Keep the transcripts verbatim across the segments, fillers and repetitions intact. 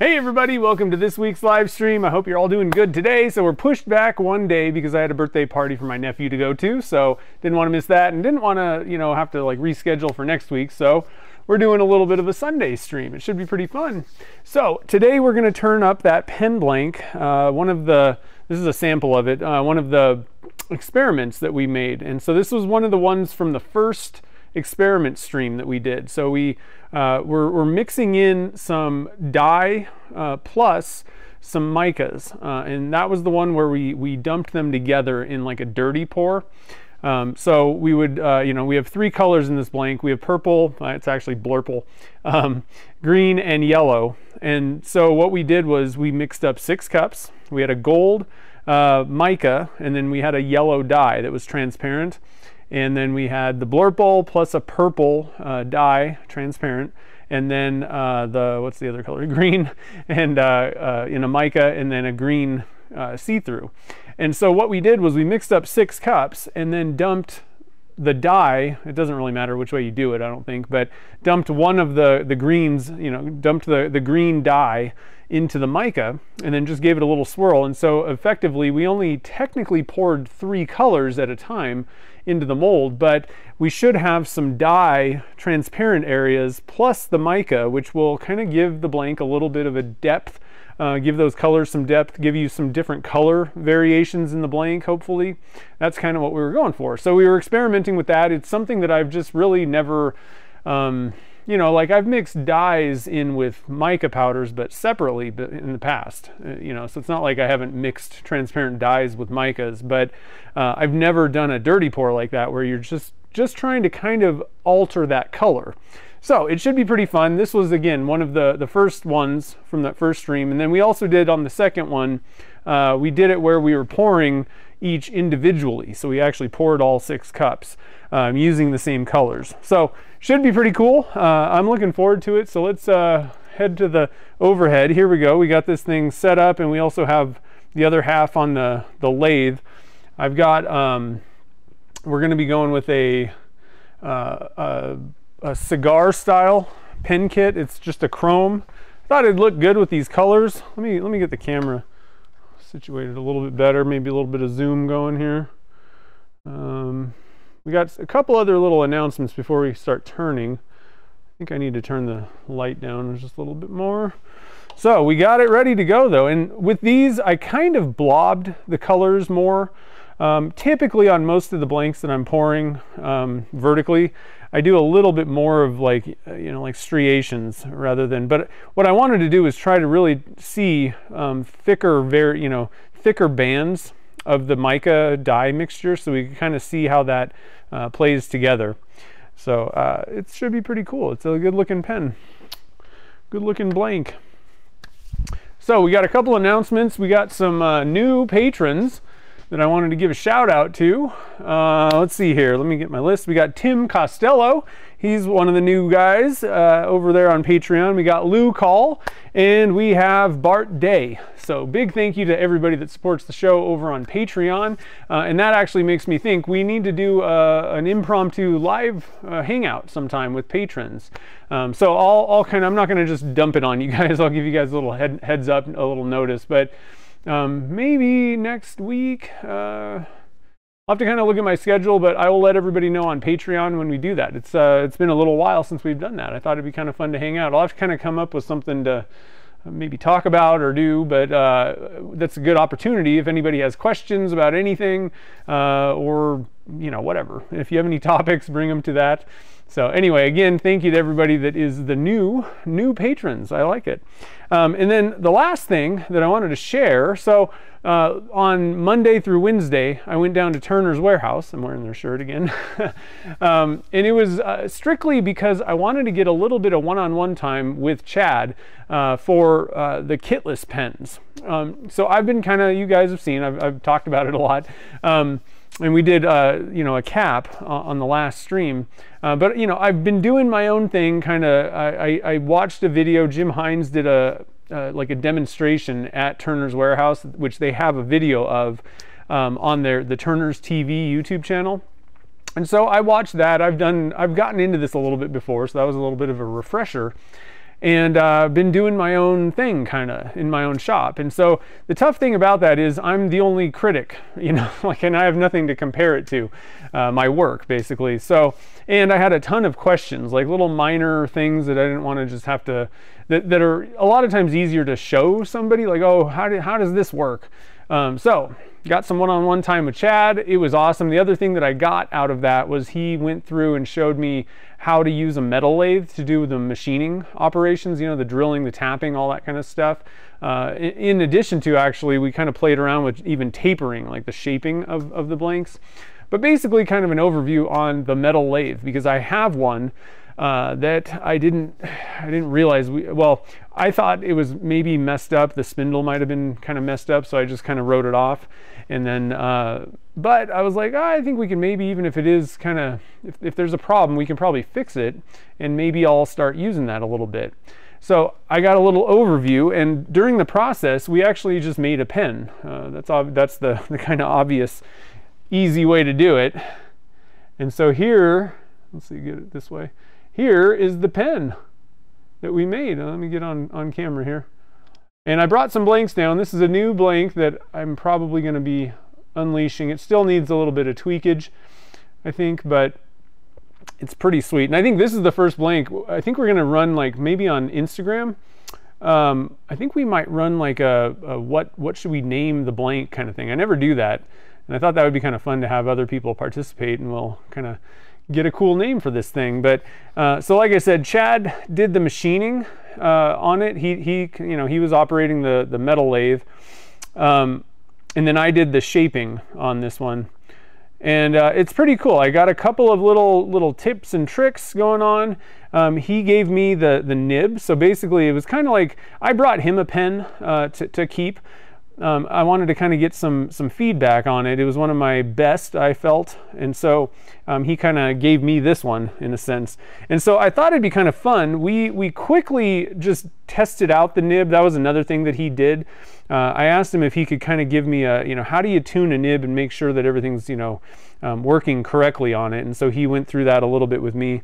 Hey everybody, welcome to this week's live stream. I hope you're all doing good today. So we're pushed back one day because I had a birthday party for my nephew to go to, so didn't want to miss that and didn't want to, you know, have to like reschedule for next week. So we're doing a little bit of a Sunday stream. It should be pretty fun. So today we're going to turn up that pen blank. Uh, one of the, this is a sample of it, uh, one of the experiments that we made. And so this was one of the ones from the first experiment stream that we did. So we uh, we're, we're mixing in some dye uh, plus some micas, uh, and that was the one where we we dumped them together in like a dirty pour. Um, so we would uh, you know we have three colors in this blank. We have purple, uh, it's actually blurple, um, green and yellow. And so what we did was we mixed up six cups. We had a gold uh, mica, and then we had a yellow dye that was transparent. And then we had the blurple plus a purple uh, dye, transparent, and then uh, the, what's the other color? Green, and uh, uh, in a mica, and then a green uh, see-through. And so what we did was we mixed up six cups and then dumped the dye. It doesn't really matter which way you do it, I don't think, but dumped one of the, the greens, you know, dumped the, the green dye into the mica, and then just gave it a little swirl. And so effectively, we only technically poured three colors at a time into the mold, but we should have some dye transparent areas plus the mica, which will kind of give the blank a little bit of a depth, uh, give those colors some depth, give you some different color variations in the blank, hopefully. That's kind of what we were going for. So we were experimenting with that. It's something that I've just really never, um, you know, like I've mixed dyes in with mica powders, but separately in the past, you know, so it's not like I haven't mixed transparent dyes with micas, but uh, I've never done a dirty pour like that where you're just, just trying to kind of alter that color. So it should be pretty fun. This was, again, one of the, the first ones from that first stream. And then we also did on the second one, uh, we did it where we were pouring each individually. So we actually poured all six cups um, using the same colors. So should be pretty cool. Uh, I'm looking forward to it. So let's uh, head to the overhead. Here we go. We got this thing set up, and we also have the other half on the, the lathe. I've got, um, we're gonna be going with a, uh, a, a cigar style pen kit. It's just a chrome. Thought it'd look good with these colors. Let me, let me get the camera situated a little bit better, maybe a little bit of zoom going here. Um, We got a couple other little announcements before we start turning. I think I need to turn the light down just a little bit more. So we got it ready to go though. And with these, I kind of blobbed the colors more. Um, typically on most of the blanks that I'm pouring um, vertically, I do a little bit more of like, you know, like striations rather than, but what I wanted to do is try to really see um, thicker, very, you know, thicker bands of the mica dye mixture, so we can kind of see how that uh, plays together. So uh, it should be pretty cool. It's a good looking pen, good looking blank. So we got a couple announcements. We got some uh, new patrons that I wanted to give a shout out to. Uh, let's see here, let me get my list. We got Tim Costello, he's one of the new guys uh, over there on Patreon. We got Lou Call, and we have Bart Day. So big thank you to everybody that supports the show over on Patreon. Uh, and that actually makes me think we need to do uh, an impromptu live uh, hangout sometime with patrons. Um, so I'll, I'll kind of, I'm not gonna just dump it on you guys. I'll give you guys a little head, heads up, a little notice, but Um, maybe next week, uh, I'll have to kind of look at my schedule, but I will let everybody know on Patreon when we do that. It's, uh, it's been a little while since we've done that. I thought it'd be kind of fun to hang out. I'll have to kind of come up with something to maybe talk about or do, but uh, that's a good opportunity if anybody has questions about anything uh, or, you know, whatever. If you have any topics, bring them to that. So anyway, again, thank you to everybody that is the new, new patrons. I like it. Um, and then the last thing that I wanted to share, so uh, on Monday through Wednesday, I went down to Turner's Warehouse. I'm wearing their shirt again. um, and it was uh, strictly because I wanted to get a little bit of one-on-one time with Chad uh, for uh, the kitless pens. Um, so I've been kind of, you guys have seen, I've, I've talked about it a lot. Um, And we did, uh, you know, a cap uh, on the last stream. Uh, but, you know, I've been doing my own thing, kind of. I, I, I watched a video. Jim Hines did a, uh, like a demonstration at Turner's Warehouse, which they have a video of um, on their, the Turner's T V YouTube channel. And so I watched that. I've done, I've gotten into this a little bit before, so that was a little bit of a refresher. and uh, been doing my own thing kind of in my own shop. And so the tough thing about that is I'm the only critic, you know, like, and I have nothing to compare it to, uh, my work basically. So, and I had a ton of questions, like little minor things that I didn't want to just have to, that, that are a lot of times easier to show somebody, like, oh, how, do, how does this work? Um, so got some one-on-one time with Chad. It was awesome. The other thing that I got out of that was he went through and showed me how to use a metal lathe to do the machining operations, you know, the drilling, the tapping, all that kind of stuff. Uh, in addition to, actually, we kind of played around with even tapering, like the shaping of, of the blanks. But basically kind of an overview on the metal lathe, because I have one uh, that I didn't, I didn't realize, we, well, I thought it was maybe messed up. The spindle might have been kind of messed up, so I just kind of wrote it off. And then, uh, but I was like, oh, I think we can maybe, even if it is kind of, if, if there's a problem, we can probably fix it, and maybe I'll start using that a little bit. So I got a little overview, and during the process, we actually just made a pen. Uh, that's that's the, the kind of obvious easy way to do it. And so here, let's see, get it this way. Here is the pen that we made. Let me get on, on camera here. And I brought some blanks down. This is a new blank that I'm probably gonna be unleashing. It still needs a little bit of tweakage, I think, but it's pretty sweet. And I think this is the first blank. I think we're gonna run, like, maybe on Instagram. Um, I think we might run like a, a what, what should we name the blank kind of thing. I never do that. And I thought that would be kind of fun to have other people participate, and we'll kind of get a cool name for this thing. But uh, so like I said, Chad did the machining uh, on it. He, he, you know, he was operating the, the metal lathe. Um, and then I did the shaping on this one. And uh, it's pretty cool. I got a couple of little little tips and tricks going on. Um, he gave me the, the nib. So basically it was kind of like, I brought him a pen uh, to, to keep. Um, I wanted to kind of get some some feedback on it. It was one of my best, I felt, and so um, he kind of gave me this one in a sense. And so I thought it'd be kind of fun. We we quickly just tested out the nib. That was another thing that he did. Uh, I asked him if he could kind of give me a, you know, how do you tune a nib and make sure that everything's, you know, um, working correctly on it. And so he went through that a little bit with me,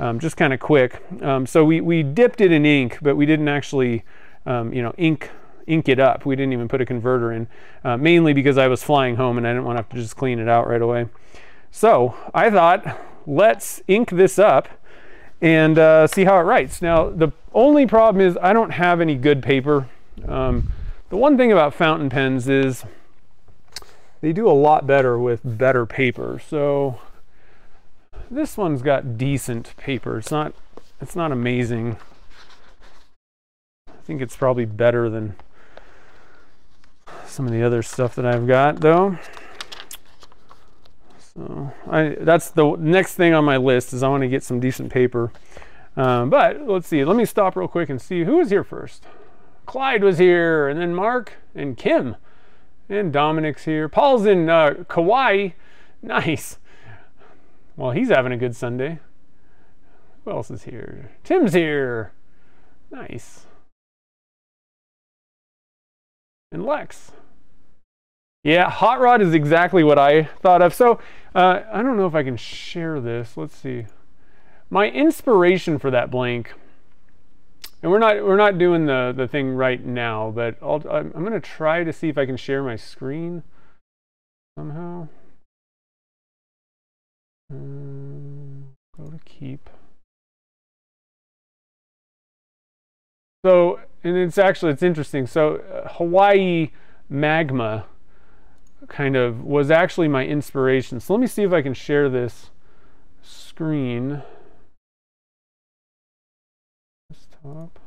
um, just kind of quick. Um, so we we dipped it in ink, but we didn't actually, um, you know, ink. ink it up. We didn't even put a converter in, uh, mainly because I was flying home and I didn't want to have to just clean it out right away. So I thought, let's ink this up and uh, see how it writes. Now, the only problem is I don't have any good paper. Um, the one thing about fountain pens is they do a lot better with better paper. So this one's got decent paper. It's not, it's not amazing. I think it's probably better than some of the other stuff that I've got, though. So I, that's the next thing on my list, is I want to get some decent paper. Um, but let's see, let me stop real quick and see who was here first. Clyde was here, and then Mark and Kim, and Dominic's here. Paul's in uh, Kauai. Nice. Well, he's having a good Sunday. Who else is here? Tim's here. Nice. And Lex. Yeah, hot rod is exactly what I thought of. So uh, I don't know if I can share this. Let's see. My inspiration for that blank, and we're not we're not doing the the thing right now, but I'll, I'm going to try to see if I can share my screen somehow. Um, go to keep. So, and it's actually, it's interesting. So uh, Hawaii magma kind of was actually my inspiration. So let me see if I can share this screen. Desktop.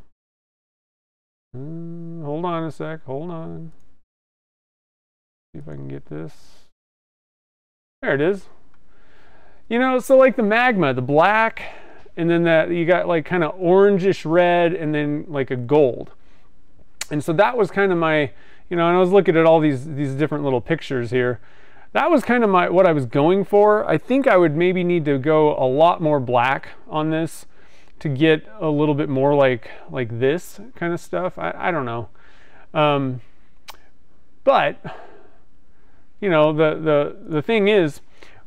Mm, hold on a sec, hold on. See if I can get this. There it is. You know, so like the magma, the black, and then that you got like kind of orangish red, and then like a gold. And so that was kind of my, you know, and I was looking at all these these different little pictures here. That was kind of my, what I was going for. I think I would maybe need to go a lot more black on this to get a little bit more like like this kind of stuff. I, I don't know. Um, but, you know, the, the, the thing is,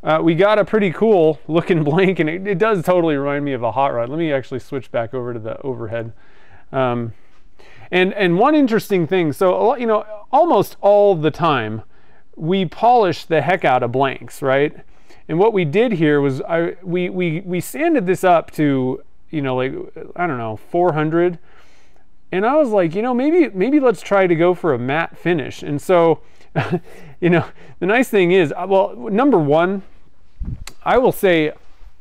Uh, we got a pretty cool looking blank, and it, it does totally remind me of a hot rod. Let me actually switch back over to the overhead. Um, and, and one interesting thing, so, you know, almost all the time, we polish the heck out of blanks, right? And what we did here was I, we, we, we sanded this up to, you know, like, I don't know, four hundred. And I was like, you know, maybe, maybe let's try to go for a matte finish. And so, you know, the nice thing is, well, number one, I will say,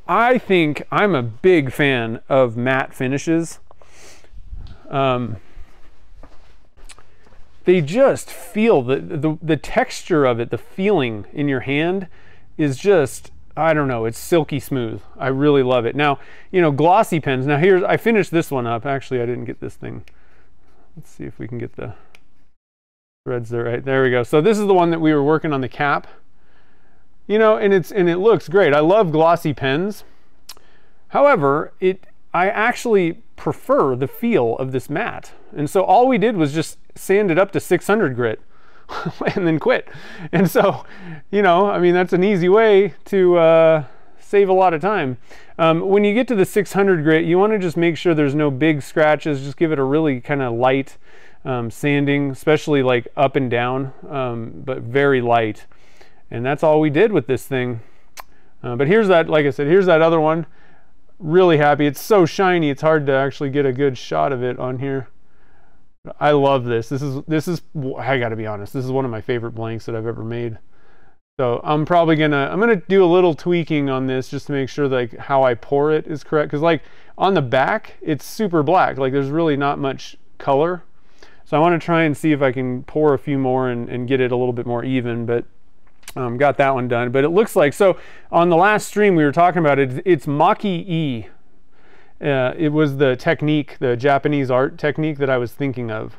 I think I'm a big fan of matte finishes. Um, they just feel, the, the, the texture of it, the feeling in your hand, is just, I don't know, it's silky smooth. I really love it. Now, you know, glossy pens. Now here's, I finished this one up. Actually, I didn't get this thing. Let's see if we can get the threads there, right? There we go. So this is the one that we were working on the cap. You know, and it's, and it looks great. I love glossy pens. However, it, I actually prefer the feel of this matte. And so all we did was just sand it up to six hundred grit. And then quit. And so, you know, I mean, that's an easy way to uh, save a lot of time. Um, when you get to the six hundred grit, you want to just make sure there's no big scratches. Just give it a really kind of light um, sanding, especially like up and down, um, but very light. And that's all we did with this thing. Uh, but here's that, like I said, here's that other one. Really happy. It's so shiny, it's hard to actually get a good shot of it on here. I love this. This is, this is, I gotta be honest, this is one of my favorite blanks that I've ever made. So I'm probably gonna, I'm gonna do a little tweaking on this just to make sure that, like, how I pour it is correct. Cause like on the back, it's super black. Like there's really not much color. So I wanna try and see if I can pour a few more and, and get it a little bit more even, but um, got that one done. But it looks like, so on the last stream we were talking about it, it's Maki-E. Uh, it was the technique, the Japanese art technique that I was thinking of.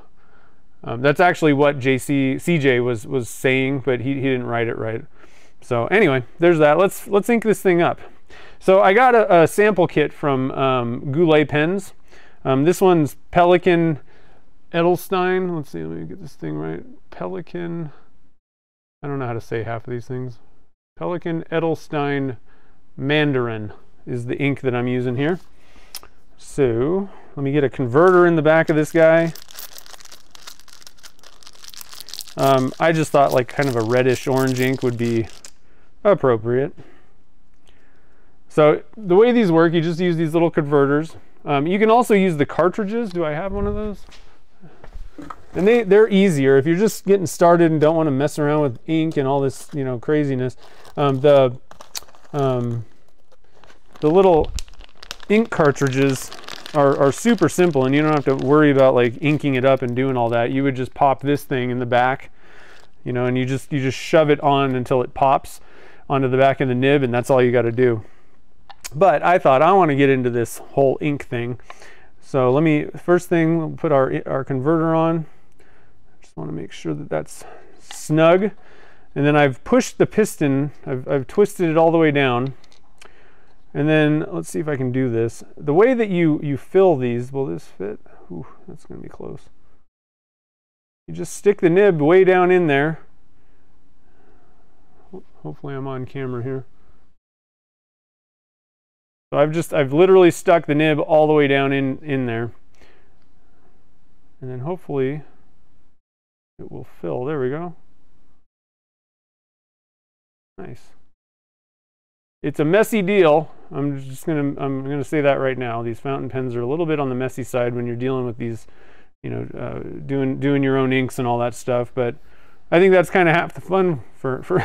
Um, that's actually what J C C J was was saying, but he, he didn't write it right. So anyway, there's that. Let's let's ink this thing up. So I got a, a sample kit from um, Goulet Pens. Um, this one's Pelican Edelstein. Let's see, let me get this thing right. Pelican. I don't know how to say half of these things. Pelican Edelstein Mandarin is the ink that I'm using here. So let me get a converter in the back of this guy. Um, I just thought like kind of a reddish orange ink would be appropriate. So the way these work, you just use these little converters. Um, you can also use the cartridges. Do I have one of those? And they, they're easier if you're just getting started and don't want to mess around with ink and all this, you know, craziness. Um, the, um, the little ink cartridges are, are super simple and you don't have to worry about like inking it up and doing all that. You would just pop this thing in the back, you know, and you just you just shove it on until it pops onto the back of the nib, and that's all you got to do. But I thought I want to get into this whole ink thing. So let me, first thing, we'll put our, our converter on. Just want to make sure that that's snug. And then I've pushed the piston, I've, I've twisted it all the way down. And then let's see if I can do this. The way that you, you fill these, will this fit? Ooh, that's gonna be close. You just stick the nib way down in there. Hopefully I'm on camera here. So I've just, I've literally stuck the nib all the way down in, in there. And then hopefully it will fill, there we go. Nice. It's a messy deal. I'm just gonna I'm gonna say that right now. These fountain pens are a little bit on the messy side when you're dealing with these, you know, uh, doing doing your own inks and all that stuff. But I think that's kind of half the fun for for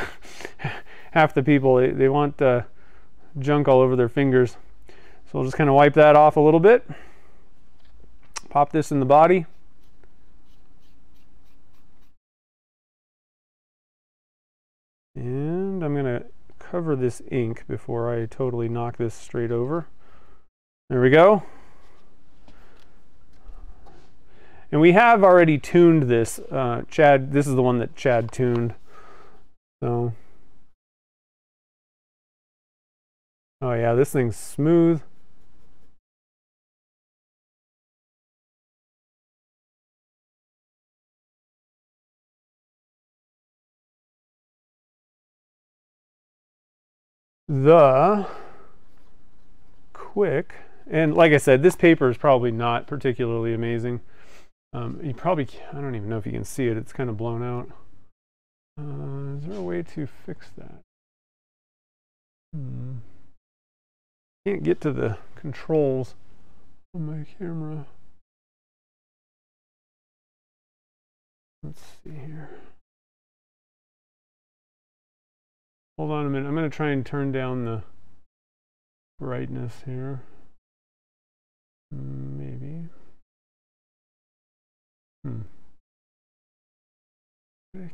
half the people. They they want uh, junk all over their fingers. So we'll just kind of wipe that off a little bit. Pop this in the body. And I'm gonna cover this ink before I totally knock this straight over. There we go. And we have already tuned this. Uh, Chad, this is the one that Chad tuned. So, oh yeah, this thing's smooth. The quick And like I said, this paper is probably not particularly amazing. Um, you probably, I don't even know if you can see it, it's kind of blown out. Uh, is there a way to fix that? Hmm. Can't get to the controls on my camera. Let's see here. Hold on a minute. I'm going to try and turn down the brightness here. Maybe. Hmm.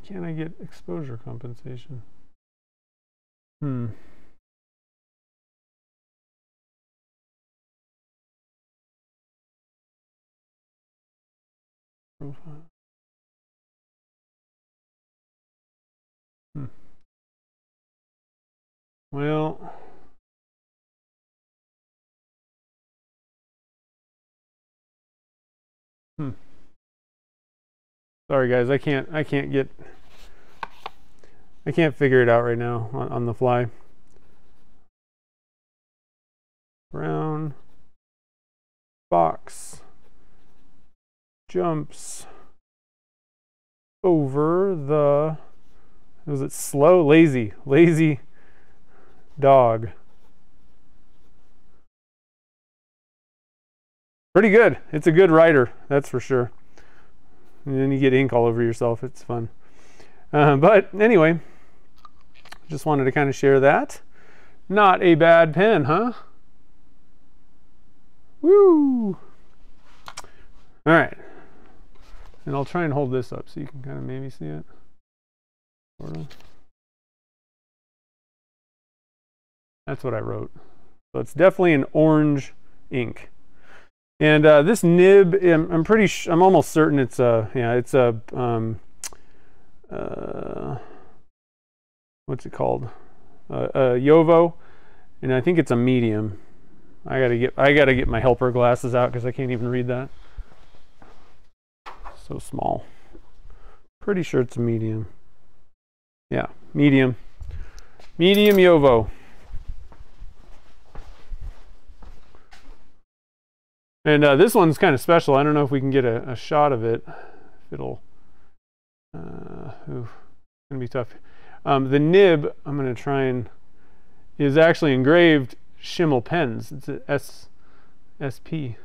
Can I get exposure compensation? Hmm. Profile. Hmm. Well, hmm. Sorry guys, I can't. I can't get. I can't figure it out right now on, on the fly. Brown box jumps over the. Was it slow? Lazy, lazy dog. Pretty good. It's a good writer, that's for sure. And then you get ink all over yourself. It's fun. Uh, but anyway, just wanted to kind of share that. Not a bad pen, huh? Woo! All right. And I'll try and hold this up so you can kind of maybe see it. Sort of. That's what I wrote. So it's definitely an orange ink. And uh, this nib, I'm, I'm pretty, sh I'm almost certain it's a, yeah, it's a, um, uh, what's it called? Uh, uh, JoWo, and I think it's a medium. I gotta get, I gotta get my helper glasses out because I can't even read that. So small. Pretty sure it's a medium. Yeah, medium, medium JoWo. And uh, this one's kind of special. I don't know if we can get a, a shot of it. It'll, uh, oof, it's gonna be tough. Um, the nib, I'm gonna try and, is actually engraved Schimmel pens. It's a S, S P.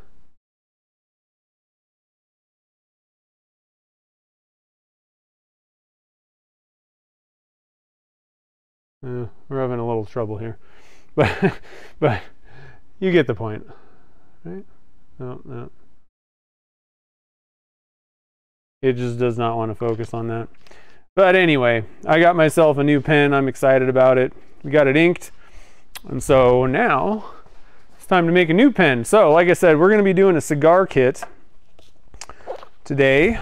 Uh, we're having a little trouble here, but, but you get the point, right? No, no. It just does not want to focus on that. But anyway, I got myself a new pen. I'm excited about it. We got it inked. And so now it's time to make a new pen. So like I said, we're going to be doing a cigar kit today.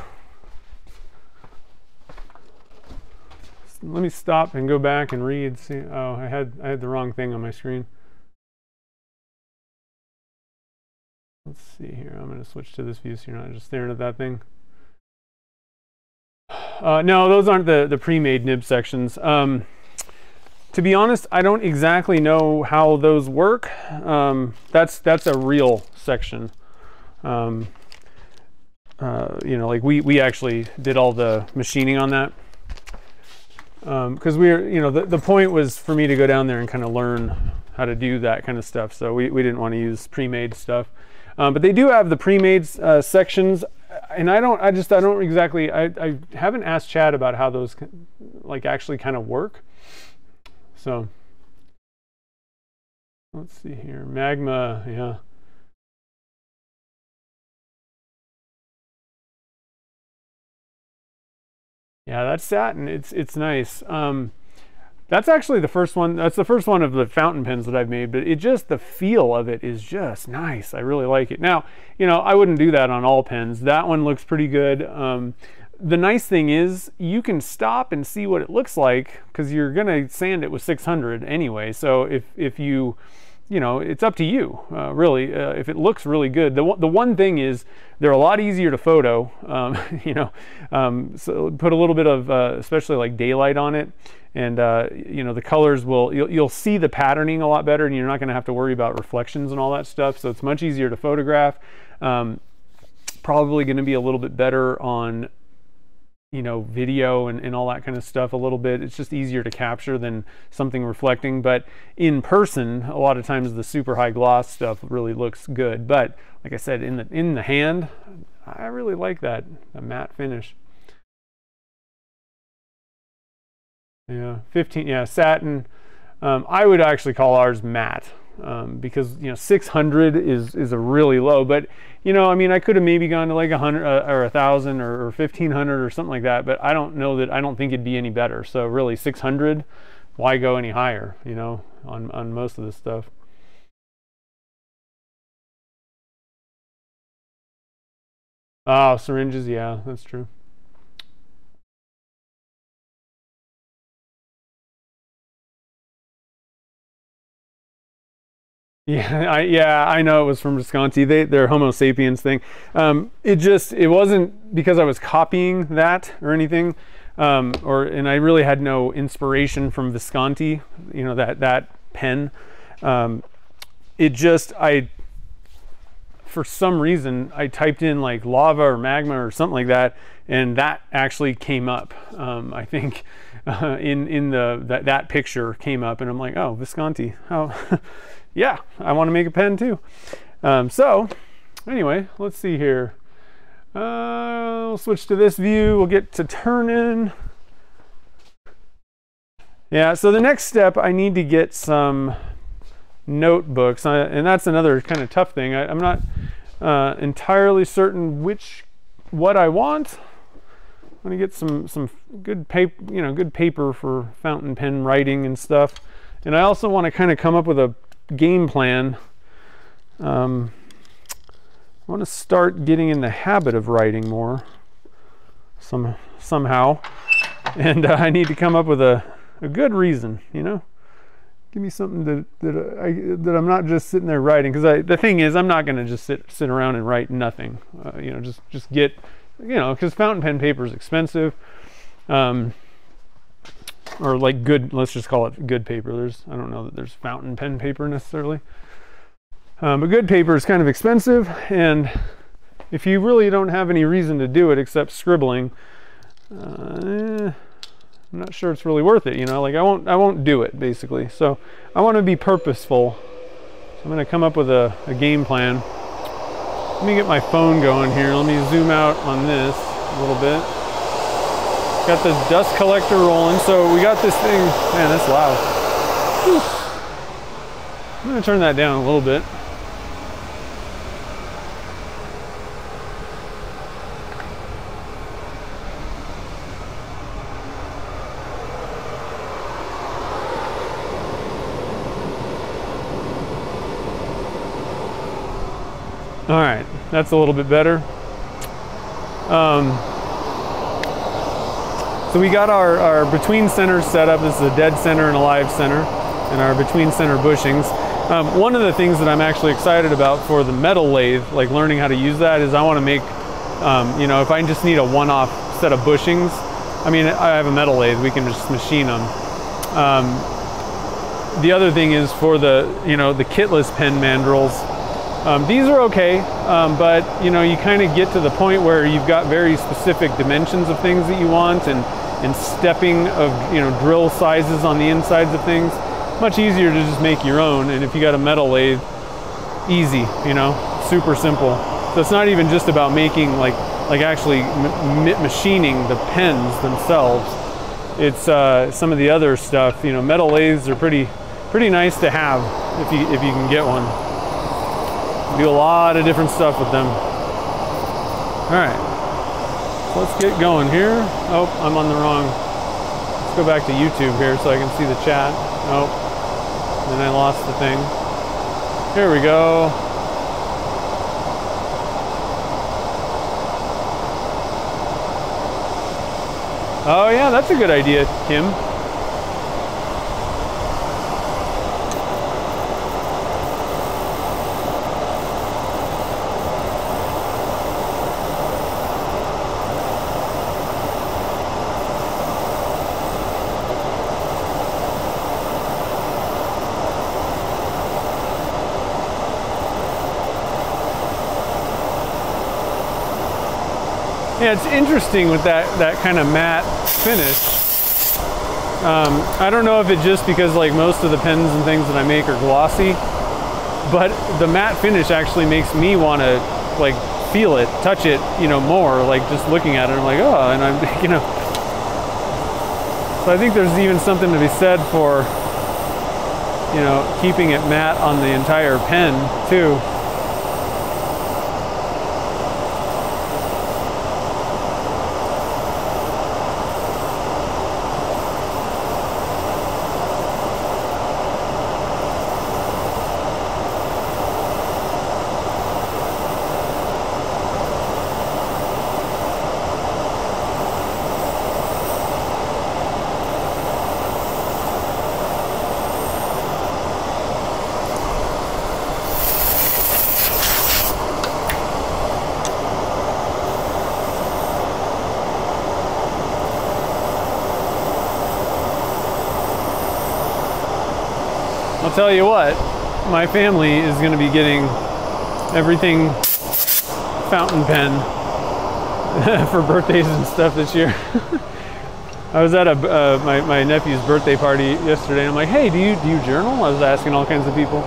Let me stop and go back and read. See, oh, I had I had the wrong thing on my screen. Let's see here. I'm going to switch to this view so you're not just staring at that thing. Uh, no, those aren't the, the pre-made nib sections. Um, to be honest, I don't exactly know how those work. Um, that's that's a real section. Um, uh, you know, like we, we actually did all the machining on that. Because um, we were, you know, the, the point was for me to go down there and kind of learn how to do that kind of stuff. So we, we didn't want to use pre-made stuff. Um, but they do have the pre-made uh, sections, and I don't. I just. I don't exactly. I, I haven't asked Chad about how those, can, like, actually kind of work. So let's see here. Magma. Yeah. Yeah, that's satin. It's it's nice. Um, that's actually the first one. That's the first one of the fountain pens that I've made, but it just, the feel of it is just nice. I really like it. Now, you know, I wouldn't do that on all pens. That one looks pretty good. Um, the nice thing is you can stop and see what it looks like because you're gonna sand it with six hundred anyway. So if, if you you know, it's up to you, uh, really, uh, if it looks really good. The, the one thing is they're a lot easier to photo, um, you know, um, so put a little bit of, uh, especially like daylight on it, and, uh, you know, the colors will, you'll, you'll see the patterning a lot better, and you're not gonna have to worry about reflections and all that stuff, so it's much easier to photograph. Um, probably gonna be a little bit better on, you know, video and, and all that kind of stuff a little bit. It's just easier to capture than something reflecting, but in person, a lot of times the super high gloss stuff really looks good. But like I said, in the, in the hand, I really like that, a matte finish. Yeah, fifteen, yeah, satin. Um, I would actually call ours matte. Um, because, you know, six hundred is, is a really low, but, you know, I mean, I could have maybe gone to like a hundred uh, or a thousand or, or fifteen hundred or something like that, but I don't know that, I don't think it'd be any better. So really six hundred, why go any higher, you know, on, on most of this stuff. Oh, syringes. Yeah, that's true. Yeah, I, yeah, I know it was from Visconti, they, their Homo sapiens thing. Um, it just, it wasn't because I was copying that or anything, um, or and I really had no inspiration from Visconti, you know, that, that pen. Um, it just, I, for some reason, I typed in like lava or magma or something like that, and that actually came up, um, I think. Uh, in in the that, that picture came up, and I'm like, oh, Visconti, how? Yeah, I want to make a pen too. Um, so anyway, let's see here. Uh, we'll switch to this view. We'll get to turn-in. Yeah, so the next step, I need to get some notebooks, uh, and that's another kind of tough thing. I, I'm not uh, entirely certain which what I want. I'm gonna get some some good paper, you know, good paper for fountain pen writing and stuff. And I also want to kind of come up with a game plan. Um, I want to start getting in the habit of writing more some somehow, and uh, I need to come up with a, a good reason, you know. Give me something that that I that I'm not just sitting there writing, because I the thing is I'm not going to just sit sit around and write nothing. Uh, you know, just just get, you know, because fountain pen paper is expensive. Um, or like good, let's just call it good paper. There's, I don't know that there's fountain pen paper necessarily. Um, but good paper is kind of expensive, and if you really don't have any reason to do it except scribbling, uh, eh, I'm not sure it's really worth it, you know, like I won't, I won't do it basically. So I want to be purposeful. So I'm going to come up with a, a game plan. Let me get my phone going here. Let me zoom out on this a little bit. Got the dust collector rolling, so we got this thing. Man, that's loud. Whew. I'm gonna turn that down a little bit. All right, that's a little bit better. Um, So we got our, our between centers set up. This is a dead center and a live center, and our between center bushings. Um, one of the things that I'm actually excited about for the metal lathe, like learning how to use that, is I want to make, um, you know, if I just need a one-off set of bushings, I mean, I have a metal lathe, we can just machine them. Um, the other thing is for the, you know, the kitless pen mandrels. Um, these are okay, um, but you know, you kind of get to the point where you've got very specific dimensions of things that you want, and and stepping of, you know, drill sizes on the insides of things. Much easier to just make your own, and if you got a metal lathe, easy, you know, super simple. So it's not even just about making like like actually m machining the pens themselves. It's uh, some of the other stuff. You know, metal lathes are pretty pretty nice to have if you if you can get one. Do a lot of different stuff with them. All right, let's get going here. Oh, I'm on the wrong. Let's go back to YouTube here so I can see the chat. Oh, and I lost the thing. Here we go. Oh yeah, that's a good idea, Kim. Yeah, it's interesting with that, that kind of matte finish. Um, I don't know if it's just because like most of the pens and things that I make are glossy, but the matte finish actually makes me want to like feel it, touch it, you know, more. Like just looking at it, I'm like, oh, and I'm, you know. So I think there's even something to be said for, you know, keeping it matte on the entire pen too. I'll tell you what, my family is going to be getting everything fountain pen for birthdays and stuff this year. I was at a, uh, my, my nephew's birthday party yesterday, and I'm like, hey, do you, do you journal? I was asking all kinds of people.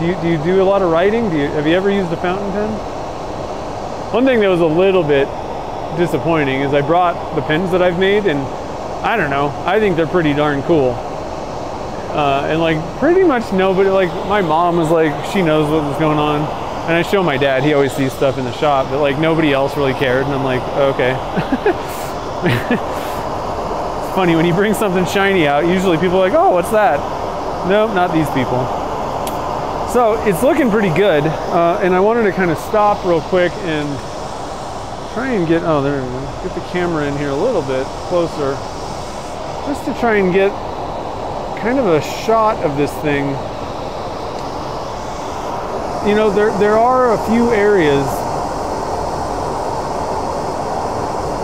Do you do, you do a lot of writing? Do you, have you ever used a fountain pen? One thing that was a little bit disappointing is I brought the pens that I've made, and I don't know, I think they're pretty darn cool. Uh, and like pretty much nobody, like my mom was like, she knows what was going on, and I show my dad, he always sees stuff in the shop, but like nobody else really cared, and I'm like, okay. It's funny when you bring something shiny out, usually people are like, oh, what's that? Nope, not these people. So it's looking pretty good, uh, and I wanted to kind of stop real quick and try and get, oh there, get the camera in here a little bit closer, just to try and get kind of a shot of this thing. You know, there, there are a few areas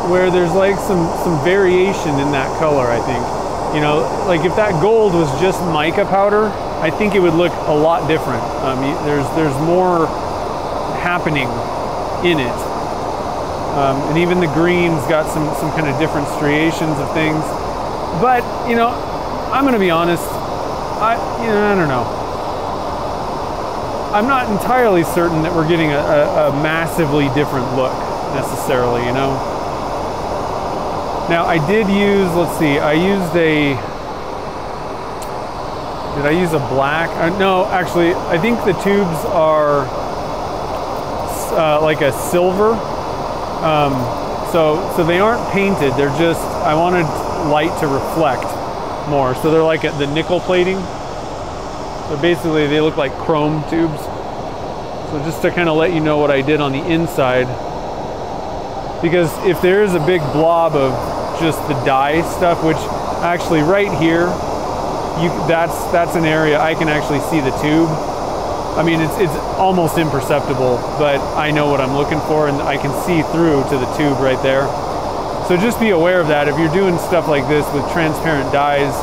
where there's like some, some variation in that color, I think. You know, like if that gold was just mica powder, I think it would look a lot different. Um, there's, there's more happening in it. Um, and even the green's got some, some kind of different striations of things. But, you know, I'm going to be honest, I, you know, I don't know. I'm not entirely certain that we're getting a, a, a massively different look necessarily, you know. Now I did use, let's see, I used a, did I use a black? Uh, no, actually, I think the tubes are uh, like a silver. Um, so, so they aren't painted, they're just, I wanted light to reflect more, so they're like at the nickel plating, so basically they look like chrome tubes. So just to kind of let you know what I did on the inside, because if there is a big blob of just the dye stuff, which actually right here, you that's that's an area I can actually see the tube. I mean, it's it's almost imperceptible, but I know what I'm looking for, and I can see through to the tube right there. So just be aware of that. If you're doing stuff like this with transparent dyes,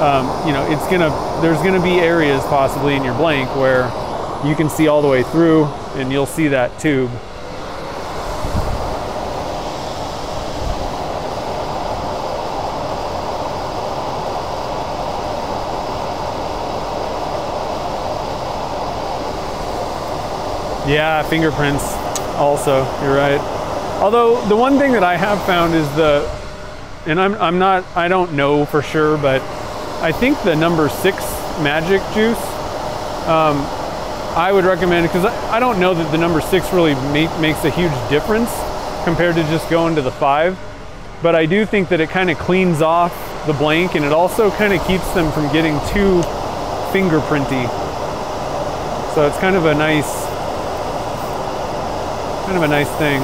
um, you know, it's gonna, there's gonna be areas possibly in your blank where you can see all the way through and you'll see that tube. Yeah, fingerprints also, you're right. Although the one thing that I have found is the, and I'm, I'm not, I don't know for sure, but I think the number six Magic Juice, um, I would recommend, because I, I don't know that the number six really make, makes a huge difference compared to just going to the five, but I do think that it kind of cleans off the blank, and it also kind of keeps them from getting too fingerprinty. So it's kind of a nice, kind of a nice thing.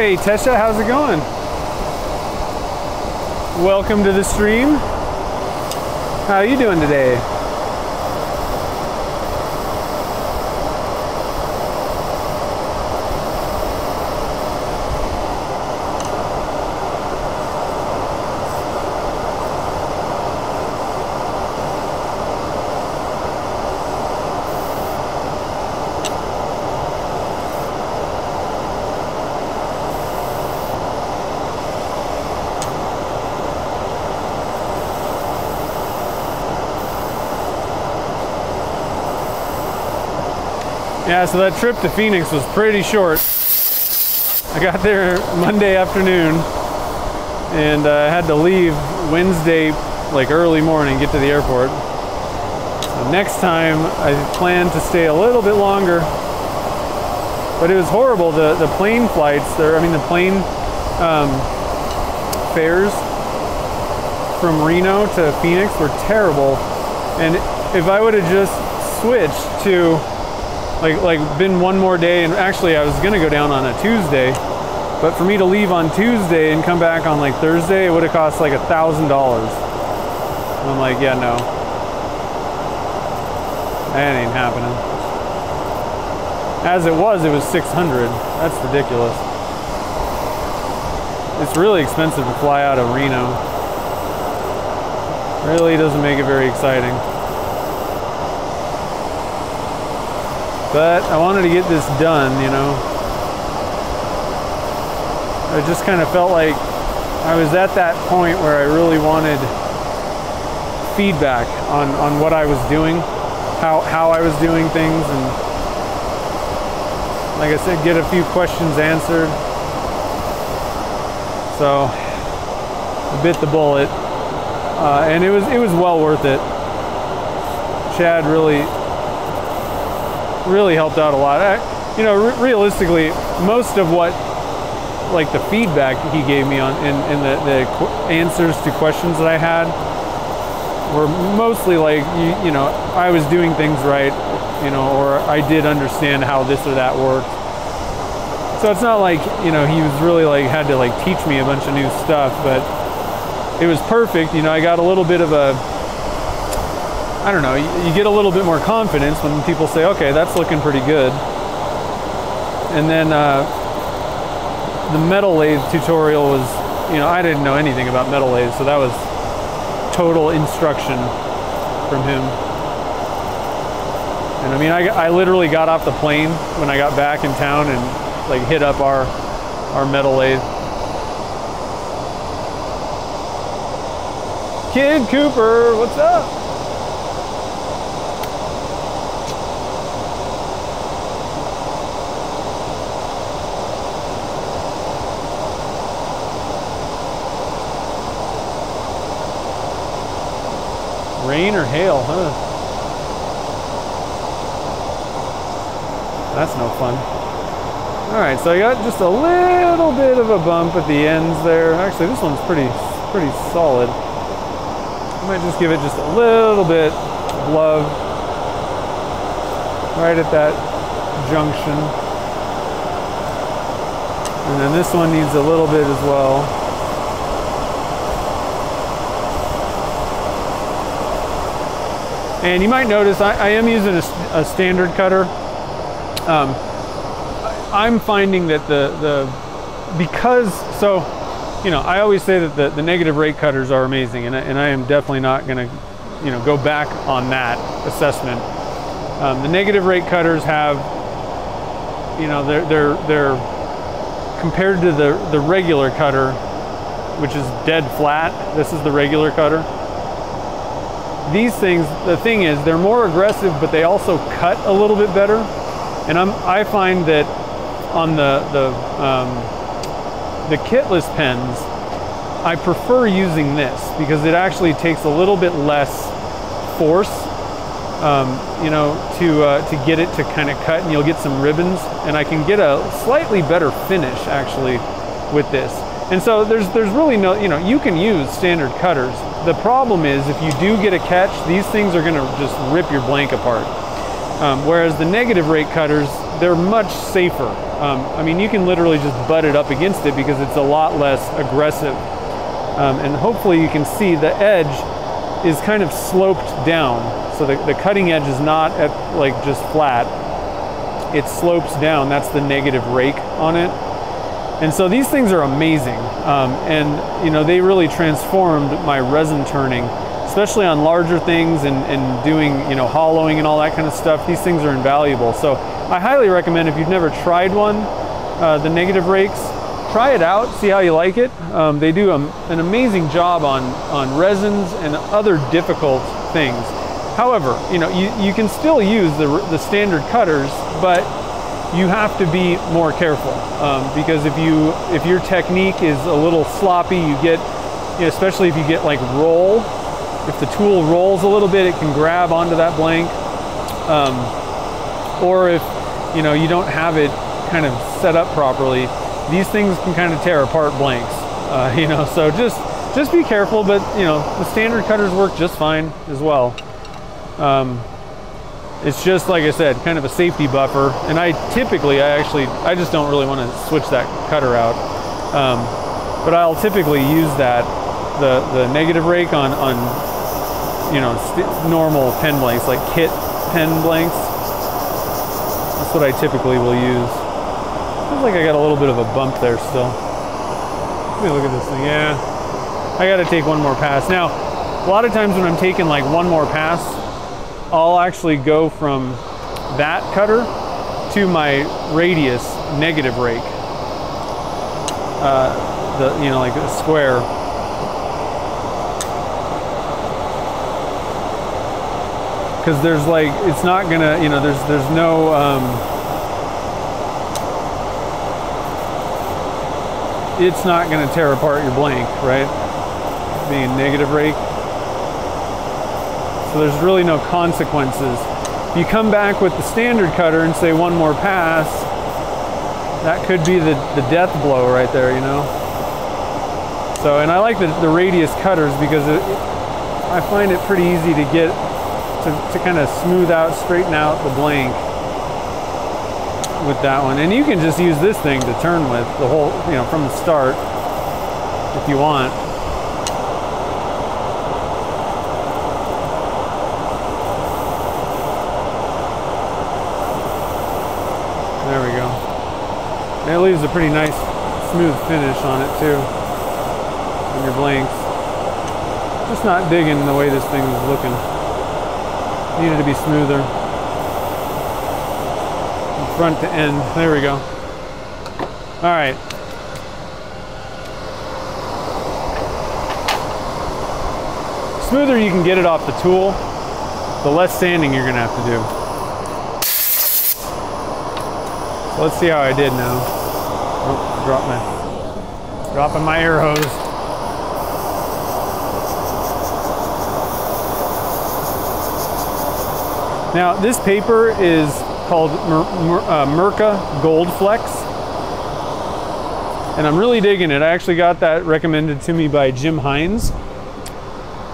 Hey Tesha, how's it going? Welcome to the stream. How are you doing today? Yeah, so that trip to Phoenix was pretty short. I got there Monday afternoon and I uh, had to leave Wednesday, like early morning, get to the airport. So next time I plan to stay a little bit longer, but it was horrible. The, the plane flights there, I mean the plane um, fares from Reno to Phoenix were terrible. And if I would have just switched to Like, like been one more day, and actually I was gonna go down on a Tuesday, but for me to leave on Tuesday and come back on like Thursday, it would have cost like a thousand dollars. I'm like, yeah, no, that ain't happening. As it was, it was six hundred. That's ridiculous. It's really expensive to fly out of Reno. Really doesn't make it very exciting. But I wanted to get this done, you know. I just kind of felt like I was at that point where I really wanted feedback on, on what I was doing, how, how I was doing things, and like I said, get a few questions answered. So I bit the bullet, uh, and it was, it was well worth it. Chad really... really helped out a lot. I, you know, re realistically, most of what, like the feedback he gave me on in, in the, the qu answers to questions that I had were mostly like, you, you know, I was doing things right, you know, or I did understand how this or that worked. So it's not like, you know, he was really like, had to like teach me a bunch of new stuff, but it was perfect. You know, I got a little bit of a, I don't know, you get a little bit more confidence when people say, okay, that's looking pretty good. And then uh, the metal lathe tutorial was, you know, I didn't know anything about metal lathe, so that was total instruction from him. And I mean, I, I literally got off the plane when I got back in town and like hit up our, our metal lathe. Kid Cooper, what's up? Rain or hail, huh? That's no fun. All right, so I got just a little bit of a bump at the ends there. Actually, this one's pretty, pretty solid. I might just give it just a little bit of love right at that junction. And then this one needs a little bit as well. And you might notice I, I am using a, a standard cutter. Um, I'm finding that the, the, because, so, you know, I always say that the, the negative rate cutters are amazing, and I, and I am definitely not gonna, you know, go back on that assessment. Um, the negative rate cutters have, you know, they're, they're, they're compared to the, the regular cutter, which is dead flat. This is the regular cutter. These things, the thing is, they're more aggressive, but they also cut a little bit better. And I'm, I find that on the the, um, the kitless pens, I prefer using this because it actually takes a little bit less force, um, you know, to uh, to get it to kind of cut, and you'll get some ribbons. And I can get a slightly better finish actually with this. And so there's there's really no, you know, you can use standard cutters. The problem is if you do get a catch, these things are gonna just rip your blank apart. Um, whereas the negative rate cutters, they're much safer. Um, I mean, you can literally just butt it up against it because it's a lot less aggressive. Um, and hopefully you can see the edge is kind of sloped down. So the, the cutting edge is not at, like just flat. It slopes down. That's the negative rake on it. And so these things are amazing. Um, and you know, they really transformed my resin turning, especially on larger things and, and doing, you know, hollowing and all that kind of stuff. These things are invaluable. So I highly recommend, if you've never tried one, uh, the negative rakes, try it out, see how you like it. Um, they do a, an amazing job on, on resins and other difficult things. However, you know, you, you can still use the, the standard cutters, but you have to be more careful um, because if you if your technique is a little sloppy, you get, you know, especially if you get like roll, if the tool rolls a little bit, it can grab onto that blank. Um, or if, you know, you don't have it kind of set up properly, these things can kind of tear apart blanks, uh, you know, so just, just be careful, but, you know, the standard cutters work just fine as well. Um, it's just, like I said, kind of a safety buffer, and I typically, I actually, I just don't really want to switch that cutter out, um, but I'll typically use that, the, the negative rake on, on you know, st normal pen blanks, like kit pen blanks. That's what I typically will use. Feels like I got a little bit of a bump there still. Let me look at this thing. Yeah, I got to take one more pass. Now, a lot of times when I'm taking like one more pass, I'll actually go from that cutter to my radius negative rake. Uh, the you know like a square. Because there's like it's not gonna you know there's there's no. Um, it's not going to tear apart your blank, right? Being a negative rake. So there's really no consequences. If you come back with the standard cutter and say one more pass, that could be the, the death blow right there, you know? So, and I like the, the radius cutters because it, I find it pretty easy to get, to, to kind of smooth out, straighten out the blank with that one. And you can just use this thing to turn with the whole, you know, from the start if you want. There we go. And it leaves a pretty nice smooth finish on it too, on your blanks. Just not digging the way this thing is looking. Needed to be smoother. Front to end. There we go. All right. Smoother you can get it off the tool, the less sanding you're going to have to do. So let's see how I did now. Oh, drop my, dropping my air hose. Now this paper is called Mirka Goldflex, and I'm really digging it. I actually got that recommended to me by Jim Hines.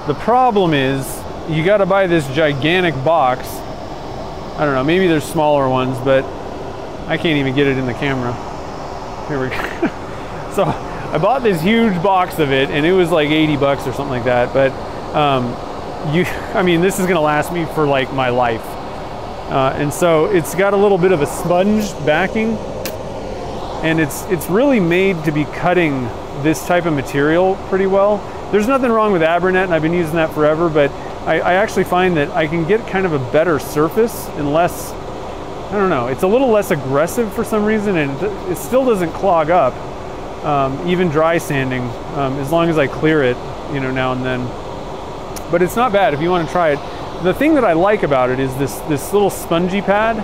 The problem is you got to buy this gigantic box. I don't know, maybe there's smaller ones, but I can't even get it in the camera. Here we go. So I bought this huge box of it, and it was like eighty bucks or something like that. But um, you, I mean, this is gonna last me for like my life. Uh, and so it's got a little bit of a sponge backing, and it's it's really made to be cutting this type of material pretty well. There's nothing wrong with Abranet, and I've been using that forever, but I, I actually find that I can get kind of a better surface and less, I don't know, it's a little less aggressive for some reason, and it, it still doesn't clog up, um, even dry sanding, um, as long as I clear it, you know, now and then. But it's not bad if you want to try it. The thing that I like about it is this this little spongy pad,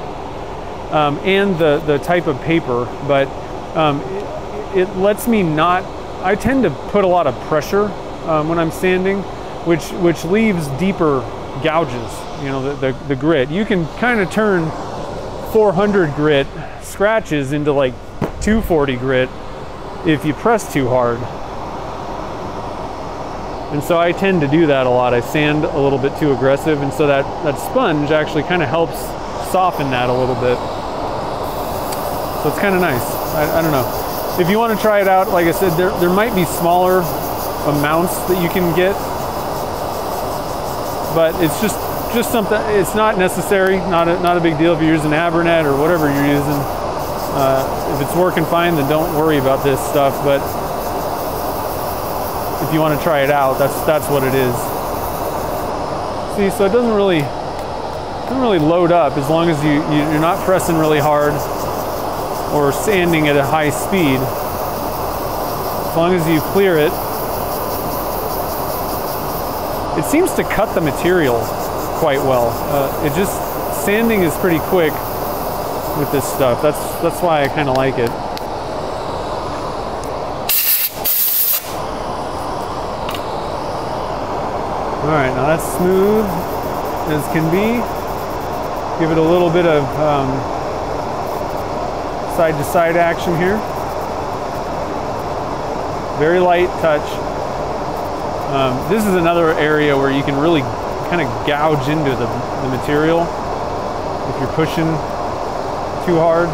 um, and the, the type of paper, but um, it, it lets me not, I tend to put a lot of pressure um, when I'm sanding, which which leaves deeper gouges, you know, the, the, the grit. You can kind of turn four hundred grit scratches into like two forty grit if you press too hard. And so I tend to do that a lot. I sand a little bit too aggressive, and so that, that sponge actually kind of helps soften that a little bit. So it's kind of nice. I, I don't know. If you want to try it out, like I said, there, there might be smaller amounts that you can get, but it's just just something, it's not necessary, not a, not a big deal if you're using Abranet or whatever you're using. Uh, if it's working fine, then don't worry about this stuff, but if you want to try it out, that's that's what it is. See, so it doesn't really, doesn't really load up as long as you, you, you're not pressing really hard or sanding at a high speed. As long as you clear it, it seems to cut the material quite well. Uh, it just, sanding is pretty quick with this stuff. That's that's why I kind of like it. All right, now that's smooth as can be. Give it a little bit of um, side-to-side action here. Very light touch. Um, this is another area where you can really kind of gouge into the, the material if you're pushing too hard.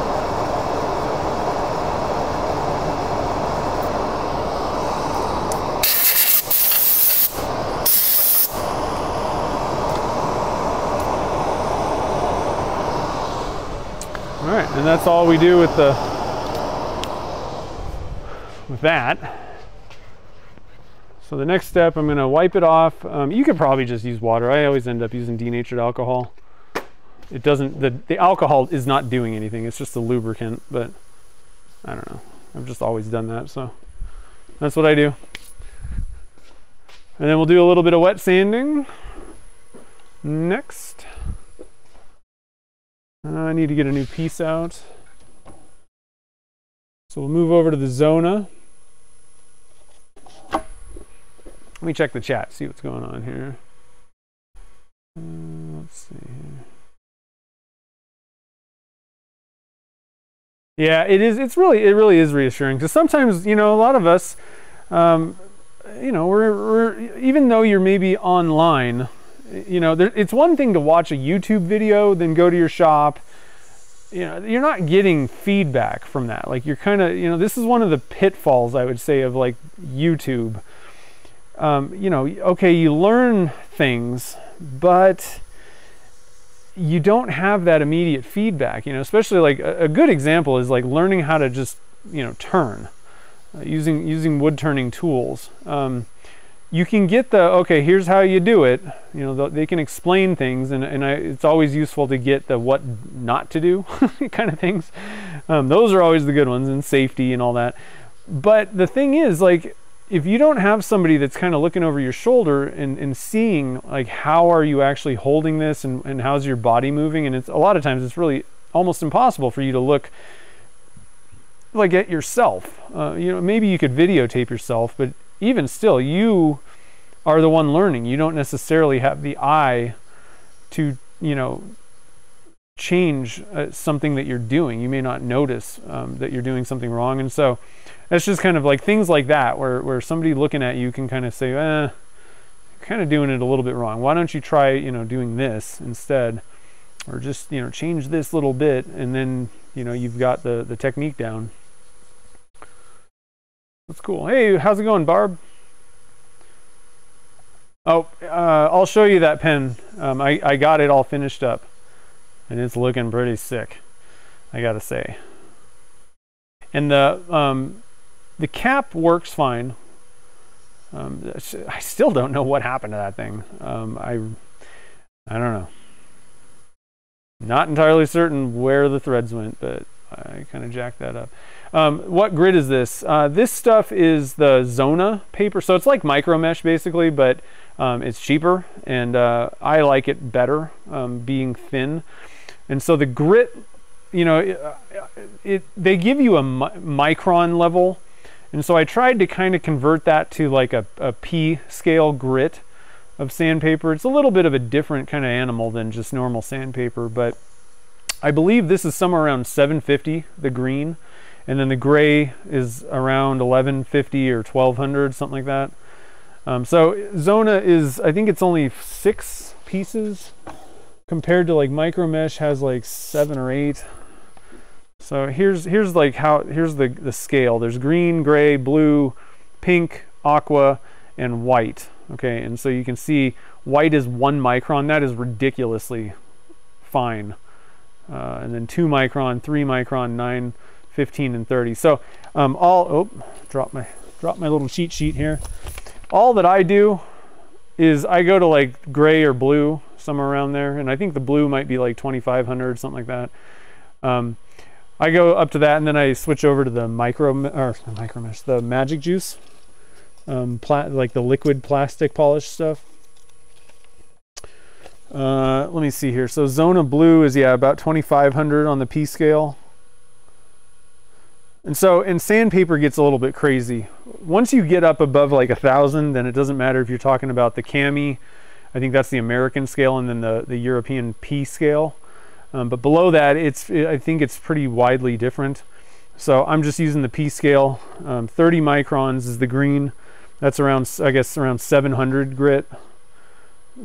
All right, and that's all we do with the with that. So the next step, I'm going to wipe it off. Um, you could probably just use water. I always end up using denatured alcohol. It doesn't, the, the alcohol is not doing anything. It's just a lubricant, but I don't know. I've just always done that, so that's what I do. And then we'll do a little bit of wet sanding next. Uh, I need to get a new piece out. So we'll move over to the Zona. Let me check the chat, see what's going on here. Uh, let's see here. Yeah, it is, it's really, it really is reassuring. Because sometimes, you know, a lot of us, um, you know, we're, we're, even though you're maybe online, you know, there, it's one thing to watch a YouTube video, then go to your shop. You know, you're not getting feedback from that. Like you're kind of, you know, this is one of the pitfalls, I would say, of like YouTube. Um, you know, okay, you learn things, but you don't have that immediate feedback, you know, especially like a, a good example is like learning how to just, you know, turn uh, using, using wood turning tools. Um, you can get the, okay, here's how you do it. You know, they can explain things, and, and I, it's always useful to get the what not to do kind of things. Um, those are always the good ones, and safety and all that. But the thing is, like, if you don't have somebody that's kind of looking over your shoulder and, and seeing like how are you actually holding this and, and how's your body moving, and it's a lot of times it's really almost impossible for you to look like at yourself. Uh, you know, maybe you could videotape yourself, but even still, you are the one learning. You don't necessarily have the eye to, you know, change uh, something that you're doing. You may not notice um, that you're doing something wrong, and so that's just kind of like things like that where, where somebody looking at you can kind of say, eh, you're kind of doing it a little bit wrong. Why don't you try, you know, doing this instead, or just, you know, change this little bit, and then, you know, you've got the, the technique down. That's cool. Hey, how's it going, Barb? Oh, uh, I'll show you that pen. Um, I, I got it all finished up, and it's looking pretty sick, I gotta say. And the, um, the cap works fine. Um, I still don't know what happened to that thing. Um, I, I don't know. Not entirely certain where the threads went, but I kind of jacked that up. Um, what grid is this? Uh, this stuff is the Zona paper. So it's like MicroMesh basically, but um, it's cheaper, and uh, I like it better um, being thin. And so the grit, you know, it, it, they give you a mi micron level. And so I tried to kind of convert that to like a, a P scale grit of sandpaper. It's a little bit of a different kind of animal than just normal sandpaper, but I believe this is somewhere around seven fifty, the green, and then the gray is around eleven fifty or twelve hundred, something like that. Um, so Zona is, I think it's only six pieces compared to like MicroMesh has like seven or eight. So here's here's like how here's the the scale. There's green, gray, blue, pink, aqua, and white. Okay, and so you can see white is one micron. That is ridiculously fine. Uh, and then two micron, three micron, nine, fifteen, and thirty. So um, all oh, drop my drop my little cheat sheet here. All that I do is I go to like gray or blue, somewhere around there, and I think the blue might be like twenty-five hundred, something like that. Um, I go up to that, and then I switch over to the micro or the MicroMesh, the Magic Juice, um, plat like the liquid plastic polish stuff. Uh, let me see here. So Zona Blue is yeah about twenty-five hundred on the P scale. And so, and sandpaper gets a little bit crazy. Once you get up above like a thousand, then it doesn't matter if you're talking about the Cami. I think that's the American scale, and then the, the European P scale. Um, but below that, it's it, I think it's pretty widely different. So I'm just using the P scale. Um, thirty microns is the green. That's around, I guess, around seven hundred grit.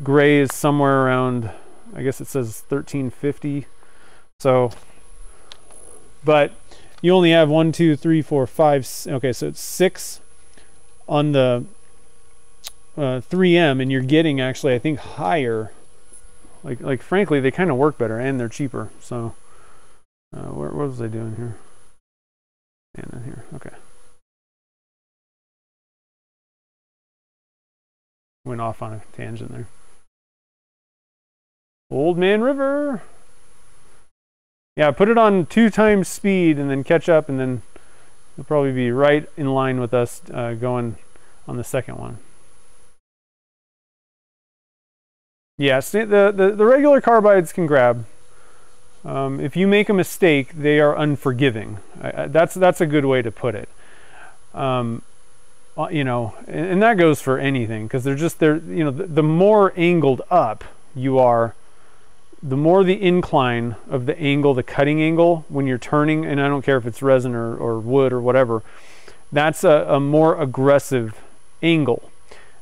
Gray is somewhere around, I guess it says thirteen fifty. So, but you only have one, two, three, four, five. Okay, so it's six on the uh, three M, and you're getting actually, I think, higher. Like, like frankly, they kind of work better, and they're cheaper. So, uh, what, what was I doing here? And then here, okay. Went off on a tangent there. Old Man River. Yeah, put it on two times speed and then catch up, and then you'll probably be right in line with us uh, going on the second one. Yeah, the, the, the regular carbides can grab. Um, if you make a mistake, they are unforgiving. I, I, that's, that's a good way to put it. Um, you know, and, and that goes for anything, because they're just, they're, you know, the, the more angled up you are, the more the incline of the angle, the cutting angle, when you're turning, and I don't care if it's resin or, or wood or whatever, that's a, a more aggressive angle.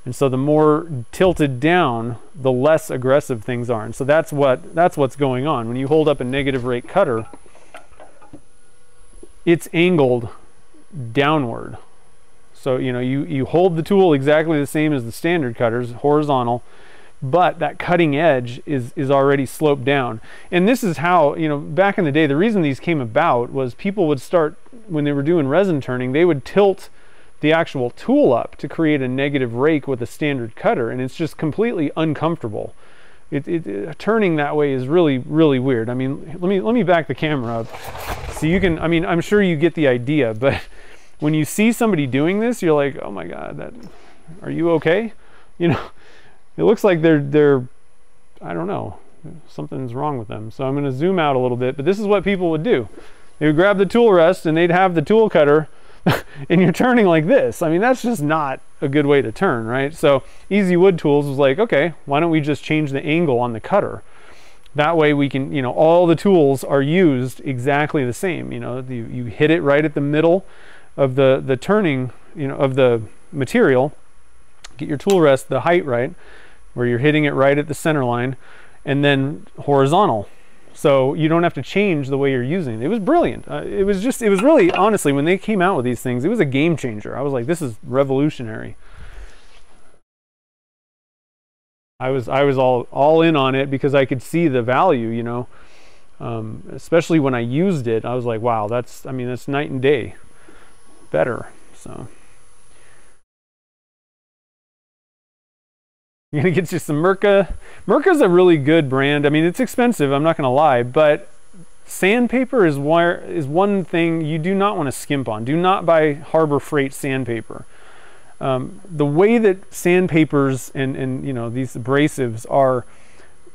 And so the more tilted down, the less aggressive things are. And so that's what that's what's going on. When you hold up a negative rate cutter, it's angled downward. So, you know, you, you hold the tool exactly the same as the standard cutters, horizontal, but that cutting edge is, is already sloped down. And this is how, you know, back in the day, the reason these came about was people would start, when they were doing resin turning, they would tilt the actual tool up to create a negative rake with a standard cutter, and it's just completely uncomfortable. It, it, it turning that way is really, really weird. I mean, let me, let me back the camera up so you can, I mean, I'm sure you get the idea, but when you see somebody doing this, you're like, oh my God, that, are you okay? You know? It looks like they're, they're, I don't know, something's wrong with them. So I'm going to zoom out a little bit, but this is what people would do. They would grab the tool rest and they'd have the tool cutter and you're turning like this. I mean, that's just not a good way to turn, right? So Easy Wood Tools was like, okay, why don't we just change the angle on the cutter? That way we can, you know, all the tools are used exactly the same. You know, you, you hit it right at the middle of the, the turning, you know, of the material. Get your tool rest the height right, where you're hitting it right at the center line, and then horizontal, so you don't have to change the way you're using it. It was brilliant. Uh, it was just, it was really, honestly, when they came out with these things, it was a game changer. I was like, this is revolutionary. I was, I was all, all in on it because I could see the value, you know, um, especially when I used it. I was like, wow, that's, I mean, that's night and day better. So. You're gonna get you some Mirka. Mirka's a really good brand. I mean, it's expensive, I'm not gonna lie, but sandpaper is wire, is one thing you do not want to skimp on. Do not buy Harbor Freight sandpaper. Um, the way that sandpapers and, and you know, these abrasives are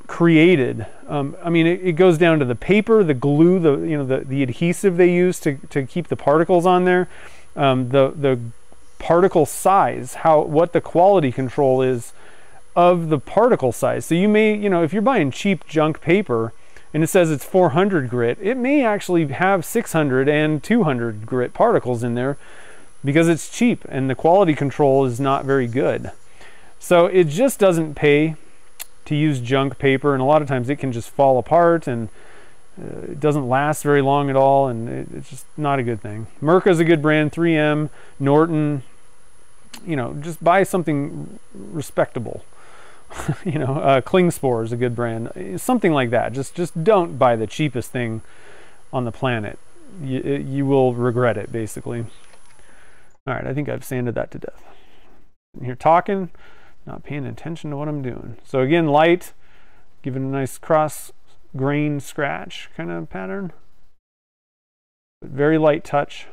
created, um, I mean, it, it goes down to the paper, the glue, the you know the, the adhesive they use to, to keep the particles on there, um, the the particle size, how what the quality control is of the particle size. So you may, you know, if you're buying cheap junk paper and it says it's four hundred grit, it may actually have six hundred and two hundred grit particles in there because it's cheap and the quality control is not very good. So it just doesn't pay to use junk paper, and a lot of times it can just fall apart, and Uh, it doesn't last very long at all, and it, it's just not a good thing. Mirka's a good brand, three M, Norton, you know, just buy something respectable. You know, uh, Klingspor is a good brand, something like that. Just just don't buy the cheapest thing on the planet. You, you will regret it, basically. All right, I think I've sanded that to death. You're talking, not paying attention to what I'm doing. So again, light, giving a nice cross grain scratch kind of pattern, but very light touch.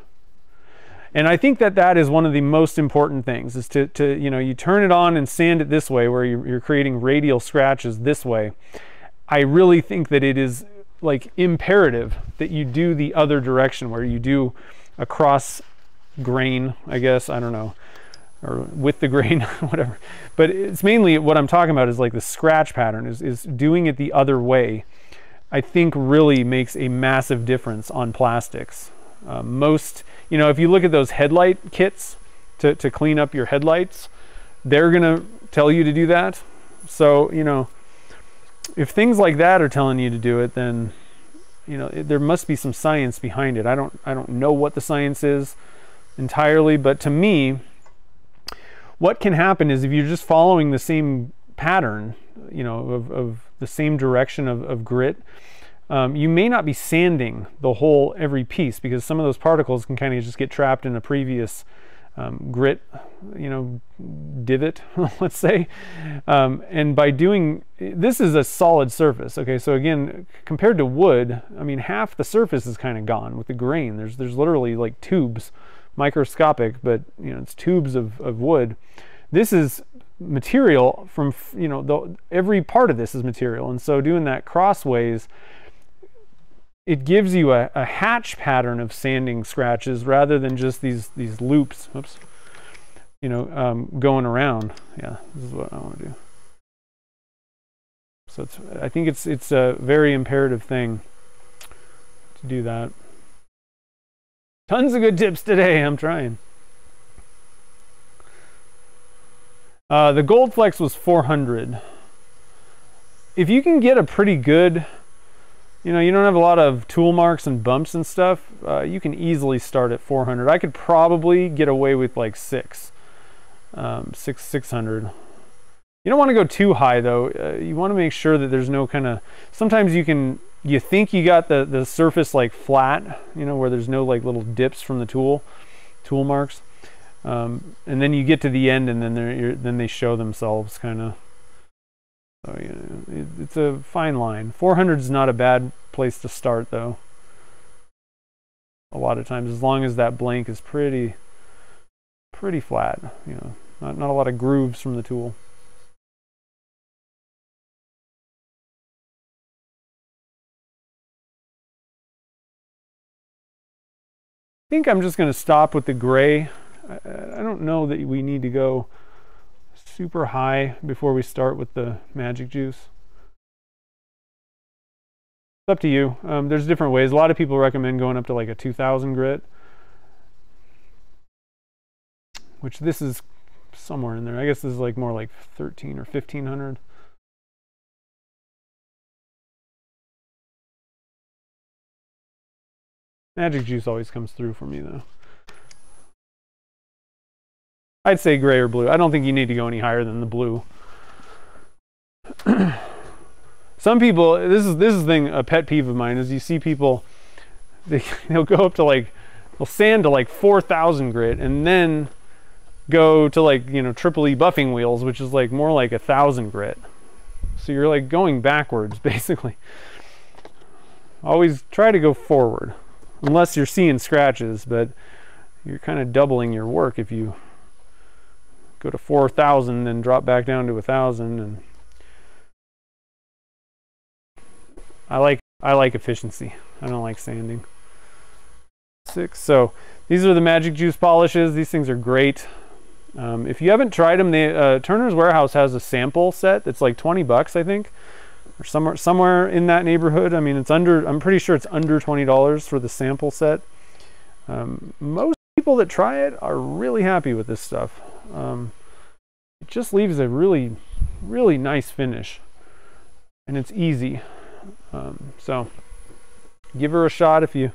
And I think that that is one of the most important things, is to, to you know, you turn it on and sand it this way, where you're, you're creating radial scratches this way. I really think that it is like imperative that you do the other direction, where you do a cross grain, I guess, I don't know, or with the grain, whatever. But it's mainly what I'm talking about is like the scratch pattern, is, is doing it the other way, I think really makes a massive difference on plastics. Uh, most, you know, if you look at those headlight kits to, to clean up your headlights, they're gonna tell you to do that. So, you know, if things like that are telling you to do it, then, you know, it, there must be some science behind it. I don't, I don't know what the science is entirely, but to me, what can happen is if you're just following the same pattern, you know, of, of the same direction of, of grit, um, you may not be sanding the whole, every piece, because some of those particles can kind of just get trapped in a previous um, grit, you know, divot, let's say. Um, and by doing, this is a solid surface. Okay, so again, compared to wood, I mean, half the surface is kind of gone with the grain. There's, there's literally like tubes, microscopic, but you know, it's tubes of, of wood. This is material from, you know, the, every part of this is material. And so doing that crossways, it gives you a, a hatch pattern of sanding scratches rather than just these, these loops, oops, you know, um, going around. Yeah, this is what I want to do. So it's, I think it's, it's a very imperative thing to do that. Tons of good tips today, I'm trying. Uh, the Goldflex was four hundred. If you can get a pretty good, you know, you don't have a lot of tool marks and bumps and stuff, uh, you can easily start at four hundred. I could probably get away with like six, um, six, six hundred. You don't want to go too high though. Uh, you want to make sure that there's no kind of, sometimes you can, you think you got the, the surface like flat, you know, where there's no like little dips from the tool, tool marks. Um, and then you get to the end and then they're, then they show themselves kind of. So yeah, it, it's a fine line. four hundred is not a bad place to start though. A lot of times, as long as that blank is pretty, pretty flat, you know, not, not a lot of grooves from the tool. I think I'm just going to stop with the gray. I, I don't know that we need to go super high before we start with the Magic Juice. It's up to you. Um, there's different ways. A lot of people recommend going up to like a two thousand grit, which this is somewhere in there. I guess this is like more like thirteen or fifteen hundred. Magic Juice always comes through for me though. I'd say gray or blue. I don't think you need to go any higher than the blue. Some people, this is this is thing, a pet peeve of mine, is you see people, they, they'll go up to like, they'll sand to like four thousand grit and then go to like, you know, triple E buffing wheels, which is like more like a thousand grit. So you're like going backwards basically. Always try to go forward. Unless you're seeing scratches, but you're kind of doubling your work if you go to four thousand and drop back down to one thousand. And I like I like efficiency. I don't like sanding. Six. So these are the Magic Juice polishes. These things are great. Um, if you haven't tried them, they, uh, Turner's Warehouse has a sample set that's like twenty bucks, I think. Or somewhere, somewhere in that neighborhood. I mean, it's under, I'm pretty sure it's under twenty dollars for the sample set. Um, most people that try it are really happy with this stuff. Um, it just leaves a really, really nice finish. And it's easy. Um, so give her a shot if you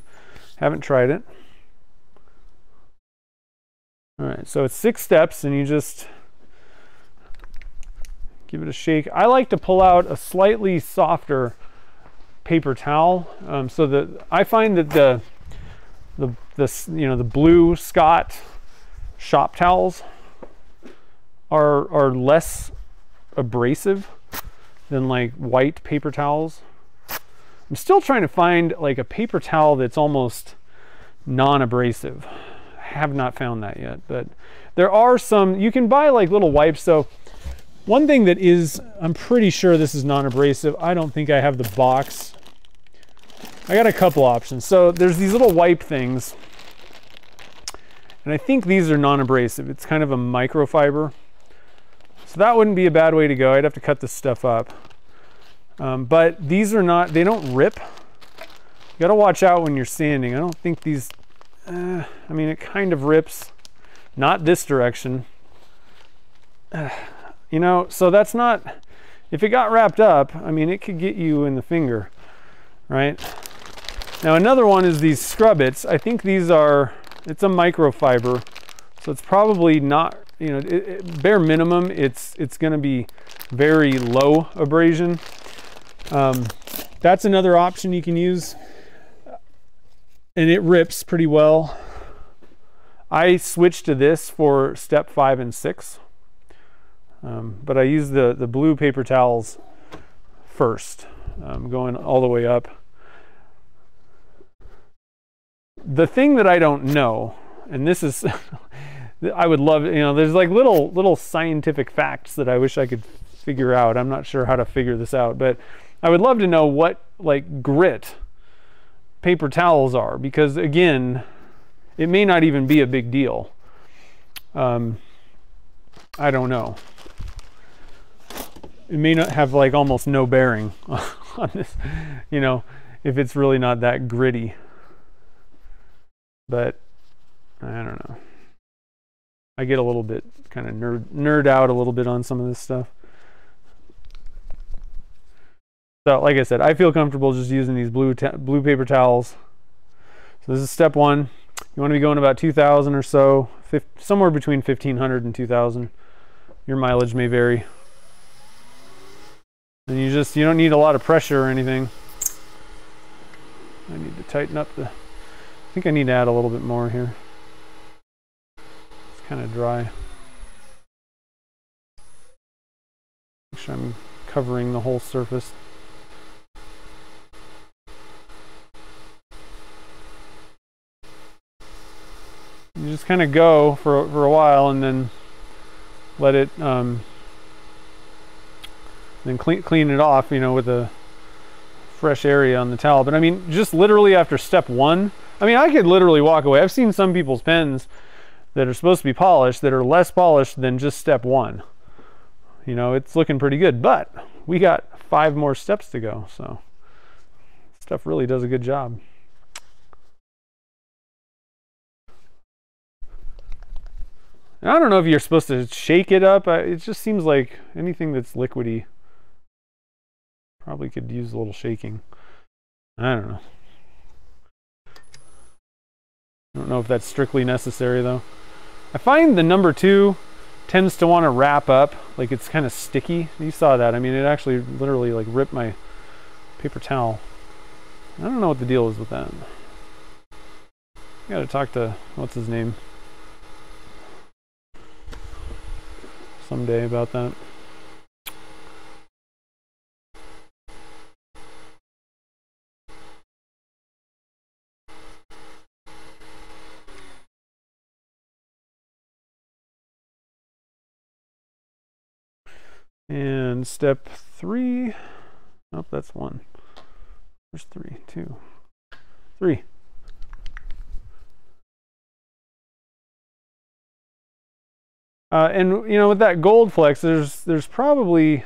haven't tried it. All right, so it's six steps and you just give it a shake. I like to pull out a slightly softer paper towel, um, so that I find that the, the, the, you know, the blue Scott shop towels are, are less abrasive than like white paper towels. I'm still trying to find like a paper towel that's almost non-abrasive. Have not found that yet, but there are some. You can buy like little wipes. So one thing that is, I'm pretty sure this is non-abrasive. I don't think I have the box. I got a couple options. So there's these little wipe things, and I think these are non-abrasive. It's kind of a microfiber, so that wouldn't be a bad way to go. I'd have to cut this stuff up, um, but these are not, they don't rip. You got to watch out when you're sanding. I don't think these, Uh, I mean, it kind of rips, not this direction, uh, you know, so that's not, if it got wrapped up, I mean, it could get you in the finger, right? Now, another one is these Scrub-Its. I think these are, it's a microfiber, so it's probably not, you know, it, it, bare minimum, it's, it's going to be very low abrasion. Um, that's another option you can use. And it rips pretty well. I switched to this for step five and six, um, but I used the, the blue paper towels first, um, going all the way up. The thing that I don't know, and this is, I would love, you know, there's like little, little scientific facts that I wish I could figure out. I'm not sure how to figure this out, but I would love to know what like grit paper towels are, because again, it may not even be a big deal. Um, I don't know. It may not have like almost no bearing on this, you know, if it's really not that gritty. But I don't know. I get a little bit kind of nerd nerd out a little bit on some of this stuff. So like I said, I feel comfortable just using these blue blue paper towels. So this is step one. You want to be going about two thousand or so, somewhere between fifteen hundred and two thousand. Your mileage may vary. And you just, you don't need a lot of pressure or anything. I need to tighten up the, I think I need to add a little bit more here. It's kind of dry. Make sure I'm covering the whole surface. You just kind of go for, for a while and then let it, um, then clean, clean it off, you know, with a fresh area on the towel. But I mean, just literally after step one, I mean, I could literally walk away. I've seen some people's pens that are supposed to be polished that are less polished than just step one. You know, it's looking pretty good, but we got five more steps to go. So stuff really does a good job. I don't know if you're supposed to shake it up. It just seems like anything that's liquidy probably could use a little shaking. I don't know. I don't know if that's strictly necessary though. I find the number two tends to want to wrap up. Like it's kind of sticky. You saw that. I mean, it actually literally like ripped my paper towel. I don't know what the deal is with that. I gotta talk to, what's his name? Someday about that. And step three. Nope, that's one. There's three, two, three. Uh, and you know, with that Goldflex, there's there's probably,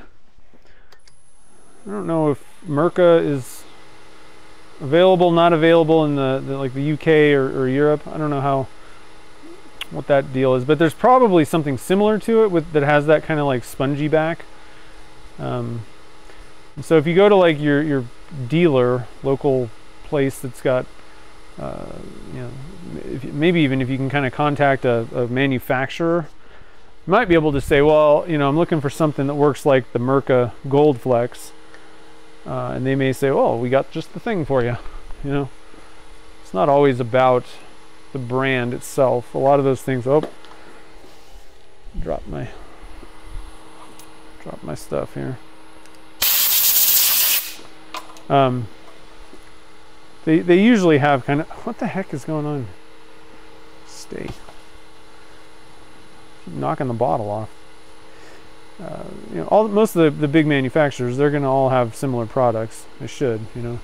I don't know if Mirka is available, not available in the, the like the U K or, or Europe. I don't know how what that deal is, but there's probably something similar to it with that has that kind of like spongy back. Um, so if you go to like your your dealer, local place that's got, uh, you know, if, maybe even if you can kind of contact a, a manufacturer, you might be able to say, well, you know, I'm looking for something that works like the Mirka Goldflex, uh, and they may say, oh, we got just the thing for you. You know, it's not always about the brand itself. A lot of those things. Oh, drop my drop my stuff here. Um, they, they usually have kind of, what the heck is going on? Stay. Keep knocking the bottle off. Uh, you know, all, most of the, the big manufacturers, they're going to all have similar products. They should, you know.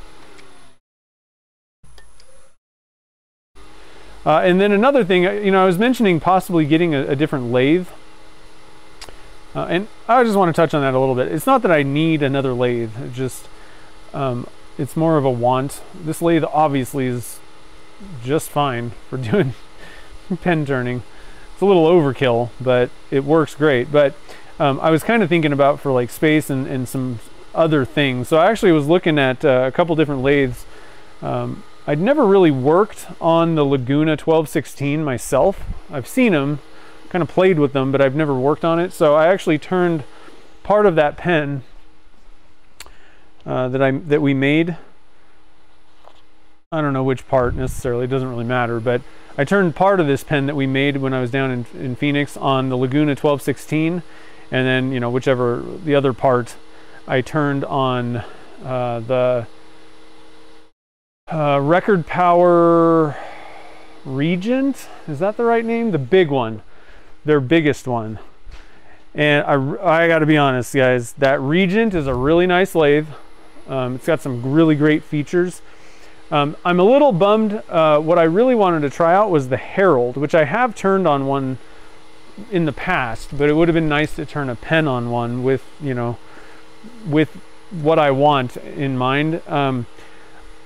Uh, and then another thing, you know, I was mentioning possibly getting a, a different lathe. Uh, and I just want to touch on that a little bit. It's not that I need another lathe. It just... Um, it's more of a want. This lathe obviously is just fine for doing pen turning. It's a little overkill, but it works great. But um, I was kind of thinking about for like space and, and some other things. So I actually was looking at uh, a couple different lathes. Um, I'd never really worked on the Laguna twelve sixteen myself. I've seen them, kind of played with them, but I've never worked on it. So I actually turned part of that pen Uh, that I that we made. I don't know which part necessarily, it doesn't really matter, but I turned part of this pen that we made when I was down in, in Phoenix on the Laguna twelve sixteen, and then, you know, whichever the other part I turned on uh, the uh, Record Power Regent, is that the right name? The big one, their biggest one. And I, I got to be honest, guys, that Regent is a really nice lathe. Um, it's got some really great features. Um, I'm a little bummed. Uh, what I really wanted to try out was the Herald, which I have turned on one in the past, but it would have been nice to turn a pen on one with, you know, with what I want in mind. Um,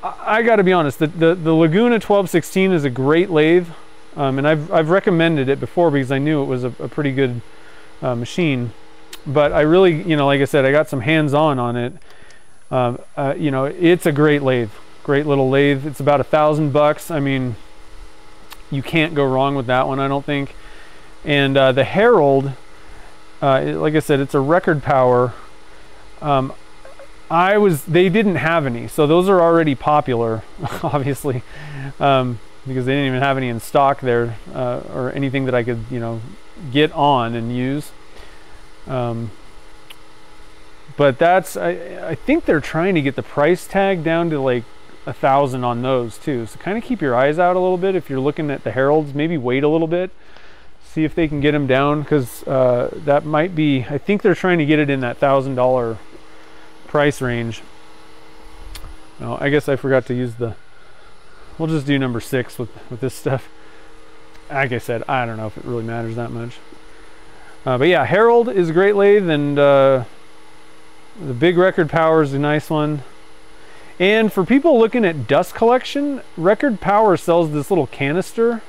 I, I got to be honest, the, the, the Laguna twelve sixteen is a great lathe, um, and I've, I've recommended it before because I knew it was a, a pretty good uh, machine. But I really, you know, like I said, I got some hands-on on it. Um, uh, you know, it's a great lathe, great little lathe. It's about a thousand bucks. I mean, you can't go wrong with that one, I don't think. And uh, the Herald, uh, it, like I said, it's a Record Power. Um, I was, they didn't have any, so those are already popular, obviously, um, because they didn't even have any in stock there, uh, or anything that I could, you know, get on and use. Um, But that's, I, I think they're trying to get the price tag down to like a thousand on those too. So kind of keep your eyes out a little bit if you're looking at the Heralds. Maybe wait a little bit, see if they can get them down, because uh, that might be, I think they're trying to get it in that thousand dollar price range. Oh, I guess I forgot to use the, we'll just do number six with, with this stuff. Like I said, I don't know if it really matters that much. Uh, but yeah, Herald is a great lathe, and uh, the big Record Power is a nice one. And for people looking at dust collection, Record Power sells this little canister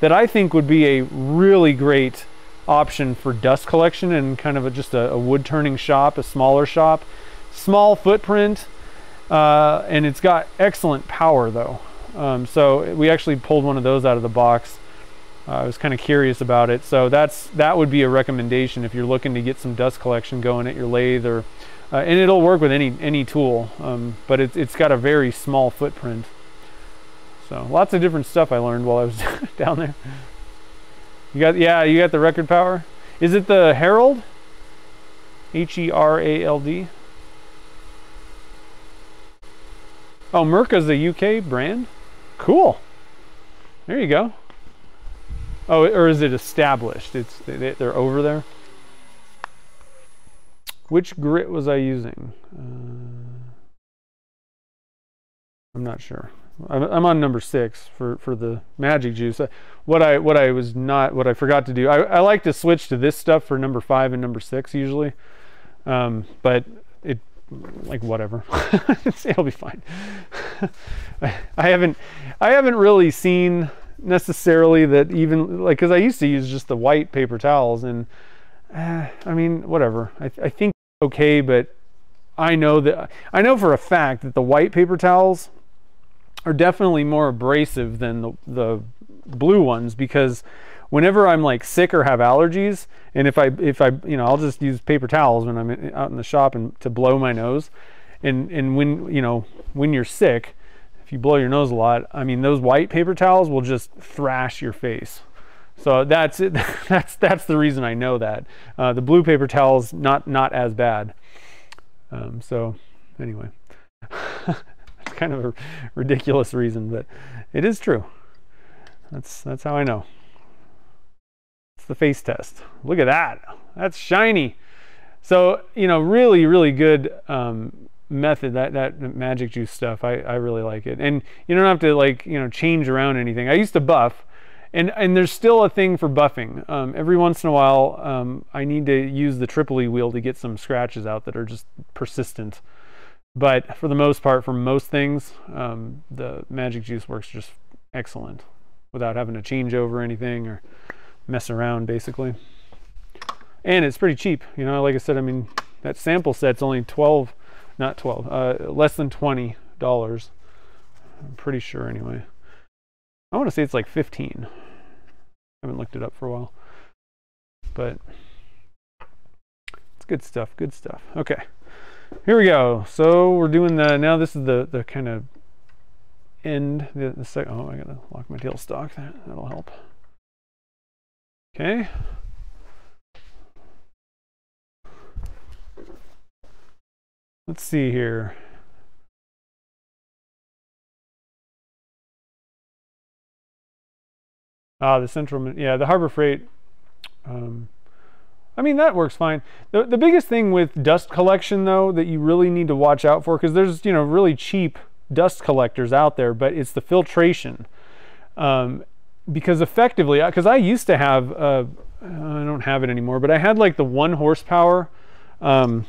that I think would be a really great option for dust collection and kind of a, just a, a wood turning shop, a smaller shop, small footprint, uh, and it's got excellent power though. Um, so we actually pulled one of those out of the box. Uh, I was kind of curious about it. So that's, that would be a recommendation if you're looking to get some dust collection going at your lathe, or Uh, and it'll work with any any tool, um, but it, it's got a very small footprint. So lots of different stuff I learned while I was down there. You got, yeah, you got the Record Power. Is it the Herald? H E R A L D. Oh, Mirka's a U K brand. Cool. There you go. Oh, or is it established? It's they, they're over there. Which grit was I using? Uh, I'm not sure. I'm, I'm on number six for, for the Magic Juice. I, what I what I was not, what I forgot to do, I, I like to switch to this stuff for number five and number six usually. Um, but it, like whatever, it'll be fine. I, I haven't, I haven't really seen necessarily that even, like, cause I used to use just the white paper towels, and Uh, I mean, whatever. I, th I think okay, but I know that I know for a fact that the white paper towels are definitely more abrasive than the, the blue ones, because whenever I'm like sick or have allergies, and if I, if I, you know, I'll just use paper towels when I'm in, out in the shop and to blow my nose. And, and when, you know, when you're sick, if you blow your nose a lot, I mean, those white paper towels will just thrash your face. So that's it. that's, that's the reason I know that. Uh, the blue paper towels, not, not as bad. Um, so anyway, it's kind of a ridiculous reason, but it is true. That's, that's how I know. The face test. Look at that. That's shiny. So, you know, really, really good um, method, that, that Magic Juice stuff. I, I really like it. And you don't have to like, you know, change around anything. I used to buff, and, and there's still a thing for buffing. Um, every once in a while, um, I need to use the Tripoli wheel to get some scratches out that are just persistent. But for the most part, for most things, um, the Magic Juice works just excellent without having to change over anything or mess around, basically. And it's pretty cheap, you know, like I said. I mean, that sample set's only twelve, not twelve, uh, less than twenty dollars, I'm pretty sure. Anyway, I want to say it's like fifteen. I haven't looked it up for a while, but it's good stuff, good stuff. Okay, here we go. So we're doing the, now this is the, the kind of end, the, the second, oh, I gotta lock my tail stock, that, that'll help. Okay. Let's see here. Ah, the Central, yeah, the Harbor Freight. Um, I mean, that works fine. The, the biggest thing with dust collection, though, that you really need to watch out for, because there's, you know, really cheap dust collectors out there, but it's the filtration. Um, Because effectively, because I used to have, uh, I don't have it anymore, but I had like the one horsepower, um,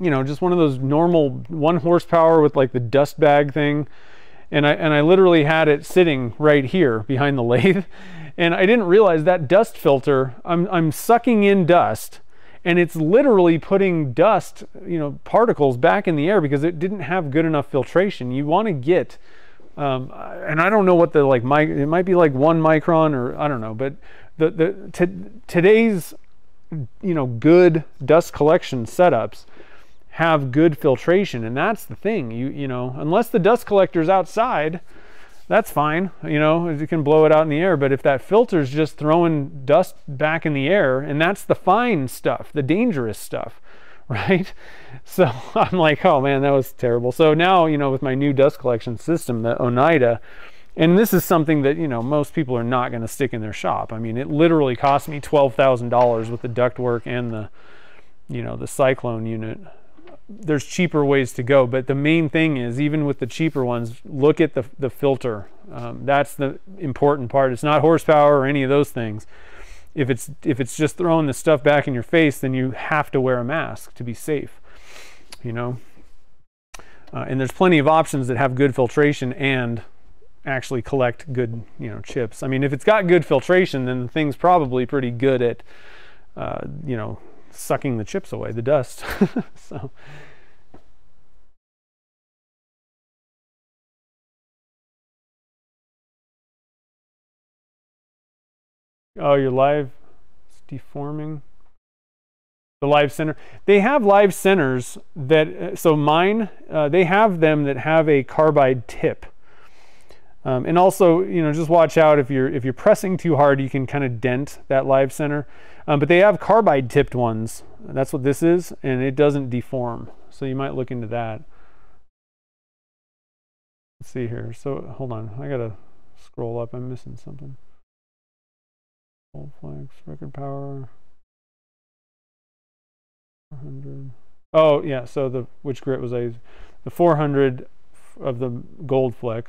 you know, just one of those normal one horsepower with like the dust bag thing. And I, and I literally had it sitting right here behind the lathe. And I didn't realize that dust filter, I'm, I'm sucking in dust, and it's literally putting dust, you know, particles back in the air because it didn't have good enough filtration. You want to get... Um, and I don't know what the, like, my, it might be like one micron or I don't know, but the, the today's, you know, good dust collection setups have good filtration. And that's the thing, you, you know, unless the dust collector's outside, that's fine. You know, you can blow it out in the air, but if that filter's just throwing dust back in the air, and that's the fine stuff, the dangerous stuff, right? So I'm like, oh man, that was terrible. So now, you know, with my new dust collection system, the Oneida, and this is something that, you know, most people are not going to stick in their shop. I mean, it literally cost me twelve thousand dollars with the ductwork and the, you know, the cyclone unit. There's cheaper ways to go, but the main thing is, even with the cheaper ones, look at the, the filter. Um, that's the important part. It's not horsepower or any of those things. If it's, if it's just throwing the stuff back in your face, then you have to wear a mask to be safe, you know? Uh, and there's plenty of options that have good filtration and actually collect good, you know, chips. I mean, if it's got good filtration, then the thing's probably pretty good at, uh, you know, sucking the chips away, the dust. So... Oh, your live, it's deforming. The live center. They have live centers that, so mine, uh, they have them that have a carbide tip. Um, and also, you know, just watch out if you're, if you're pressing too hard, you can kind of dent that live center. Um, but they have carbide tipped ones. That's what this is, and it doesn't deform. So you might look into that. Let's see here. So hold on, I gotta scroll up. I'm missing something. Goldflex, Record Power, four hundred. Oh yeah, so the, which grit was I using? The four hundred of the Goldflex.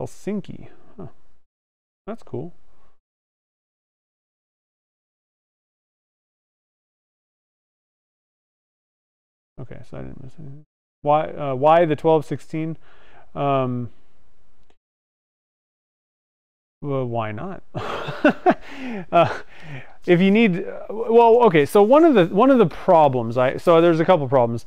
Helsinki, huh. That's cool. Okay, so I didn't miss anything. Why, uh, why the twelve sixteen? Um, Well, why not? uh, if you need, well, okay. So one of the one of the problems I so there's a couple problems.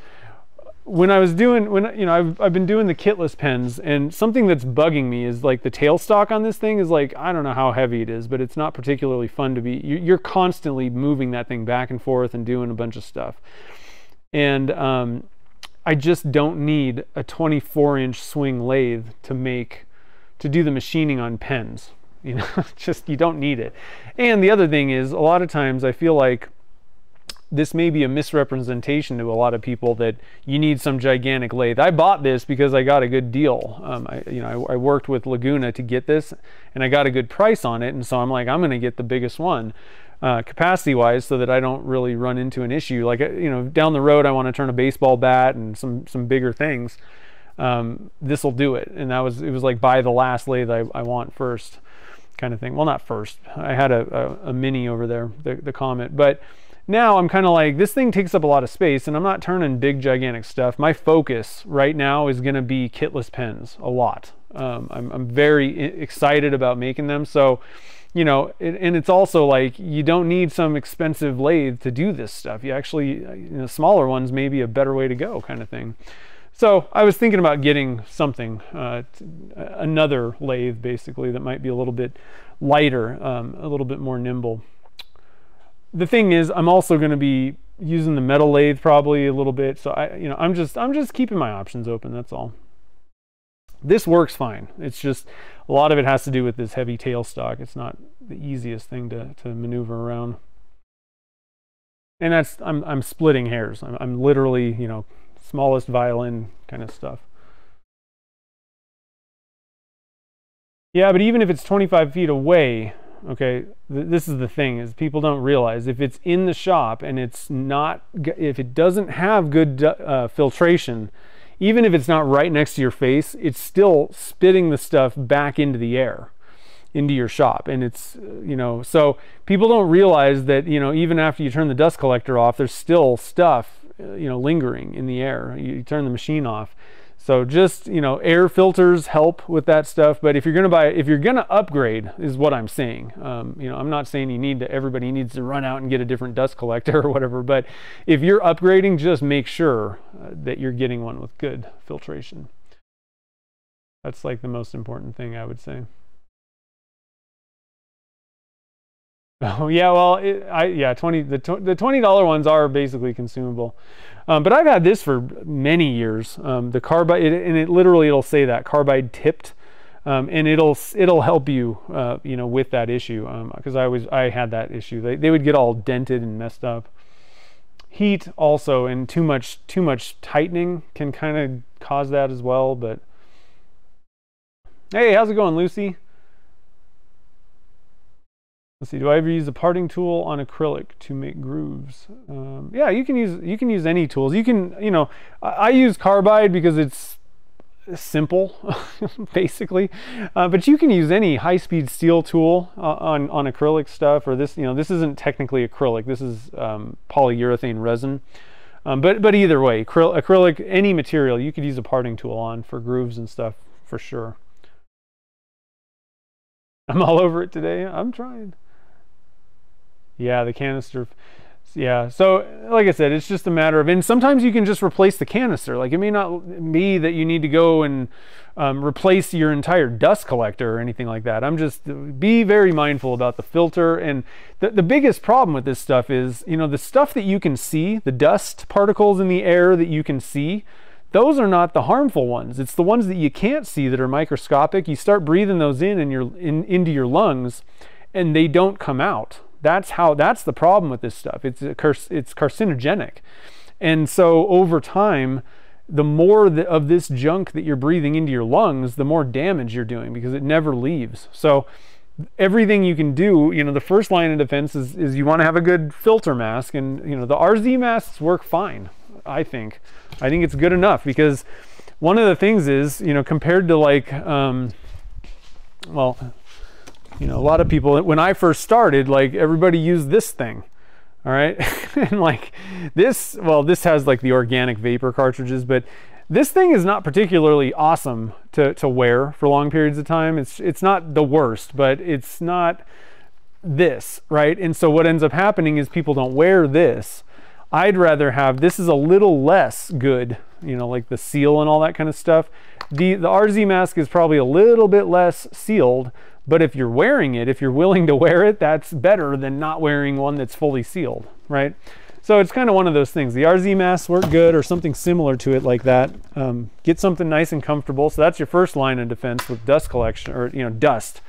when I was doing, when you know, I've, I've been doing the kitless pens, and something that's bugging me is like the tailstock on this thing is like, I don't know how heavy it is, but it's not particularly fun to be, you're constantly moving that thing back and forth and doing a bunch of stuff. And um, I just don't need a twenty-four inch swing lathe to make, to do the machining on pens. You know, just, you don't need it. And the other thing is, a lot of times I feel like this may be a misrepresentation to a lot of people that you need some gigantic lathe. I bought this because I got a good deal. Um, I, you know, I, I worked with Laguna to get this, and I got a good price on it. And so I'm like, I'm going to get the biggest one, uh, capacity-wise, so that I don't really run into an issue. Like, you know, down the road, I want to turn a baseball bat and some some bigger things. Um, this will do it. And that was it was like buy the last lathe I, I want first, kind of thing. Well, not first. I had a a, a mini over there, the, the Comet, but. Now I'm kind of like, this thing takes up a lot of space and I'm not turning big, gigantic stuff. My focus right now is going to be kitless pens a lot. Um, I'm, I'm very excited about making them. So, you know, it, and it's also like, you don't need some expensive lathe to do this stuff. You actually, you know, smaller ones may be a better way to go, kind of thing. So I was thinking about getting something, uh, another lathe basically that might be a little bit lighter, um, a little bit more nimble. The thing is, I'm also going to be using the metal lathe probably a little bit, so I, you know, I'm just, I'm just keeping my options open. That's all. This works fine. It's just a lot of it has to do with this heavy tailstock. It's not the easiest thing to to maneuver around. And that's, I'm I'm splitting hairs. I'm, I'm literally, you know, smallest violin kind of stuff. Yeah, but even if it's twenty-five feet away. Okay, this is the thing, is people don't realize, if it's in the shop and it's not, if it doesn't have good uh, filtration, even if it's not right next to your face, it's still spitting the stuff back into the air, into your shop. And it's, you know, so people don't realize that, you know, even after you turn the dust collector off, there's still stuff, you know, lingering in the air. You, you turn the machine off. So just, you know, air filters help with that stuff. But if you're going to buy, if you're going to upgrade is what I'm saying. Um, you know, I'm not saying you need to, everybody needs to run out and get a different dust collector or whatever. But if you're upgrading, just make sure uh, that you're getting one with good filtration. That's like the most important thing, I would say. Oh yeah, well, it, I yeah, twenty the the twenty dollar ones are basically consumable, um, but I've had this for many years. Um, the carbide, it, and it literally it'll say that carbide tipped, um, and it'll it'll help you, uh, you know, with that issue, because um, I was I had that issue. They they would get all dented and messed up. Heat also, and too much too much tightening can kind of cause that as well. But hey, how's it going, Lucy? Let's see, do I ever use a parting tool on acrylic to make grooves? Um, yeah, you can use you can use any tools. You can, you know, I, I use carbide because it's simple, basically. Uh, but you can use any high-speed steel tool uh, on, on acrylic stuff, or this, you know, this isn't technically acrylic. This is um, polyurethane resin. Um, but, but either way, acryl acrylic, any material, you could use a parting tool on for grooves and stuff for sure. I'm all over it today. I'm trying. Yeah, the canister. Yeah, so like I said, it's just a matter of, and sometimes you can just replace the canister. Like it may not be that you need to go and um, replace your entire dust collector or anything like that. I'm just, be very mindful about the filter. And the, the biggest problem with this stuff is, you know, the stuff that you can see, the dust particles in the air that you can see, those are not the harmful ones. It's the ones that you can't see that are microscopic. You start breathing those in, in, your, in into your lungs and they don't come out. That's how, that's the problem with this stuff. It's, a car, it's carcinogenic. And so over time, the more the, of this junk that you're breathing into your lungs, the more damage you're doing because it never leaves. So everything you can do, you know, the first line of defense is, is you want to have a good filter mask, and, you know, the R Z masks work fine. I think, I think it's good enough, because one of the things is, you know, compared to like, um, well, you know, a lot of people, when I first started, like everybody used this thing. All right. And like this, well, this has like the organic vapor cartridges, but this thing is not particularly awesome to, to wear for long periods of time. It's, it's not the worst, but it's not this, right? And so what ends up happening is people don't wear this I'd rather have, this is a little less good, you know, like the seal and all that kind of stuff. The, the R Z mask is probably a little bit less sealed, but if you're wearing it, if you're willing to wear it, that's better than not wearing one that's fully sealed, right? So it's kind of one of those things. The R Z masks work good, or something similar to it like that. Um, get something nice and comfortable. So that's your first line of defense with dust collection, or, you know, dust.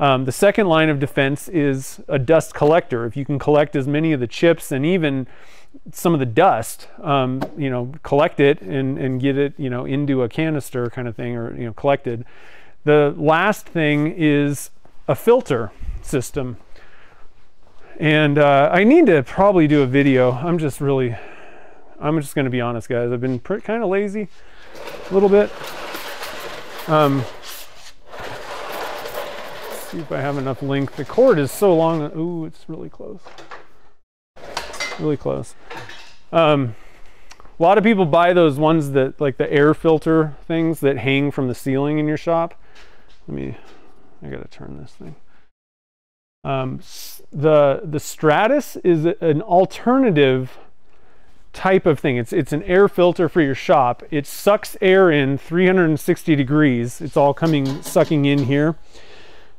Um, the second line of defense is a dust collector. If you can collect as many of the chips and even some of the dust, um, you know, collect it and, and get it, you know, into a canister kind of thing, or, you know, collected. The last thing is a filter system. And uh, I need to probably do a video. I'm just really, I'm just gonna be honest, guys. I've been kind of lazy a little bit. Um, let's see if I have enough length. The cord is so long. Ooh, it's really close. Really close. Um, a lot of people buy those ones that, like the air filter things that hang from the ceiling in your shop. Let me, I gotta turn this thing. Um, the, the Stratus is an alternative type of thing. It's, it's an air filter for your shop. It sucks air in three hundred sixty degrees. It's all coming, sucking in here.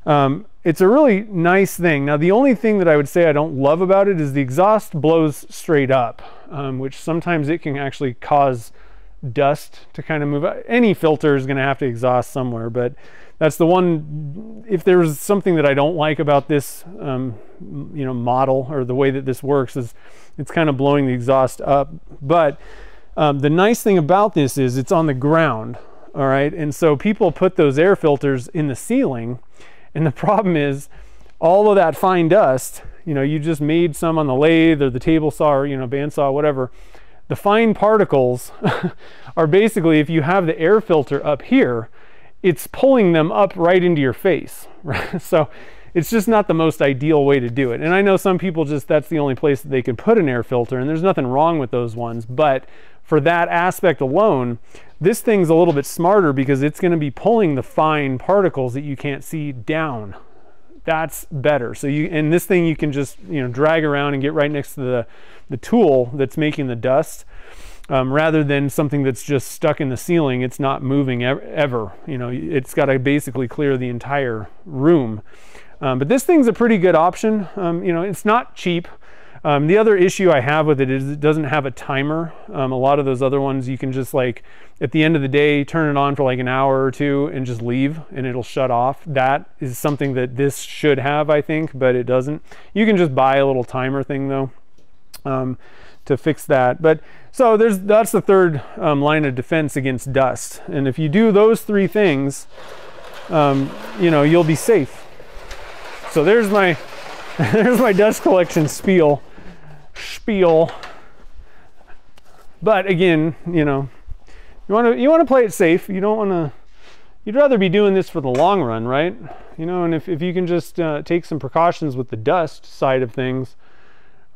Um, it's a really nice thing. Now, the only thing that I would say I don't love about it is the exhaust blows straight up, um, which sometimes it can actually cause dust to kind of move out. Any filter is going to have to exhaust somewhere, but that's the one. If there's something that I don't like about this, um, you know, model or the way that this works, is it's kind of blowing the exhaust up. But um, the nice thing about this is it's on the ground, all right? And so people put those air filters in the ceiling, and the problem is all of that fine dust, you know, you just made some on the lathe or the table saw or, you know, bandsaw, whatever. The fine particles are basically, if you have the air filter up here, it's pulling them up right into your face, right? So it's just not the most ideal way to do it. And I know some people just, that's the only place that they can put an air filter, and there's nothing wrong with those ones. But for that aspect alone, this thing's a little bit smarter because it's gonna be pulling the fine particles that you can't see down. That's better. So you, and this thing you can just, you know, drag around and get right next to the, the tool that's making the dust. Um, rather than something that's just stuck in the ceiling, it's not moving ever, ever. You know, it's got to basically clear the entire room. Um, but this thing's a pretty good option. Um, you know, it's not cheap. Um, the other issue I have with it is it doesn't have a timer. Um, a lot of those other ones, you can just, like, at the end of the day, turn it on for like an hour or two and just leave, and it'll shut off. That is something that this should have, I think, but it doesn't. You can just buy a little timer thing, though, um, to fix that. But so there's, that's the third um, line of defense against dust. And if you do those three things, um, you know, you'll be safe. So there's my, there's my dust collection spiel, spiel. But again, you know, you want to, you want to play it safe. You don't want to, you'd rather be doing this for the long run, right? You know, and if, if you can just uh, take some precautions with the dust side of things,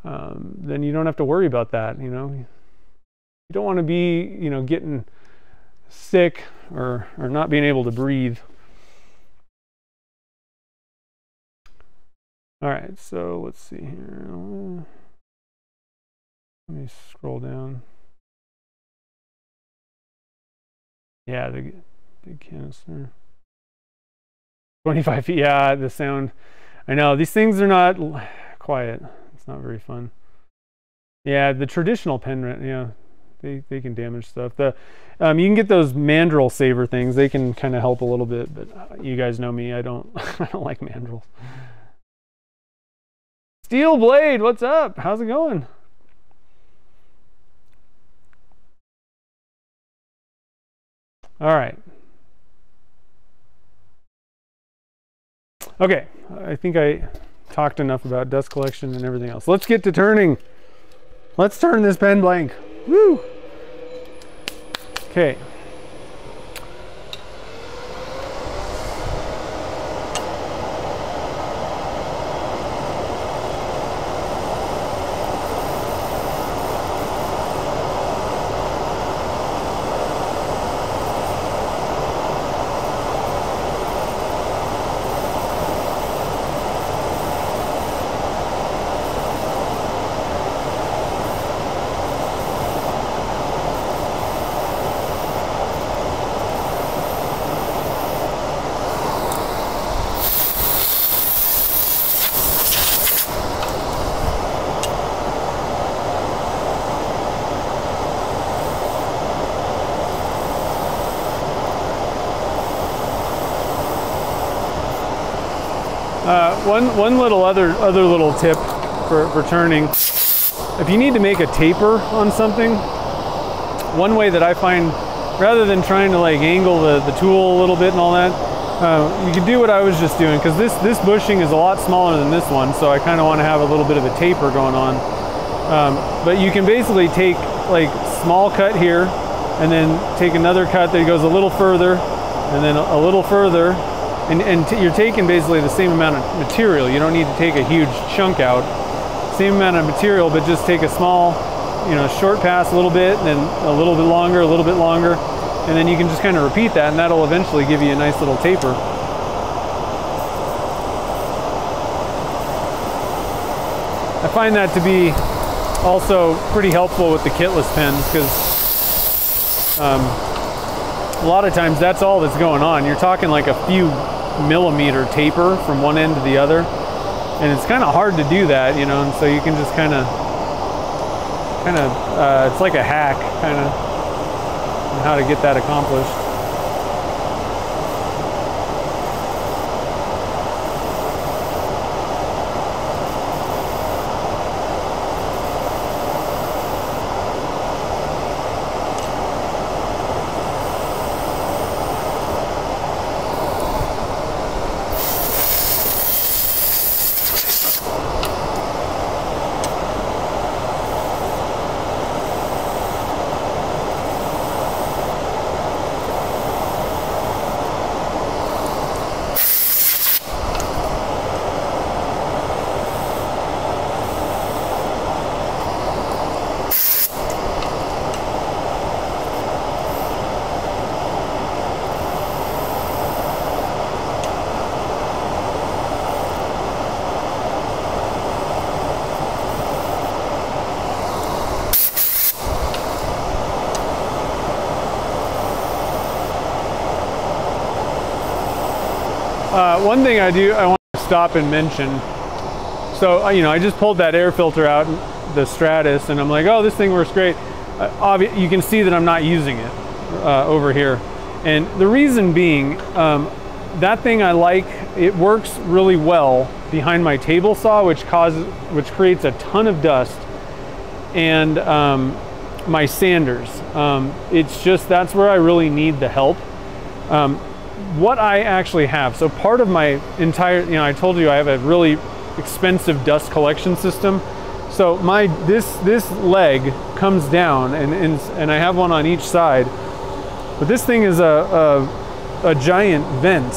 Um, then you don't have to worry about that. You know, you don't want to be, you know, getting sick or, or not being able to breathe. All right, so let's see here. Let me scroll down. Yeah, the big canister. twenty-five feet, yeah, the sound. I know, these things are not quiet. It's not very fun. Yeah, the traditional pen, yeah, they, they can damage stuff. The um, you can get those mandrel saver things. They can kind of help a little bit, but you guys know me. I don't I don't like mandrels. Steel blade, what's up? How's it going? All right. Okay, I think I talked enough about dust collection and everything else. Let's get to turning. Let's turn this pen blank. Woo! Okay. Uh, one one little other other little tip for, for turning. If you need to make a taper on something, one way that I find, rather than trying to like angle the, the tool a little bit and all that, uh, you can do what I was just doing, because this, this bushing is a lot smaller than this one, so I kind of want to have a little bit of a taper going on. Um, but you can basically take like small cut here, and then take another cut that goes a little further, and then a little further, and, and t you're taking basically the same amount of material. You don't need to take a huge chunk out. Same amount of material, but just take a small, you know, short pass a little bit, and then a little bit longer, a little bit longer, and then you can just kind of repeat that, and that'll eventually give you a nice little taper. I find that to be also pretty helpful with the kitless pens, because um, a lot of times that's all that's going on. You're talking like a few millimeter taper from one end to the other. And it's kind of hard to do that, you know, and so you can just kind of, kind of, uh, it's like a hack, kind of, on how to get that accomplished. One thing I do, I want to stop and mention. So, you know, I just pulled that air filter out, the Stratus, and I'm like, oh, this thing works great. Uh, you can see that I'm not using it uh, over here. And the reason being, um, that thing I like, it works really well behind my table saw, which causes, which creates a ton of dust, and um, my sanders. Um, it's just, that's where I really need the help. Um, What I actually have, so part of my entire, you know, I told you I have a really expensive dust collection system. So my this this leg comes down, and and, and I have one on each side. But this thing is a a, a giant vent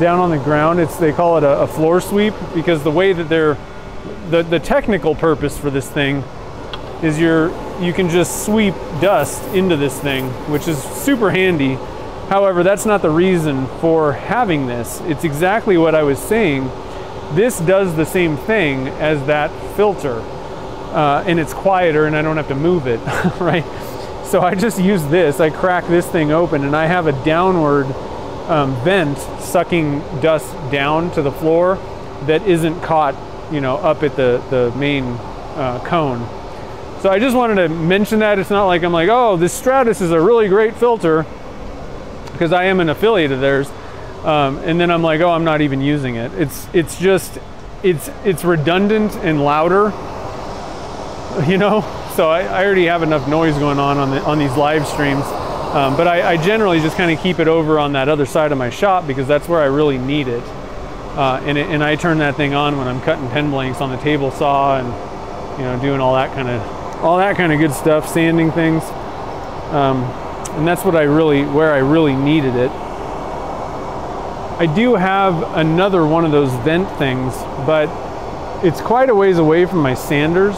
down on the ground. It's they call it a, a floor sweep, because the way that they're the the technical purpose for this thing is you're you can just sweep dust into this thing, which is super handy. However, that's not the reason for having this. It's exactly what I was saying. This does the same thing as that filter, uh, and it's quieter, and I don't have to move it, right? So I just use this, I crack this thing open, and I have a downward um, vent sucking dust down to the floor that isn't caught, you know, up at the, the main uh, cone. So I just wanted to mention that. It's not like I'm like, oh, this Stratus is a really great filter, because I am an affiliate of theirs, um, and then I'm like, oh, I'm not even using it. It's it's just, it's it's redundant and louder, you know. So I, I already have enough noise going on on, the, on these live streams, um, but I, I generally just kind of keep it over on that other side of my shop, because that's where I really need it. Uh, and it, and I turn that thing on when I'm cutting pen blanks on the table saw, and you know, doing all that kind of all that kind of good stuff, sanding things. Um, And that's what I really, where I really needed it. I do have another one of those vent things, but it's quite a ways away from my sanders.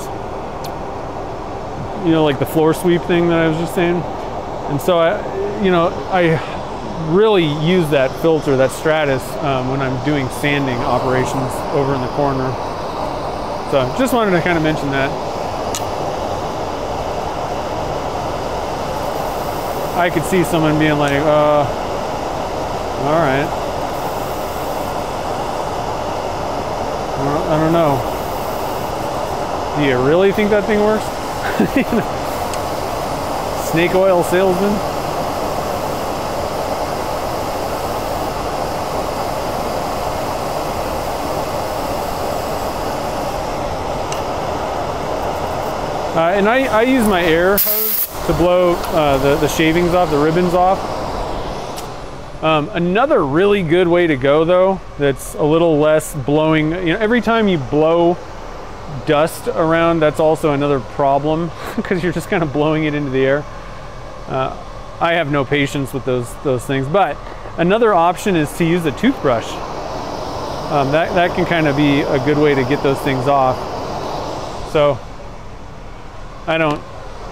You know, like the floor sweep thing that I was just saying. And so I, you know, I really use that filter, that Stratus, um, when I'm doing sanding operations over in the corner. So just wanted to kind of mention that. I could see someone being like, uh, all right. I don't know. Do you really think that thing works? You know? Snake oil salesman? Uh, and I, I use my air hose to blow uh, the, the shavings off, the ribbons off. Um, another really good way to go though, that's a little less blowing, you know, every time you blow dust around, that's also another problem because you're just kind of blowing it into the air. Uh, I have no patience with those, those things, but another option is to use a toothbrush. Um, that, that can kind of be a good way to get those things off. So I don't,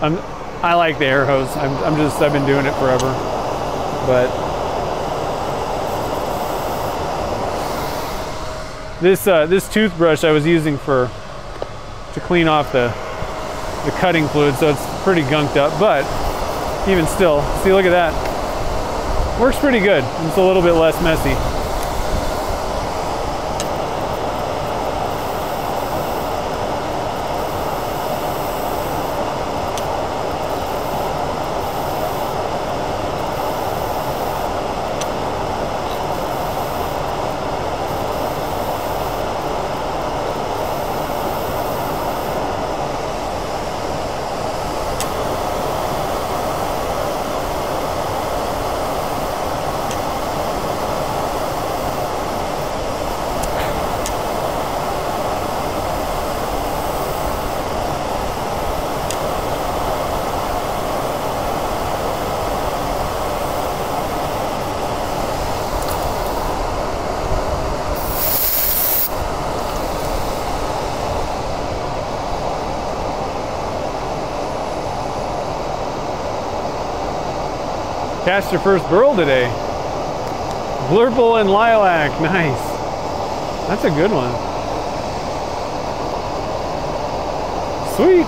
I'm, I like the air hose. I'm, I'm just, I've been doing it forever, but. This, uh, this toothbrush I was using for, to clean off the, the cutting fluid, so it's pretty gunked up, but even still, see, look at that. Works pretty good. It's a little bit less messy. Cast your first burl today. Blurple and lilac, nice. That's a good one. Sweet.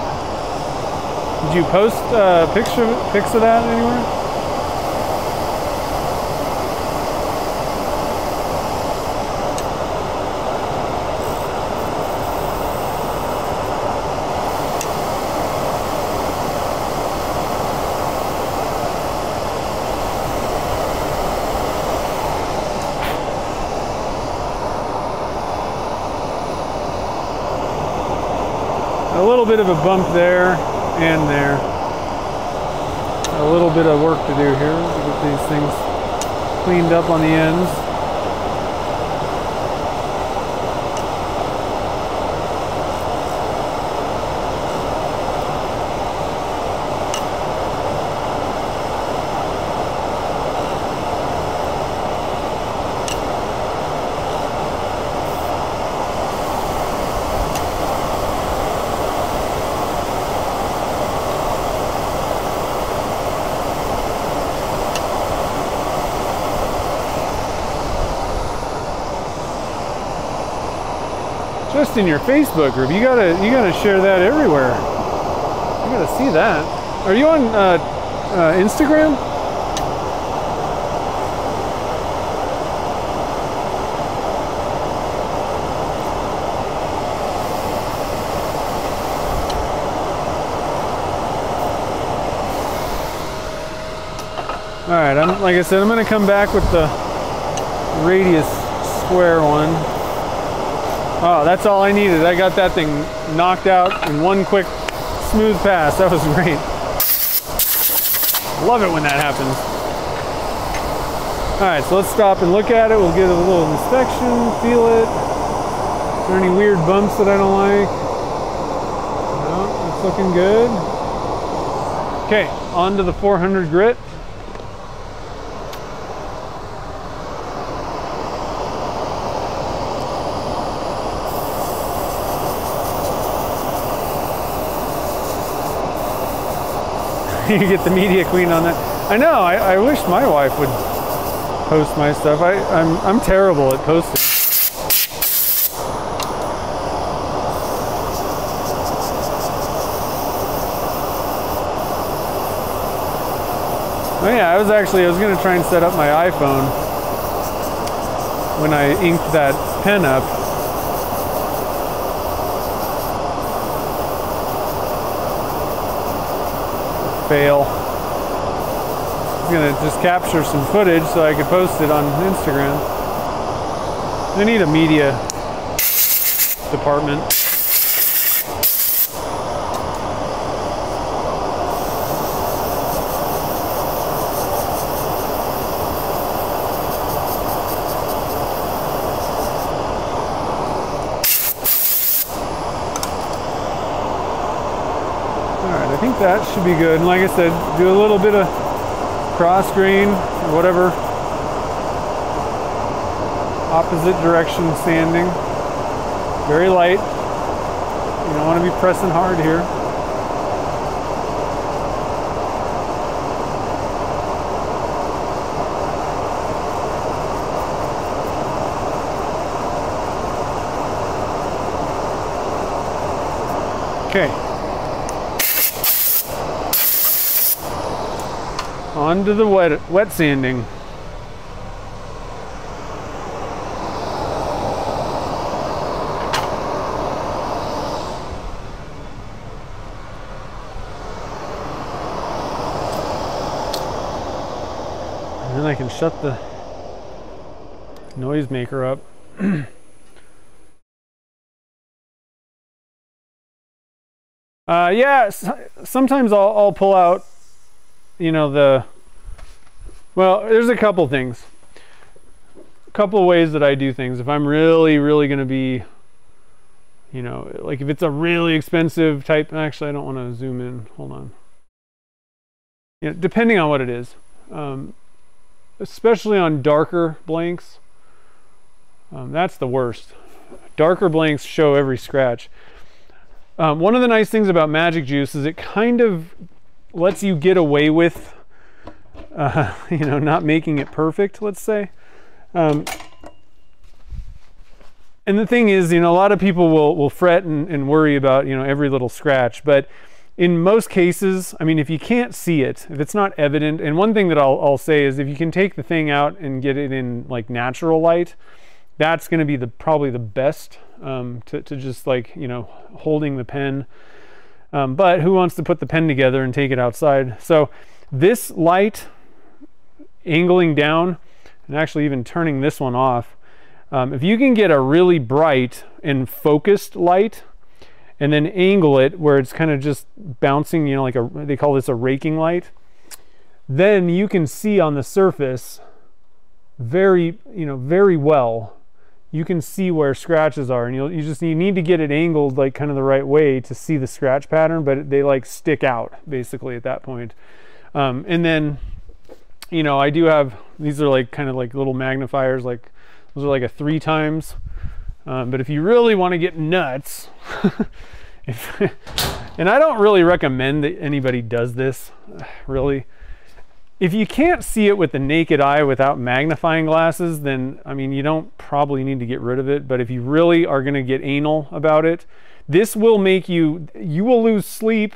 Did you post uh, picture pics of that anywhere? Bit of a bump there and there. A little bit of work to do here to get these things cleaned up on the ends. In your Facebook group, you gotta you gotta share that everywhere. You gotta see that. Are you on uh, uh, Instagram? All right, I'm like I said, I'm gonna come back with the radius square one. Oh, that's all I needed. I got that thing knocked out in one quick, smooth pass. That was great. Love it when that happens. All right, so let's stop and look at it. We'll get a little inspection, feel it. Is there any weird bumps that I don't like? No, it's looking good. Okay, on to the four hundred grit. You get the media queen on that. I know, I, I wish my wife would post my stuff. I, I'm, I'm terrible at posting. Oh yeah, I was actually, I was gonna try and set up my iPhone when I inked that pen up. Fail. I'm gonna just capture some footage so I could post it on Instagram. I need a media department. think that should be good. And like I said, do a little bit of cross grain, whatever opposite direction sanding. Very light. You don't want to be pressing hard here. Okay. On to the wet, wet sanding. And then I can shut the noisemaker up. Uh, yeah, sometimes I'll, I'll pull out, you know, the, well, there's a couple things, a couple ways that I do things. If I'm really, really going to be, you know, like if it's a really expensive type, actually, I don't want to zoom in, hold on. You know, depending on what it is, um, especially on darker blanks, um, that's the worst. Darker blanks show every scratch. Um, one of the nice things about Magic Juice is it kind of lets you get away with, uh, you know, not making it perfect, let's say. Um, and the thing is, you know, a lot of people will, will fret and, and worry about, you know, every little scratch. But in most cases, I mean, if you can't see it, if it's not evident, and one thing that I'll, I'll say is if you can take the thing out and get it in like natural light, that's going to be the probably the best um, to, to just like, you know, holding the pen. Um, but who wants to put the pen together and take it outside? So this light angling down and actually even turning this one off. Um, if you can get a really bright and focused light and then angle it where it's kind of just bouncing, you know, like a, they call this a raking light, then you can see on the surface very, you know, very well. You can see where scratches are, and you'll, you just you need to get it angled like kind of the right way to see the scratch pattern, but they like stick out basically at that point. Um, and then, you know, I do have, these are like kind of like little magnifiers, like those are like a three times. Um, but if you really want to get nuts, if, and I don't really recommend that anybody does this, really. If you can't see it with the naked eye without magnifying glasses, then, I mean, you don't probably need to get rid of it, but if you really are gonna get anal about it, this will make you, you will lose sleep.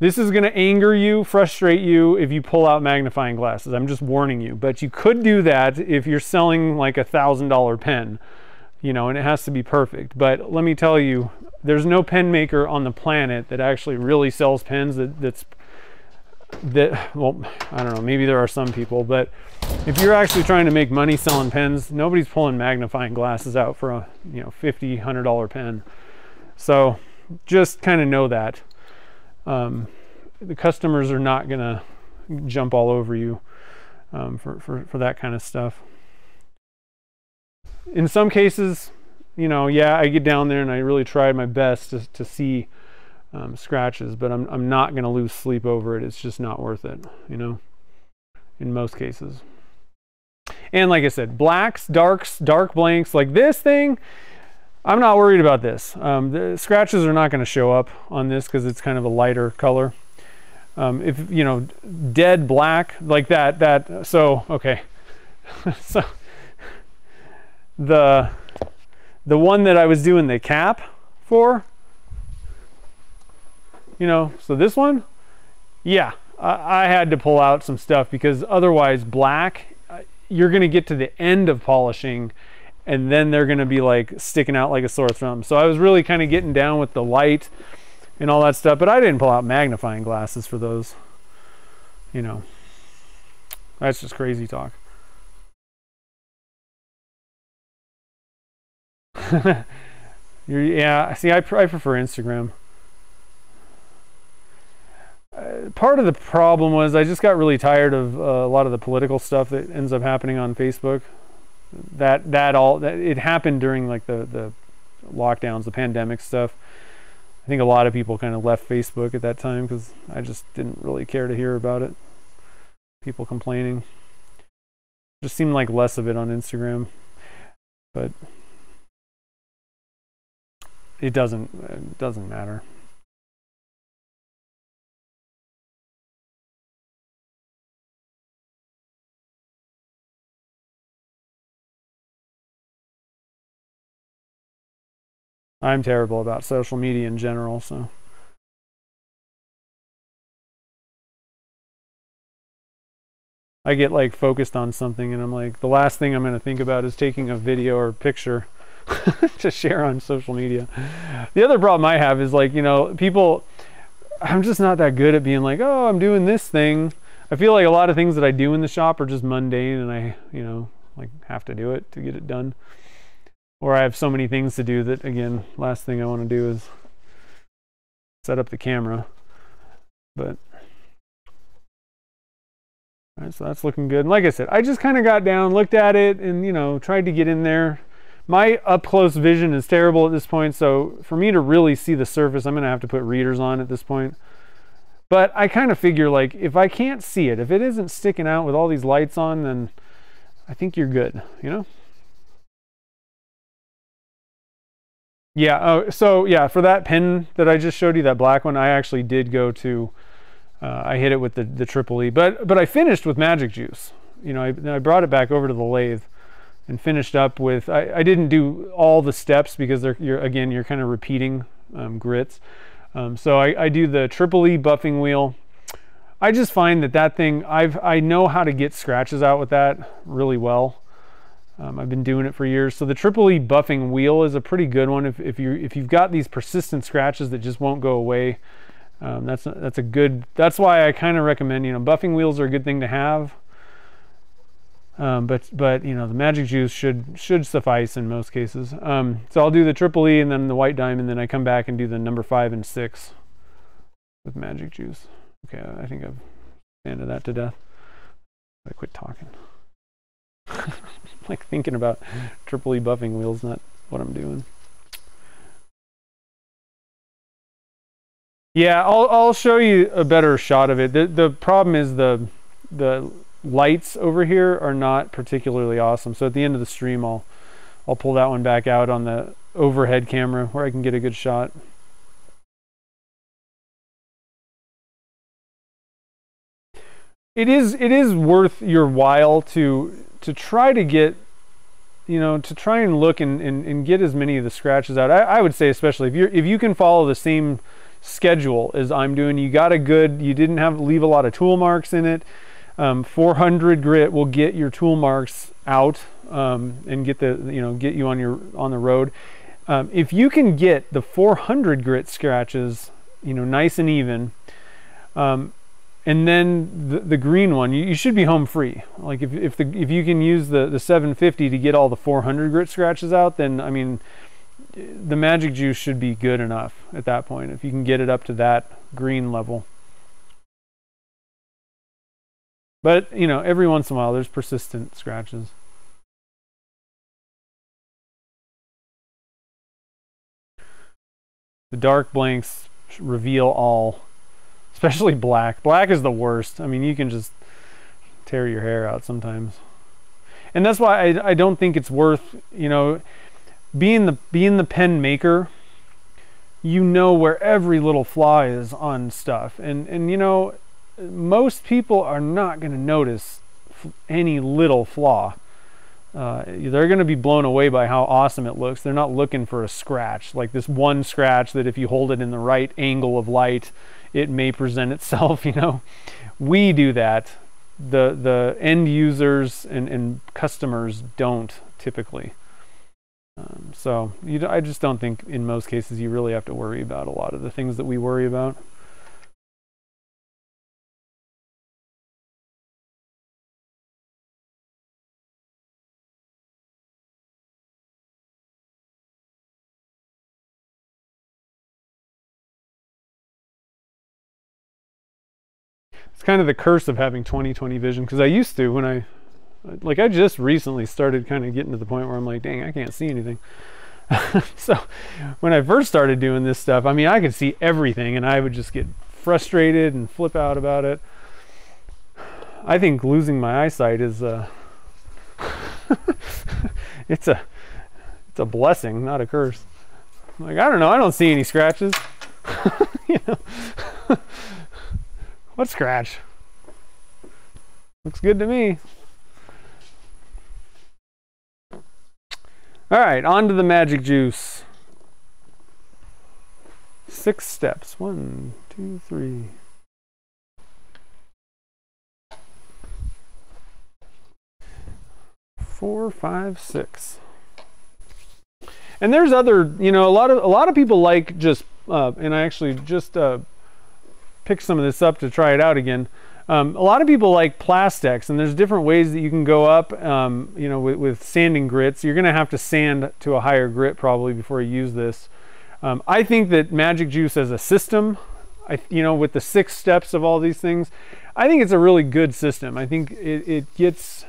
This is gonna anger you, frustrate you if you pull out magnifying glasses. I'm just warning you, but you could do that if you're selling like a thousand dollar pen, you know, and it has to be perfect. But let me tell you, there's no pen maker on the planet that actually really sells pens that, that's that well I don't know, maybe there are some people, but if you're actually trying to make money selling pens, nobody's pulling magnifying glasses out for a, you know, fifty, one hundred dollar pen. So just kind of know that um, the customers are not gonna jump all over you um, for, for, for that kind of stuff. In some cases, you know, yeah, I get down there and I really tried my best to, to see Um, scratches, but I'm, I'm not going to lose sleep over it. It's just not worth it, you know, in most cases. And like I said, blacks, darks, dark blanks, like this thing, I'm not worried about this. Um, the scratches are not going to show up on this because it's kind of a lighter color. Um, if, you know, dead black, like that, that, so, okay. So, the, the one that I was doing the cap for, you know, so this one, yeah, I, I had to pull out some stuff because otherwise black, you're going to get to the end of polishing and then they're going to be like sticking out like a sore thumb. So I was really kind of getting down with the light and all that stuff, but I didn't pull out magnifying glasses for those, you know, that's just crazy talk. You're, yeah, see, I, pr I prefer Instagram. Uh, part of the problem was I just got really tired of uh, a lot of the political stuff that ends up happening on Facebook. That that all that it happened during like the the lockdowns, the pandemic stuff. I think a lot of people kind of left Facebook at that time because I just didn't really care to hear about it. People complaining. Just seemed like less of it on Instagram. But it doesn't, it doesn't matter. I'm terrible about social media in general, so. I get like focused on something and I'm like, the last thing I'm gonna think about is taking a video or picture to share on social media. The other problem I have is like, you know, people, I'm just not that good at being like, oh, I'm doing this thing. I feel like a lot of things that I do in the shop are just mundane and I, you know, like have to do it to get it done. Or I have so many things to do that, again, last thing I want to do is set up the camera. But, all right, so that's looking good. And like I said, I just kind of got down, looked at it, and, you know, tried to get in there. My up-close vision is terrible at this point, so for me to really see the surface, I'm going to have to put readers on at this point. But I kind of figure, like, if I can't see it, if it isn't sticking out with all these lights on, then I think you're good, you know? Yeah, oh, so yeah, for that pen that I just showed you, that black one, I actually did go to, uh, I hit it with the, the triple E, but but I finished with Magic Juice. You know, I, I brought it back over to the lathe and finished up with, I, I didn't do all the steps because they're, you're, again, you're kind of repeating um, grits. Um, so I, I do the triple E buffing wheel. I just find that that thing, I've, I know how to get scratches out with that really well. Um, I've been doing it for years. So the triple E buffing wheel is a pretty good one. If, if, you, if you've got these persistent scratches that just won't go away, um, that's, that's a good, that's why I kind of recommend, you know, buffing wheels are a good thing to have. Um, but, but, you know, the Magic Juice should, should suffice in most cases. Um, so I'll do the triple E and then the white diamond, then I come back and do the number five and six with Magic Juice. Okay, I think I've ended that to death. I quit talking. Like thinking about triple E buffing wheels, not what I'm doing. Yeah, I'll, I'll show you a better shot of it. The, the problem is the, the lights over here are not particularly awesome. So at the end of the stream, I'll, I'll pull that one back out on the overhead camera where I can get a good shot. It is, it is worth your while to to try to get, you know, to try and look and, and, and get as many of the scratches out. I, I would say, especially if you're, if you can follow the same schedule as I'm doing, you got a good, you didn't have leave a lot of tool marks in it. Um, four hundred grit will get your tool marks out um, and get the, you know, get you on your, on the road. Um, if you can get the four hundred grit scratches, you know, nice and even, um, and then the, the green one, you, you should be home free. Like if, if, the, if you can use the, the seven fifty to get all the four hundred grit scratches out, then I mean, the Magic Juice should be good enough at that point, if you can get it up to that green level. But you know, every once in a while there's persistent scratches. The dark blanks reveal all. Especially black. Black is the worst. I mean, you can just tear your hair out sometimes. And that's why I, I don't think it's worth, you know, being the, being the pen maker, you know where every little flaw is on stuff. And, and you know, most people are not going to notice any little flaw. Uh, they're going to be blown away by how awesome it looks. They're not looking for a scratch, like this one scratch that if you hold it in the right angle of light, it may present itself, you know. We do that. The the end users and, and customers don't typically. Um, so you, I just don't think in most cases you really have to worry about a lot of the things that we worry about. It's kind of the curse of having twenty twenty vision, because I used to when I, like I just recently started kind of getting to the point where I'm like, dang, I can't see anything. So when I first started doing this stuff, I mean, I could see everything and I would just get frustrated and flip out about it. I think losing my eyesight is uh, it's a it's a blessing, not a curse. Like, I don't know, I don't see any scratches. You know, what scratch? Looks good to me. All right, on to the Magic Juice. Six steps. One, two, three. Four, five, six. And there's other, you know, a lot of a lot of people like just, uh, and I actually just uh, picked some of this up to try it out again. Um, a lot of people like Plastex, and there's different ways that you can go up, um, you know, with, with sanding grits. You're going to have to sand to a higher grit probably before you use this. Um, I think that Magic Juice as a system, I, you know, with the six steps of all these things, I think it's a really good system. I think it, it gets,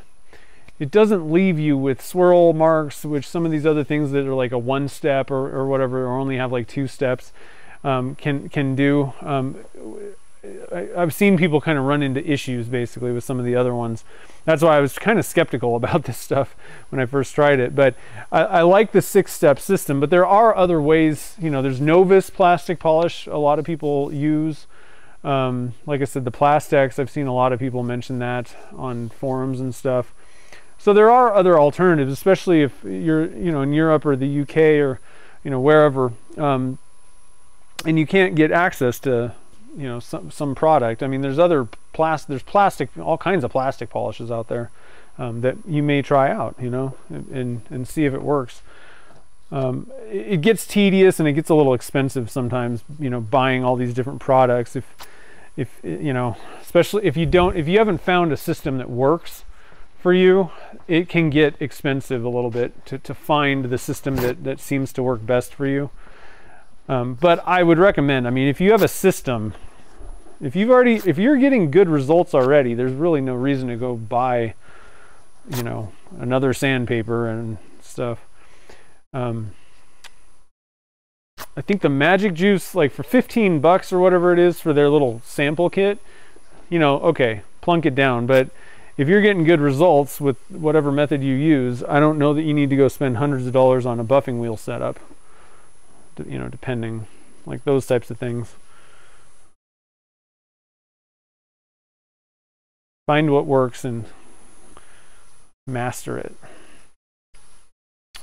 it doesn't leave you with swirl marks, which some of these other things that are like a one step or, or whatever, or only have like two steps um, can, can do. Um, I, I've seen people kind of run into issues basically with some of the other ones. That's why I was kind of skeptical about this stuff when I first tried it, but I, I like the six step system, but there are other ways. You know, there's Novus plastic polish a lot of people use. Um, like I said, the Plastex, I've seen a lot of people mention that on forums and stuff. So there are other alternatives, especially if you're, you know, in Europe or the U K or, you know, wherever, um, and you can't get access to, you know, some, some product. I mean, there's other plastic, there's plastic, all kinds of plastic polishes out there um, that you may try out, you know, and, and see if it works. Um, it gets tedious and it gets a little expensive sometimes, you know, buying all these different products. If, if, you know, especially if you don't, if you haven't found a system that works for you, it can get expensive a little bit to, to find the system that, that seems to work best for you. Um, but I would recommend, I mean, if you have a system, if you've already, if you're getting good results already, there's really no reason to go buy, you know, another sandpaper and stuff. Um, I think the Magic Juice, like for fifteen bucks or whatever it is for their little sample kit, you know, okay, plunk it down. But if you're getting good results with whatever method you use, I don't know that you need to go spend hundreds of dollars on a buffing wheel setup. You know, depending, like those types of things. Find what works and master it.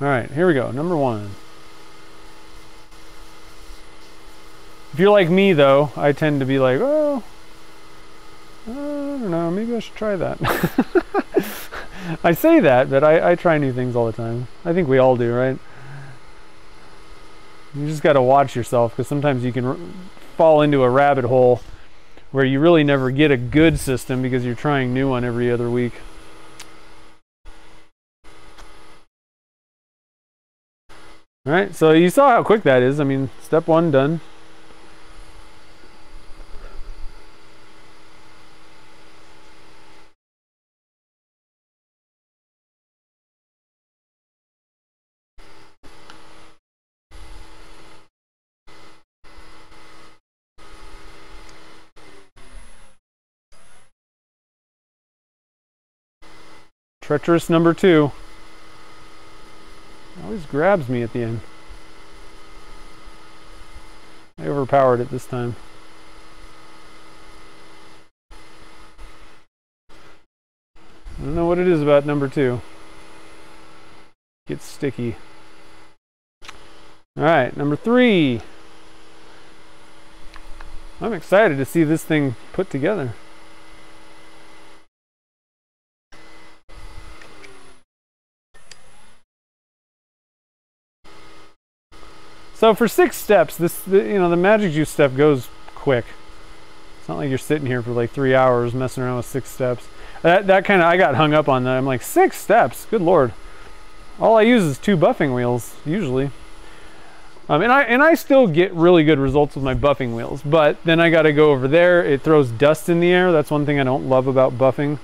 All right, here we go, number one. If you're like me though, I tend to be like, oh, I don't know, maybe I should try that. I say that, but I, I try new things all the time. I think we all do, right? You just got to watch yourself, because sometimes you can fall into a rabbit hole where you really never get a good system because you're trying new one every other week. All right, so you saw how quick that is. I mean, step one done. Treacherous number two. It always grabs me at the end. I overpowered it this time. I don't know what it is about number two. It gets sticky. All right, number three. I'm excited to see this thing put together. So for six steps, this the, you know, the Magic Juice stuff goes quick. It's not like you're sitting here for like three hours messing around with six steps. That that kind of, I got hung up on that. I'm like, six steps, good Lord. All I use is two buffing wheels usually, um, and I and I still get really good results with my buffing wheels. But then I got to go over there. It throws dust in the air. That's one thing I don't love about buffing.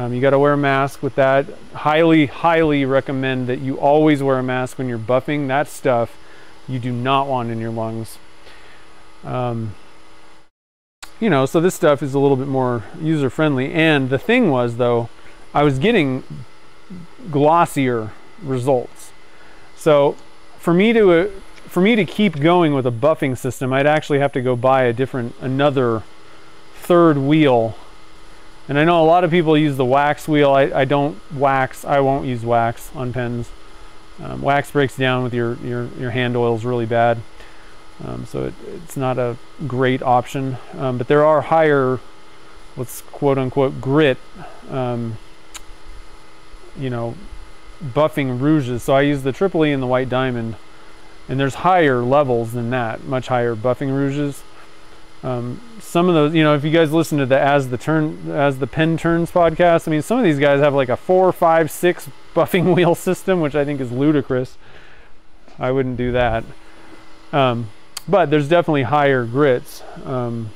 Um, you got to wear a mask with that. Highly, highly recommend that you always wear a mask when you're buffing. That stuff you do not want in your lungs. Um, you know, so this stuff is a little bit more user-friendly. And the thing was, though, I was getting glossier results. So for me to uh, for me to keep going with a buffing system, I'd actually have to go buy a different, another third wheel. And I know a lot of people use the wax wheel. I, I don't wax. I won't use wax on pens. Um, wax breaks down with your, your, your hand oils really bad. Um, so it, it's not a great option. Um, but there are higher, what's quote unquote grit, um, you know, buffing rouges. So I use the Triple E and the White Diamond. And there's higher levels than that, much higher buffing rouges. Um, some of those, you know, if you guys listen to the As the Turn, As the Pen Turns podcast, I mean, some of these guys have like a four, five, six buffing wheel system, which I think is ludicrous. I wouldn't do that. Um, but there's definitely higher grits. Um,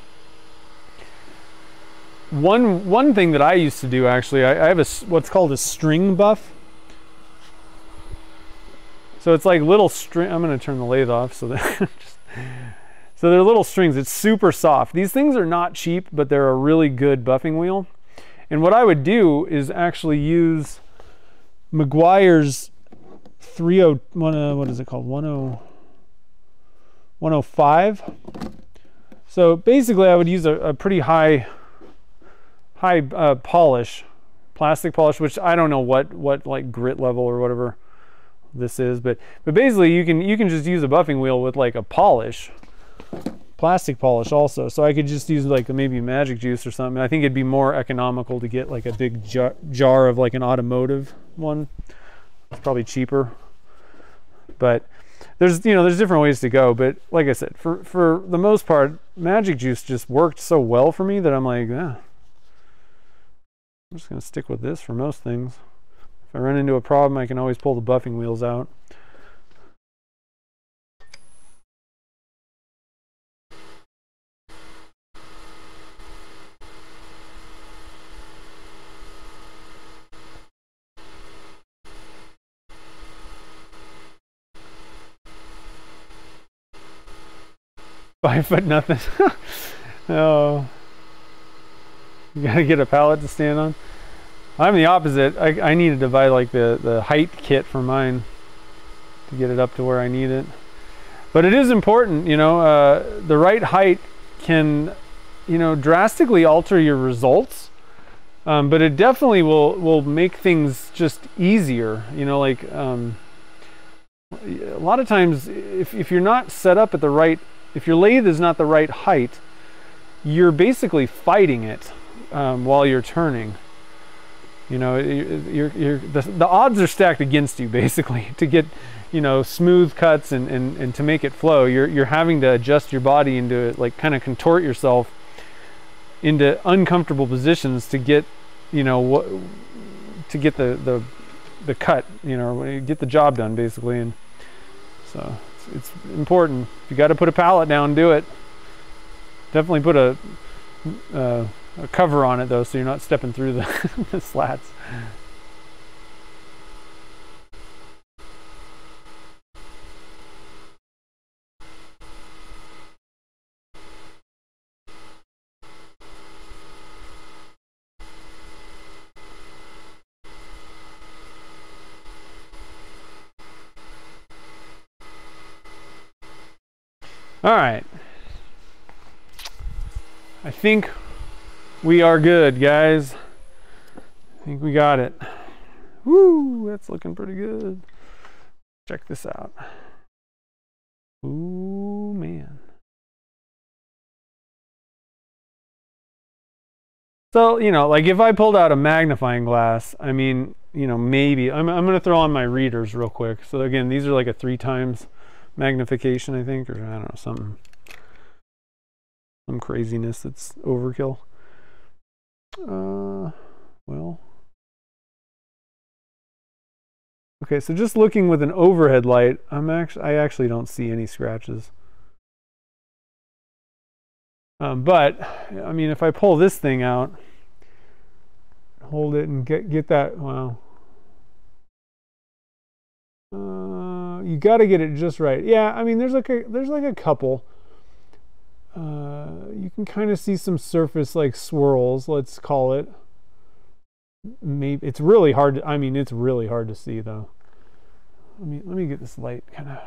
one one thing that I used to do actually, I, I have a what's called a string buff. So it's like little string. I'm going to turn the lathe off so that. just, So they're little strings, it's super soft. These things are not cheap, but they're a really good buffing wheel. And what I would do is actually use Meguiar's three oh one, what is it called? one oh five. So basically I would use a, a pretty high, high uh, polish, plastic polish, which I don't know what, what like grit level or whatever this is, but, but basically you can, you can just use a buffing wheel with like a polish. Plastic polish also, so I could just use like maybe Magic Juice or something. I think it'd be more economical to get like a big jar, jar of like an automotive one. It's probably cheaper, but there's, you know, there's different ways to go. But like I said, for for the most part, Magic Juice just worked so well for me that I'm like, eh, I'm just gonna stick with this for most things. If I run into a problem, I can always pull the buffing wheels out. Five foot nothing. Oh, you gotta get a pallet to stand on. I'm the opposite. I, I needed to buy like the, the height kit for mine to get it up to where I need it. But it is important, you know, uh, the right height can, you know, drastically alter your results. Um, but it definitely will, will make things just easier, you know, like um, a lot of times if, if you're not set up at the right, if your lathe is not the right height, you're basically fighting it um, while you're turning. You know, you're, you're, the, the odds are stacked against you basically to get, you know, smooth cuts and, and, and to make it flow. You're, you're having to adjust your body into it, like kind of contort yourself into uncomfortable positions to get, you know, what to get the, the, the cut, you know, get the job done basically. And so it's important. If you got to put a pallet down, do it. Definitely put a, uh, a cover on it though, so you're not stepping through the, the slats. All right, I think we are good, guys. I think we got it. Woo, that's looking pretty good. Check this out. Ooh, man. So, you know, like if I pulled out a magnifying glass, I mean, you know, maybe, I'm, I'm gonna throw on my readers real quick. So again, these are like a three times magnification, I think, or I don't know, something, some craziness that's overkill. Uh, well, okay, so just looking with an overhead light, I'm actually, I actually don't see any scratches. Um, but I mean, if I pull this thing out, hold it and get get that. Wow. Uh, you got to get it just right. Yeah, I mean, there's like a there's like a couple. Uh, you can kind of see some surface like swirls, let's call it. Maybe it's really hard to, I mean, it's really hard to see though. Let me let me get this light kind of a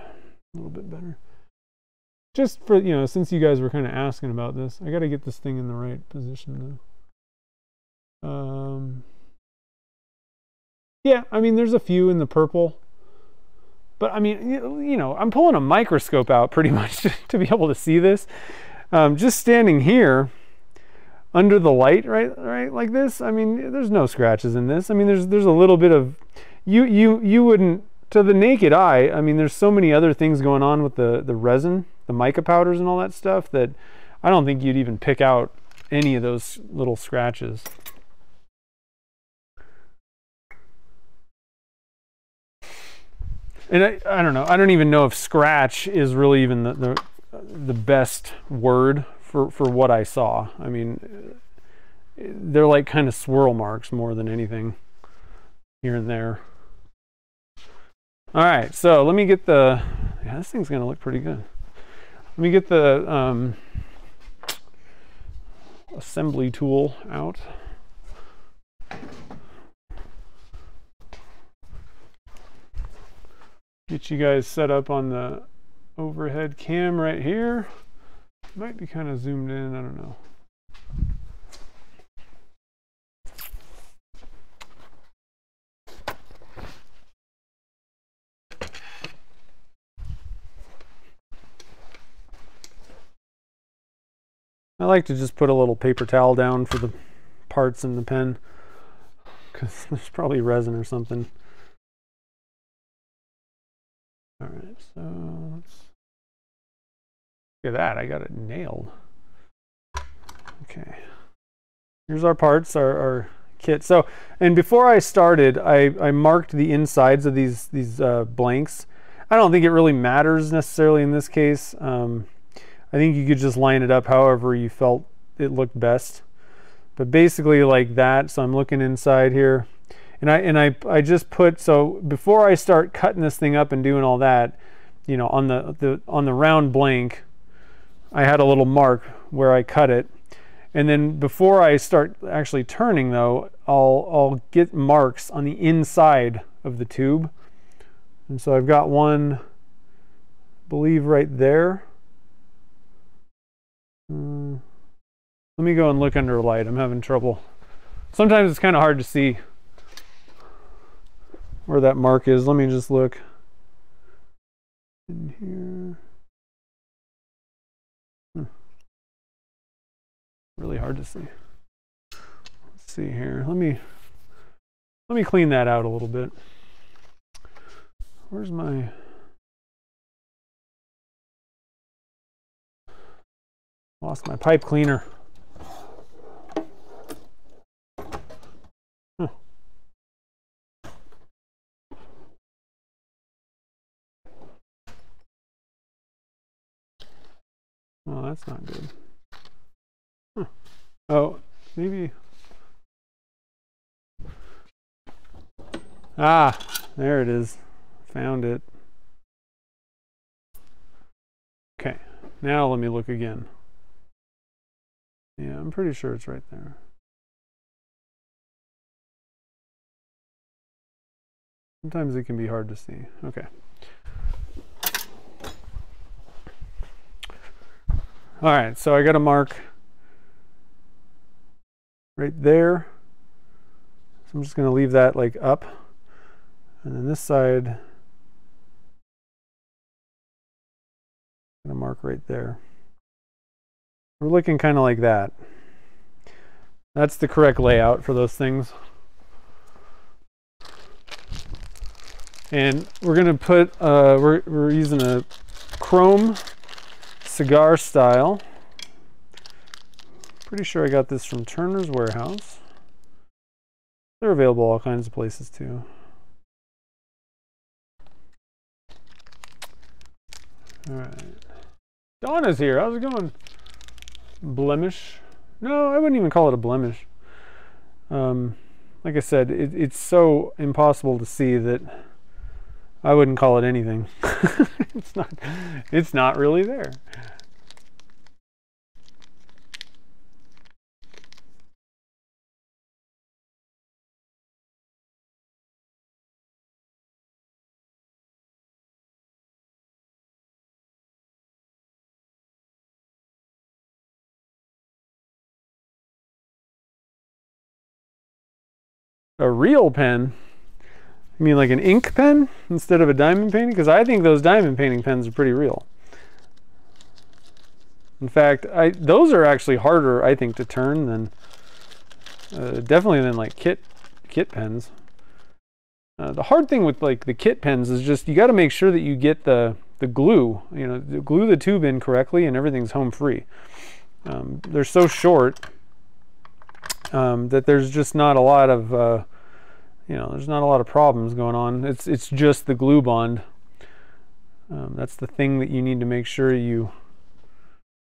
little bit better. Just for, you know, since you guys were kind of asking about this, I got to get this thing in the right position though. Um, yeah, I mean, there's a few in the purple. But I mean, you know, I'm pulling a microscope out pretty much to, to be able to see this. Um, just standing here under the light, right, right, like this. I mean, there's no scratches in this. I mean, there's there's a little bit of, you you you wouldn't, to the naked eye. I mean, there's so many other things going on with the the resin, the mica powders, and all that stuff that I don't think you'd even pick out any of those little scratches. And I, I don't know, I don't even know if scratch is really even the, the, the best word for, for what I saw. I mean, they're like kind of swirl marks more than anything here and there. All right, so let me get the, yeah, this thing's gonna look pretty good. Let me get the um, assembly tool out. Get you guys set up on the overhead cam right here. Might be kind of zoomed in, I don't know. I like to just put a little paper towel down for the parts in the pen, because there's probably resin or something. All right, so let's look at that. I got it nailed. Okay, here's our parts, our, our kit. So, and before I started, I, I marked the insides of these these uh, blanks. I don't think it really matters necessarily in this case. Um, I think you could just line it up however you felt it looked best. But basically like that. So I'm looking inside here. And I and I I just put, so before I start cutting this thing up and doing all that, you know, on the, the on the round blank, I had a little mark where I cut it, and then before I start actually turning though, I'll I'll get marks on the inside of the tube, and so I've got one, I believe right there. Um, let me go and look under light. I'm having trouble. Sometimes it's kind of hard to see where that mark is. Let me just look in here. Huh. Really hard to see. Let's see here. Let me let me clean that out a little bit. Where's my? Lost my pipe cleaner. Well, that's not good. Huh. Oh, maybe. Ah, there it is. Found it. Okay, now let me look again. Yeah, I'm pretty sure it's right there. Sometimes it can be hard to see. Okay. All right, so I got a mark right there. So I'm just going to leave that like up. And then this side, I'm going to mark right there. We're looking kind of like that. That's the correct layout for those things. And we're going to put, uh, we're, we're using a chrome cigar style. Pretty sure I got this from Turner's Warehouse. They're available all kinds of places too. All right. Donna's here. How's it going? Blemish? No, I wouldn't even call it a blemish. Um, like I said, it, it's so impossible to see that I wouldn't call it anything. It's not, it's not really there. A real pen? I mean, like an ink pen instead of a diamond painting? Because I think those diamond painting pens are pretty real. In fact, I those are actually harder, I think, to turn than uh, definitely than like kit kit pens. Uh, the hard thing with like the kit pens is just you got to make sure that you get the the glue, you know, glue the tube in correctly, and everything's home free. Um, they're so short. Um, that there's just not a lot of, uh, you know, there's not a lot of problems going on. It's it's just the glue bond. Um, that's the thing that you need to make sure you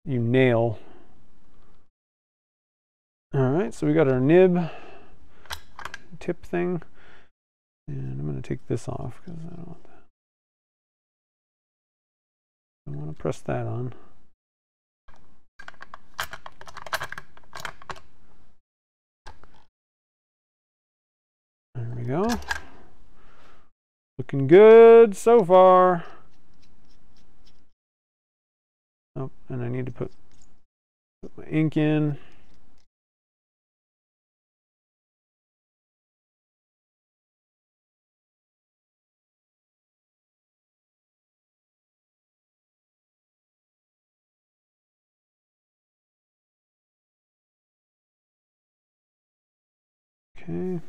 you nail. All right, so we got our nib tip thing, and I'm going to take this off because I don't want that. I want to press that on. There we go. Looking good so far. Oh, and I need to put, put my ink in. Okay.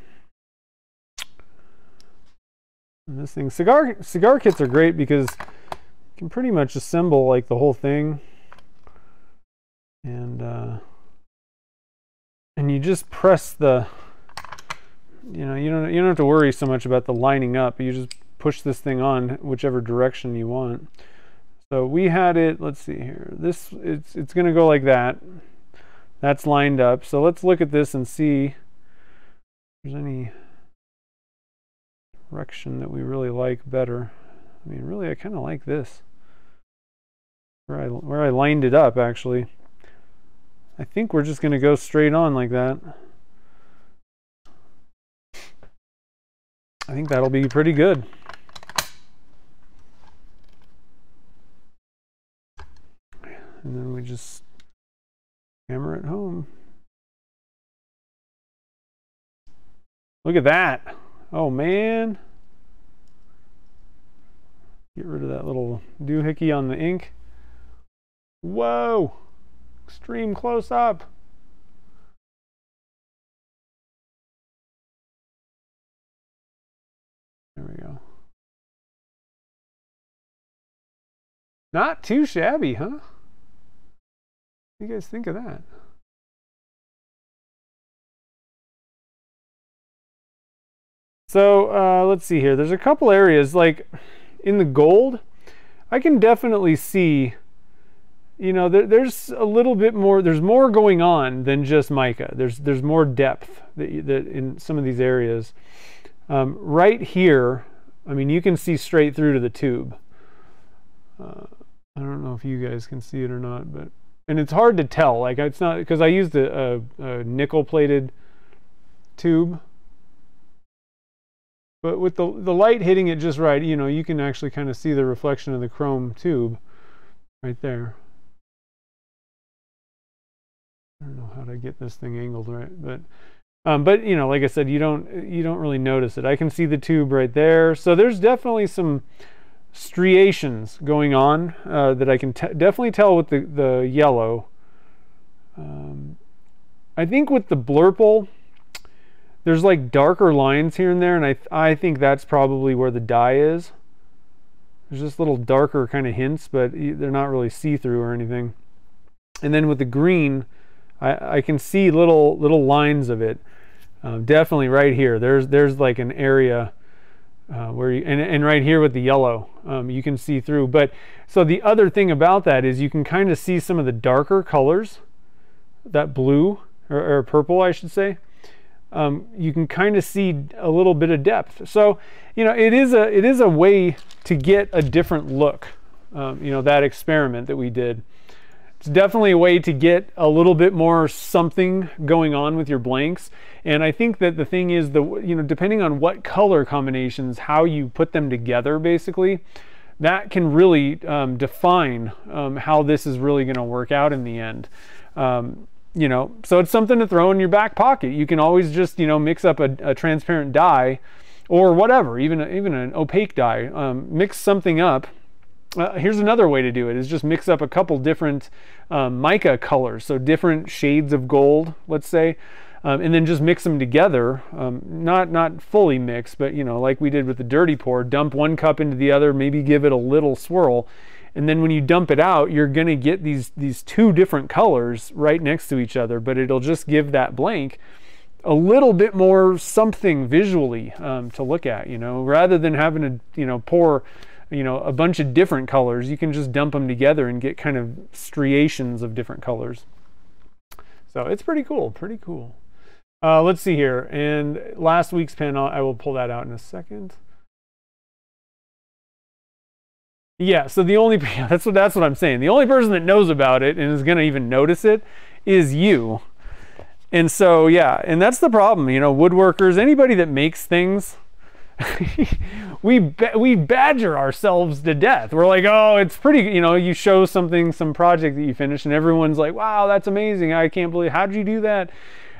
This thing, cigar cigar kits are great because you can pretty much assemble like the whole thing, and uh, and you just press the, you know, you don't you don't have to worry so much about the lining up. You just push this thing on whichever direction you want. So we had it. Let's see here. This it's it's going to go like that. That's lined up. So let's look at this and see if there's any direction that we really like better. I mean, really, I kind of like this. Where I, where I lined it up, actually. I think we're just going to go straight on like that. I think that'll be pretty good. And then we just hammer it home. Look at that. Oh man, get rid of that little doohickey on the ink. Whoa, extreme close up. There we go. Not too shabby, huh? What do you guys think of that? So uh, let's see here. There's a couple areas like in the gold. I can definitely see, you know, there, there's a little bit more. There's more going on than just mica. There's there's more depth that, that in some of these areas. Um, right here, I mean, you can see straight through to the tube. Uh, I don't know if you guys can see it or not, but and it's hard to tell. Like it's not because I used a, a, a nickel-plated tube. But with the, the light hitting it just right, you know, you can actually kind of see the reflection of the chrome tube right there. I don't know how to get this thing angled right, but um, but you know, like I said, you don't you don't really notice it. I can see the tube right there, so there's definitely some striations going on uh, that I can t definitely tell with the the yellow. Um, I think with the blurple, there's like darker lines here and there, and I, th I think that's probably where the dye is. There's just little darker kind of hints, but they're not really see-through or anything. And then with the green, I, I can see little little lines of it. Uh, definitely right here. There's there's like an area uh, where you, and and right here with the yellow, um, you can see through. But so the other thing about that is you can kind of see some of the darker colors, that blue or, or purple, I should say. um, you can kind of see a little bit of depth. So, you know, it is a, it is a way to get a different look. Um, you know, that experiment that we did, it's definitely a way to get a little bit more something going on with your blanks. And I think that the thing is, the you know, depending on what color combinations, how you put them together, basically, that can really um, define um, how this is really going to work out in the end. Um, you know, so it's something to throw in your back pocket. You can always just, you know, mix up a, a transparent dye or whatever, even even an opaque dye. Um, mix something up. Uh, here's another way to do it, is just mix up a couple different um, mica colors, so different shades of gold, let's say, um, and then just mix them together, um, not not fully mixed, but, you know, like we did with the dirty pour, dump one cup into the other, maybe give it a little swirl, and then when you dump it out, you're going to get these these two different colors right next to each other, but it'll just give that blank a little bit more something visually um, to look at, you know, rather than having to, you know, pour you know, a bunch of different colors. You can just dump them together and get kind of striations of different colors. So it's pretty cool, pretty cool. Uh, let's see here. And last week's pen, I'll, I will pull that out in a second. Yeah, so the only, that's what, that's what I'm saying. The only person that knows about it and is gonna even notice it is you. And so, yeah, and that's the problem, you know, woodworkers, anybody that makes things, we ba we badger ourselves to death. We're like, oh, it's pretty, you know, you show something, some project that you finish, and everyone's like, wow, that's amazing, I can't believe, how'd you do that?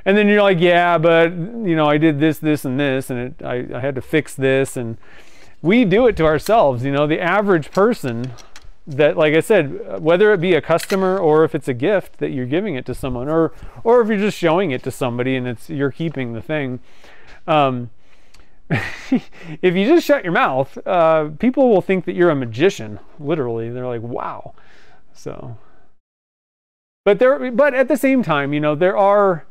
And then you're like, yeah, but, you know, I did this, this, and this, and it, I, I had to fix this, and we do it to ourselves, you know, the average person that, like I said, whether it be a customer or if it's a gift that you're giving it to someone, or, or if you're just showing it to somebody and it's, you're keeping the thing, um, if you just shut your mouth, uh, people will think that you're a magician, literally. They're like, wow. So, but there, but at the same time, you know, there are,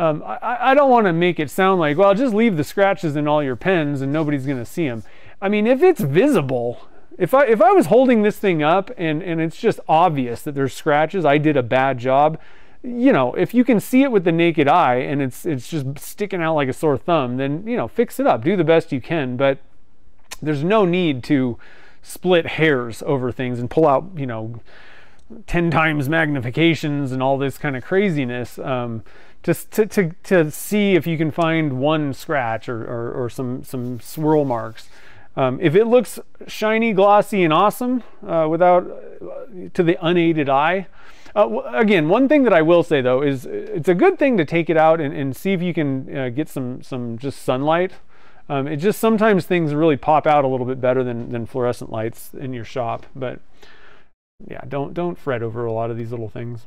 um, I, I don't want to make it sound like, well, just leave the scratches in all your pens and nobody's going to see them. I mean, if it's visible, if I, if I was holding this thing up and, and it's just obvious that there's scratches, I did a bad job. You know, if you can see it with the naked eye and it's it's just sticking out like a sore thumb, then, you know, fix it up, do the best you can, but there's no need to split hairs over things and pull out, you know, ten times magnifications and all this kind of craziness, um, just to, to, to see if you can find one scratch or, or, or some, some swirl marks. Um, if it looks shiny, glossy, and awesome uh, without, uh, to the unaided eye, Uh, again, one thing that I will say, though, is it's a good thing to take it out and, and see if you can uh, get some some just sunlight. Um, it just sometimes things really pop out a little bit better than, than fluorescent lights in your shop. But yeah, don't don't fret over a lot of these little things.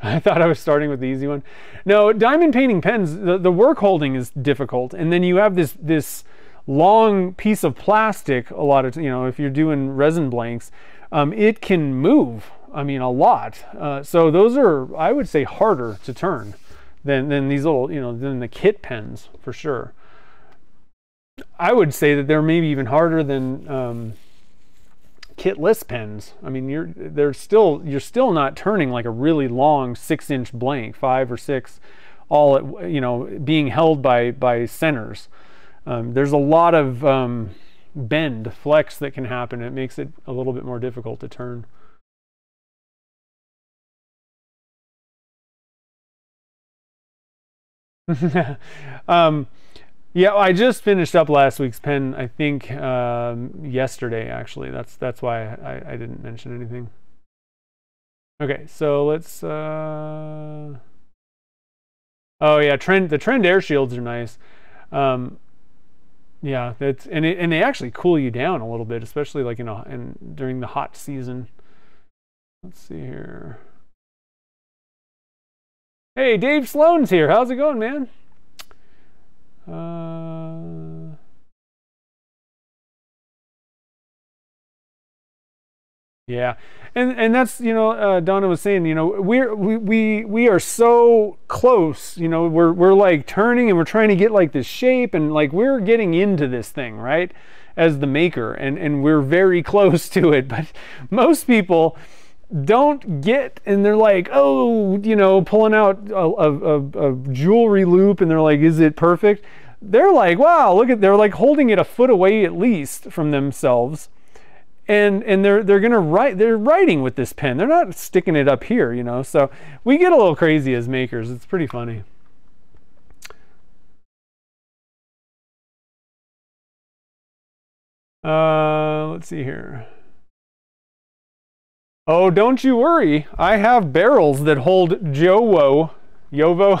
I thought I was starting with the easy one. No, diamond painting pens, the, the work holding is difficult, and then you have this this long piece of plastic. A lot of, you know, if you're doing resin blanks, um, it can move. I mean, a lot. Uh, so those are, I would say, harder to turn than, than these little, you know, than the kit pens, for sure. I would say that they're maybe even harder than um, kitless pens. I mean, you're, they're still, you're still not turning like a really long six inch blank, five or six, all at, you know, being held by, by centers. Um, there's a lot of um, bend, flex that can happen. It makes it a little bit more difficult to turn. um, yeah, I just finished up last week's pen, I think, um, yesterday, actually. That's that's why I, I didn't mention anything. Okay, so let's... Uh... Oh, yeah, trend, the Trend air shields are nice. Um, yeah, that's, and, it, and they actually cool you down a little bit, especially like in a, in, during the hot season. Let's see here. Hey, Dave Sloan's here. How's it going, man? Uh... Yeah, and and that's, you know, uh, Donna was saying, you know, we're we we we are so close. You know, we're we're like turning and we're trying to get like this shape, and like we're getting into this thing, right? As the maker, and and we're very close to it, but most people don't get, and they're like, oh, you know, pulling out a, a, a, a jewelry loop, and they're like, is it perfect? They're like, wow, look at, they're like holding it a foot away at least from themselves. And, and they're, they're gonna write, they're writing with this pen. They're not sticking it up here, you know? So we get a little crazy as makers. It's pretty funny. Uh, let's see here. Oh, don't you worry. I have barrels that hold JoWo. JoWo.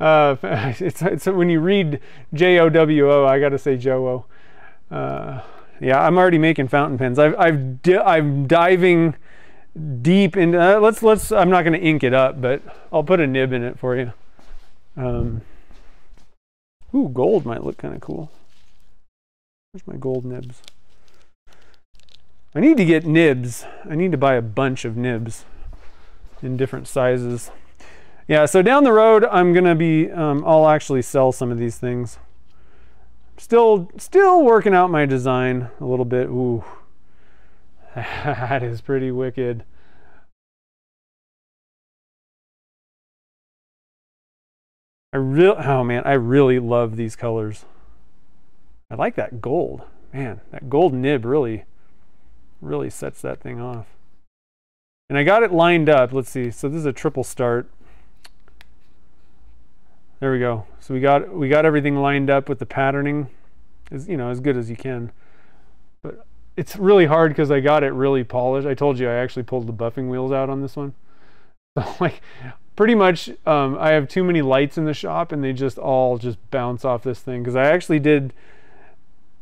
uh, it's, it's when you read J O W O, I gotta say JoWo. Uh, yeah, I'm already making fountain pens. I've, I've di I'm diving deep into. Uh, let's let's. I'm not gonna ink it up, but I'll put a nib in it for you. Um, ooh, gold might look kind of cool. Where's my gold nibs? I need to get nibs. I need to buy a bunch of nibs in different sizes. Yeah, so down the road, I'm gonna be. Um, I'll actually sell some of these things. Still, still working out my design a little bit. Ooh, that is pretty wicked. I real, oh man, I really love these colors. I like that gold, man. That gold nib really, really sets that thing off. And I got it lined up. Let's see. So this is a triple start. There we go. So we got we got everything lined up with the patterning, as you know, as good as you can. But it's really hard because I got it really polished. I told you I actually pulled the buffing wheels out on this one. So like, pretty much, um, I have too many lights in the shop, and they just all just bounce off this thing. Because I actually did.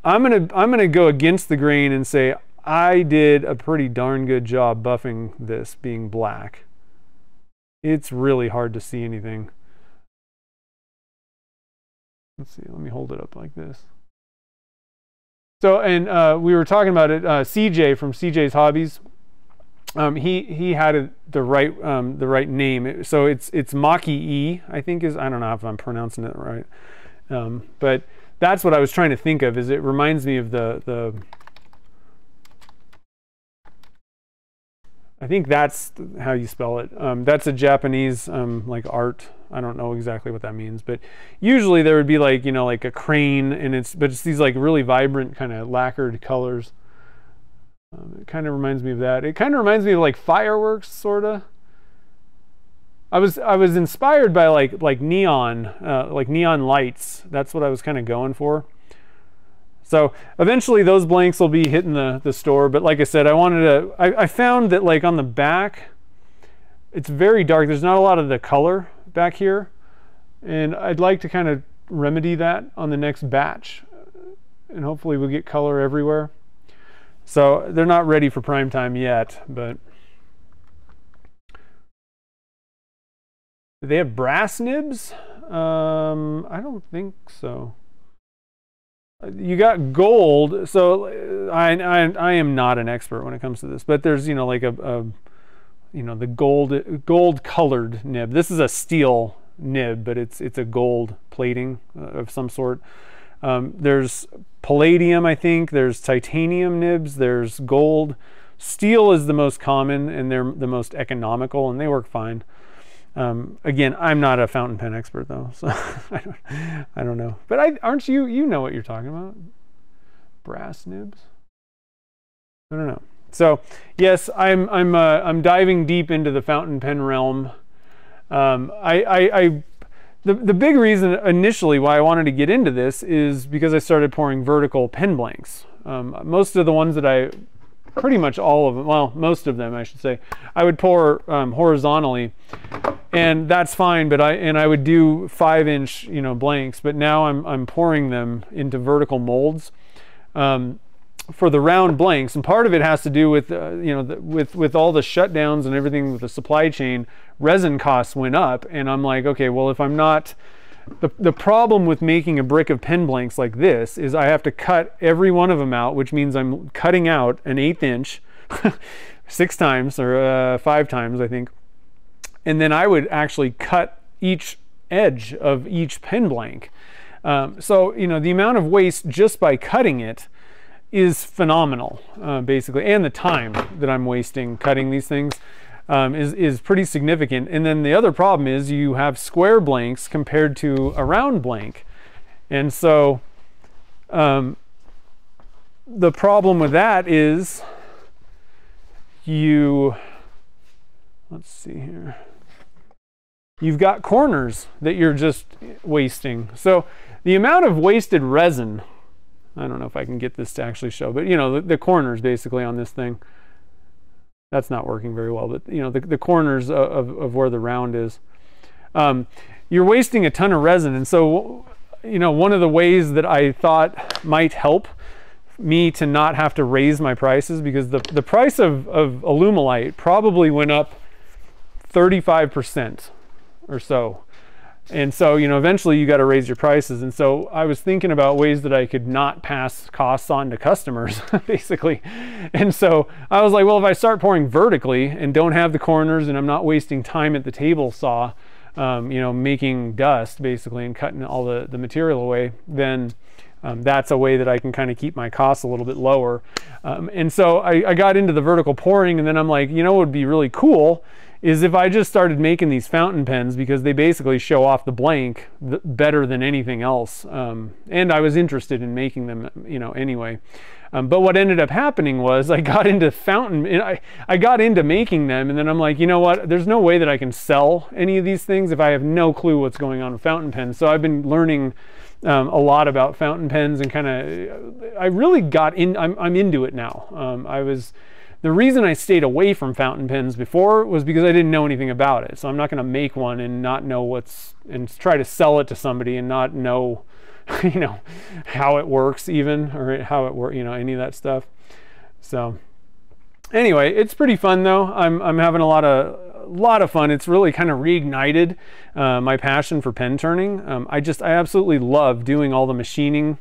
I'm gonna I'm gonna go against the grain and say I did a pretty darn good job buffing this being black. It's really hard to see anything. Let's see, let me hold it up like this. So, and uh, we were talking about it, uh, C J from C J's Hobbies, um, he he had a, the right um, the right name. So it's it's Maki-E, I think is, I don't know if I'm pronouncing it right. Um, but that's what I was trying to think of, is it reminds me of the, the I think that's how you spell it. Um, that's a Japanese um, like art. I don't know exactly what that means, but usually there would be like, you know, like a crane, and it's, but it's these like really vibrant kind of lacquered colors. Um, it kind of reminds me of that. It kind of reminds me of like fireworks, sort of. I was, I was inspired by like, like neon, uh, like neon lights. That's what I was kind of going for. So eventually those blanks will be hitting the, the store. But like I said, I wanted to, I, I found that like on the back, it's very dark. There's not a lot of the color back here, and I'd like to kind of remedy that on the next batch, and hopefully we'll get color everywhere. So they're not ready for prime time yet, but do they have brass nibs? um I don't think so. You got gold. So I, I I am not an expert when it comes to this, but there's, you know, like a, a you know, the gold gold colored nib. This is a steel nib, but it's it's a gold plating of some sort. Um, there's palladium, I think. There's titanium nibs. There's gold. Steel is the most common, and they're the most economical, and they work fine. Um, again, I'm not a fountain pen expert though, so I don't I don't know. But I, aren't you? You know what you're talking about? Brass nibs. I don't know. So yes, I'm I'm uh, I'm diving deep into the fountain pen realm. Um, I, I, I the the big reason initially why I wanted to get into this is because I started pouring vertical pen blanks. Um, most of the ones that I, pretty much all of them, well, most of them I should say, I would pour um, horizontally, and that's fine. But I and I would do five inch, you know, blanks. But now I'm I'm pouring them into vertical molds. Um, for the round blanks, and part of it has to do with uh, you know, the, with with all the shutdowns and everything with the supply chain, resin costs went up, and I'm like, okay, well, if I'm not, the, the problem with making a brick of pen blanks like this is I have to cut every one of them out, which means I'm cutting out an eighth inch six times or uh, five times, I think, and then I would actually cut each edge of each pen blank. Um, so, you know, the amount of waste just by cutting it is phenomenal, uh, basically, and the time that I'm wasting cutting these things um, is, is pretty significant. And then the other problem is you have square blanks compared to a round blank. And so um, the problem with that is you, let's see here, you've got corners that you're just wasting. So the amount of wasted resin, I don't know if I can get this to actually show, but you know, the, the corners basically on this thing, that's not working very well, but you know, the, the corners of, of, of where the round is, um, you're wasting a ton of resin. And so, you know, one of the ways that I thought might help me to not have to raise my prices, because the, the price of, of Alumilite probably went up thirty-five percent or so. And so, you know, eventually you got to raise your prices. And so I was thinking about ways that I could not pass costs on to customers, basically. And so I was like, well, if I start pouring vertically and don't have the corners and I'm not wasting time at the table saw, um, you know, making dust basically and cutting all the, the material away, then um, that's a way that I can kind of keep my costs a little bit lower. Um, and so I, I got into the vertical pouring, and then I'm like, you know, it would be really cool is if I just started making these fountain pens, because they basically show off the blank th better than anything else. Um, and I was interested in making them, you know, anyway. Um, but what ended up happening was I got into fountain, I, I got into making them, and then I'm like, you know what, there's no way that I can sell any of these things if I have no clue what's going on with fountain pens. So I've been learning um, a lot about fountain pens, and kind of, I really got in, I'm, I'm into it now. Um, I was, The reason I stayed away from fountain pens before was because I didn't know anything about it. So I'm not going to make one and not know what's, and try to sell it to somebody and not know, you know, how it works even, or how it work, you know, any of that stuff. So anyway, it's pretty fun though. I'm, I'm having a lot of, a lot of fun. It's really kind of reignited uh, my passion for pen turning. Um, I just, I absolutely love doing all the machining.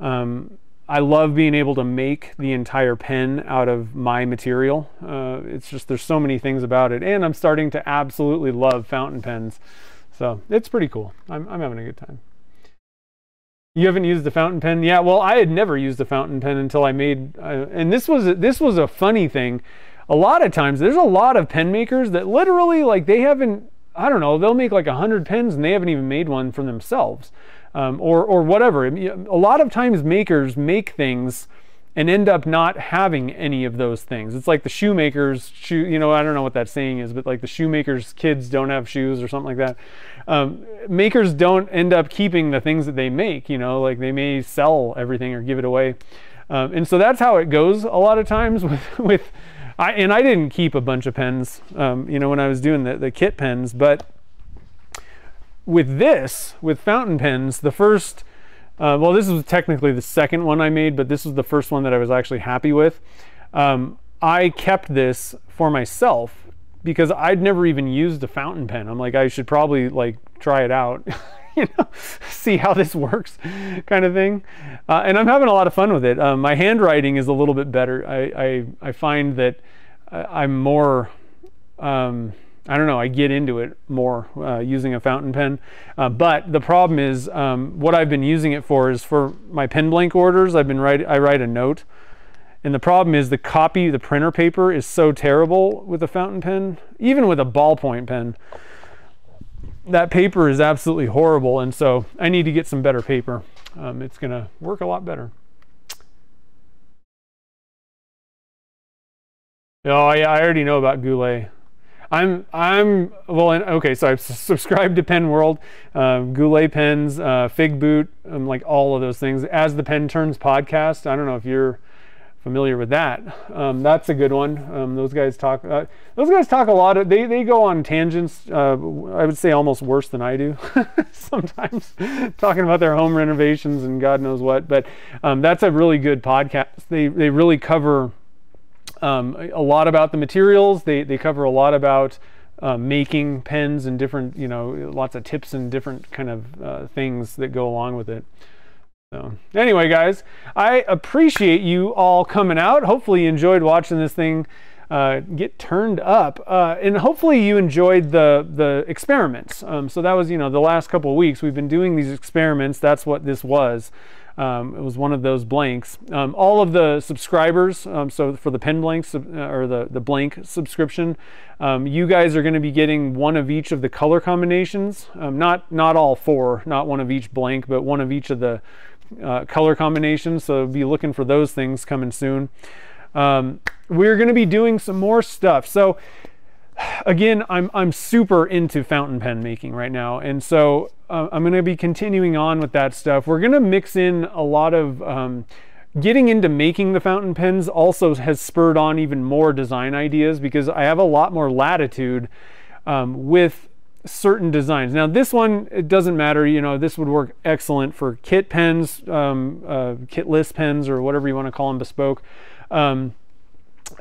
Um, I love being able to make the entire pen out of my material. Uh, it's just, there's so many things about it, and I'm starting to absolutely love fountain pens. So it's pretty cool. I'm, I'm having a good time. You haven't used the fountain pen? Yeah, well, I had never used a fountain pen until I made, uh, and this was, a, this was a funny thing. A lot of times, there's a lot of pen makers that literally, like, they haven't, I don't know, they'll make like a hundred pens and they haven't even made one for themselves. Um, or, or whatever. A lot of times makers make things and end up not having any of those things. It's like the shoemakers, shoe, you know, I don't know what that saying is, but like the shoemaker's kids don't have shoes or something like that. Um, makers don't end up keeping the things that they make, you know, like they may sell everything or give it away. Um, and so that's how it goes a lot of times with, with I, and I didn't keep a bunch of pens, um, you know, when I was doing the, the kit pens, but with this, with fountain pens, the first, uh, well, this was technically the second one I made, but this was the first one that I was actually happy with. Um, I kept this for myself because I'd never even used a fountain pen. I'm like, I should probably like try it out, you know, see how this works kind of thing. Uh, and I'm having a lot of fun with it. Um, my handwriting is a little bit better. I, I, I find that I'm more, um, I don't know, I get into it more uh, using a fountain pen. Uh, but the problem is um, what I've been using it for is for my pen blank orders. I've been write, I write a note. And the problem is the copy, the printer paper is so terrible with a fountain pen, even with a ballpoint pen. That paper is absolutely horrible. And so I need to get some better paper. Um, it's gonna work a lot better. Oh yeah, I already know about Goulet. I'm, I'm, well, okay, so I've subscribed to Pen World, uh, Goulet Pens, uh, Fig Boot, um, like all of those things. As the Pen Turns podcast, I don't know if you're familiar with that. Um, that's a good one. Um, those guys talk, uh, those guys talk a lot of, they, they go on tangents, uh, I would say almost worse than I do sometimes, talking about their home renovations and God knows what, but um, that's a really good podcast. They, they really cover Um, a lot about the materials. They, they cover a lot about uh, making pens and different, you know, lots of tips and different kind of uh, things that go along with it. So anyway, guys, I appreciate you all coming out. Hopefully you enjoyed watching this thing uh, get turned up. Uh, and hopefully you enjoyed the, the experiments. Um, so that was, you know, the last couple of weeks we've been doing these experiments. That's what this was. um, it was one of those blanks. Um, all of the subscribers, um, so for the pen blanks uh, or the, the blank subscription, um, you guys are going to be getting one of each of the color combinations. Um, not, not all four, not one of each blank, but one of each of the uh, color combinations. So be looking for those things coming soon. Um, we're going to be doing some more stuff. So again, I'm, I'm super into fountain pen making right now. And so uh, I'm going to be continuing on with that stuff. We're going to mix in a lot of, um, getting into making the fountain pens also has spurred on even more design ideas, because I have a lot more latitude um, with certain designs. Now this one, it doesn't matter, you know, this would work excellent for kit pens, um, uh, kitless pens, or whatever you want to call them, bespoke. Um,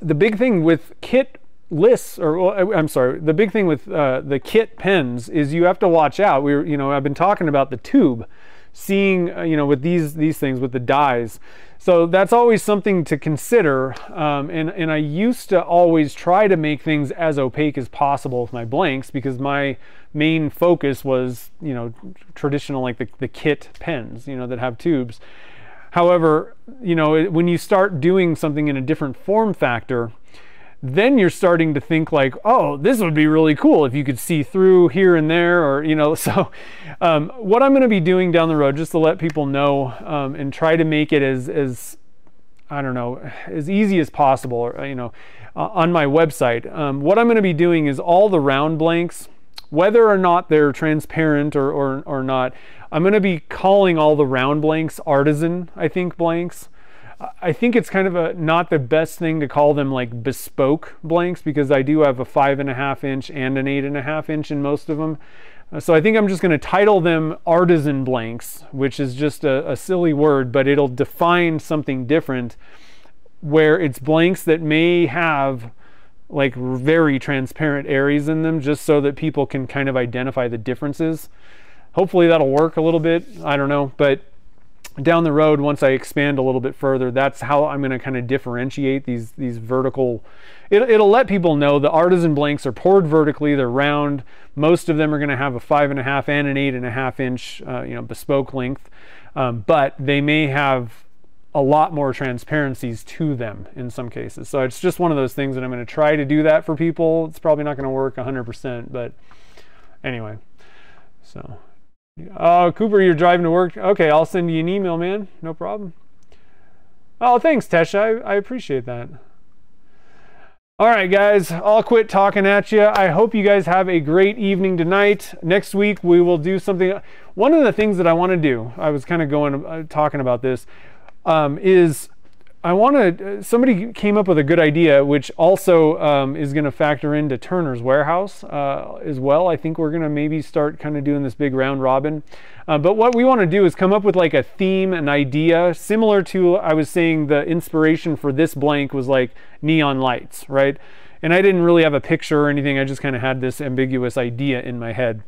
the big thing with kit lists, or well, I'm sorry, the big thing with uh, the kit pens is you have to watch out. We're, you know, I've been talking about the tube, seeing, uh, you know, with these these things with the dies. So that's always something to consider. Um, and and I used to always try to make things as opaque as possible with my blanks, because my main focus was, you know, traditional, like the the kit pens, you know, that have tubes. However, you know, when you start doing something in a different form factor, then you're starting to think like, oh, this would be really cool if you could see through here and there, or, you know, so um, what I'm going to be doing down the road, just to let people know, um, and try to make it as, as, I don't know, as easy as possible, or, you know, uh, on my website. Um, what I'm going to be doing is all the round blanks, whether or not they're transparent or, or, or not, I'm going to be calling all the round blanks artisan, I think, blanks. I think it's kind of a not the best thing to call them like bespoke blanks, because I do have a five and a half inch and an eight and a half inch in most of them. So I think I'm just going to title them artisan blanks, which is just a, a silly word, but it'll define something different, where it's blanks that may have like very transparent areas in them, just so that people can kind of identify the differences. Hopefully that'll work a little bit, I don't know, but down the road, once I expand a little bit further, that's how I'm going to kind of differentiate these these vertical. It, it'll let people know the artisan blanks are poured vertically, they're round. Most of them are going to have a five and a half and an eight and a half inch, uh, you know, bespoke length, um, but they may have a lot more transparencies to them in some cases. So it's just one of those things that I'm going to try to do that for people. It's probably not going to work one hundred percent, but anyway, so. Oh, Cooper, you're driving to work. Okay, I'll send you an email, man. No problem. Oh, thanks, Tesha. I, I appreciate that. All right, guys, I'll quit talking at you. I hope you guys have a great evening tonight. Next week, we will do something. One of the things that I want to do, I was kind of going uh, talking about this, um, is I want to, uh, somebody came up with a good idea, which also um, is going to factor into Turner's Warehouse uh, as well. I think we're going to maybe start kind of doing this big round robin. Uh, but what we want to do is come up with like a theme, an idea, similar to, I was saying the inspiration for this blank was like neon lights, right? And I didn't really have a picture or anything. I just kind of had this ambiguous idea in my head.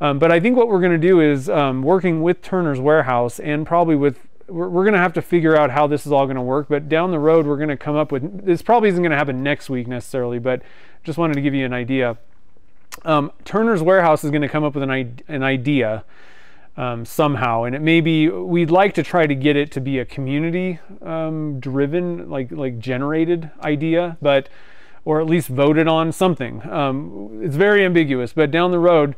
Um, but I think what we're going to do is um, working with Turner's Warehouse, and probably with we're going to have to figure out how this is all going to work, but down the road, we're going to come up with, this probably isn't going to happen next week necessarily, but just wanted to give you an idea. Um, Turner's Warehouse is going to come up with an, I an idea um, somehow, and it may be, we'd like to try to get it to be a community um, driven, like, like generated idea, but, or at least voted on something. Um, it's very ambiguous, but down the road,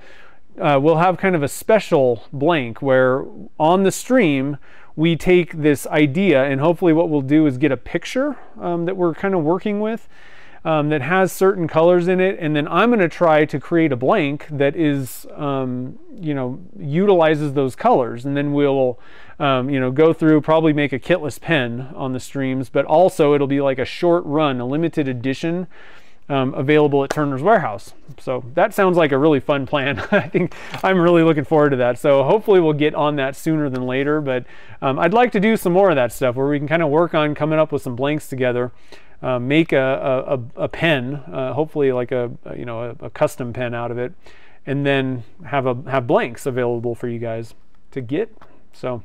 uh, we'll have kind of a special blank where on the stream, we take this idea, and hopefully what we'll do is get a picture um, that we're kind of working with um, that has certain colors in it, and then I'm going to try to create a blank that is, um, you know, utilizes those colors, and then we'll, um, you know, go through, probably make a kitless pen on the streams, but also it'll be like a short run, a limited edition um, available at Turner's Warehouse. So that sounds like a really fun plan. I think I'm really looking forward to that. So hopefully we'll get on that sooner than later, but um, I'd like to do some more of that stuff where we can kind of work on coming up with some blanks together, uh, make a, a, a pen, uh, hopefully like a, you know, a, a custom pen out of it, and then have, a, have blanks available for you guys to get. So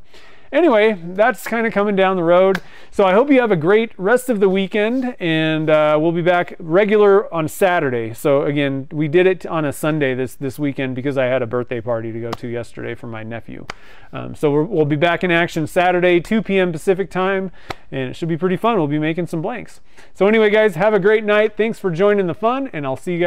anyway, that's kind of coming down the road. So I hope you have a great rest of the weekend, and uh, we'll be back regular on Saturday. So again, we did it on a Sunday this, this weekend because I had a birthday party to go to yesterday for my nephew. Um, so we're, we'll be back in action Saturday, two P M Pacific time, and it should be pretty fun. We'll be making some blanks. So anyway, guys, have a great night. Thanks for joining the fun, and I'll see you guys.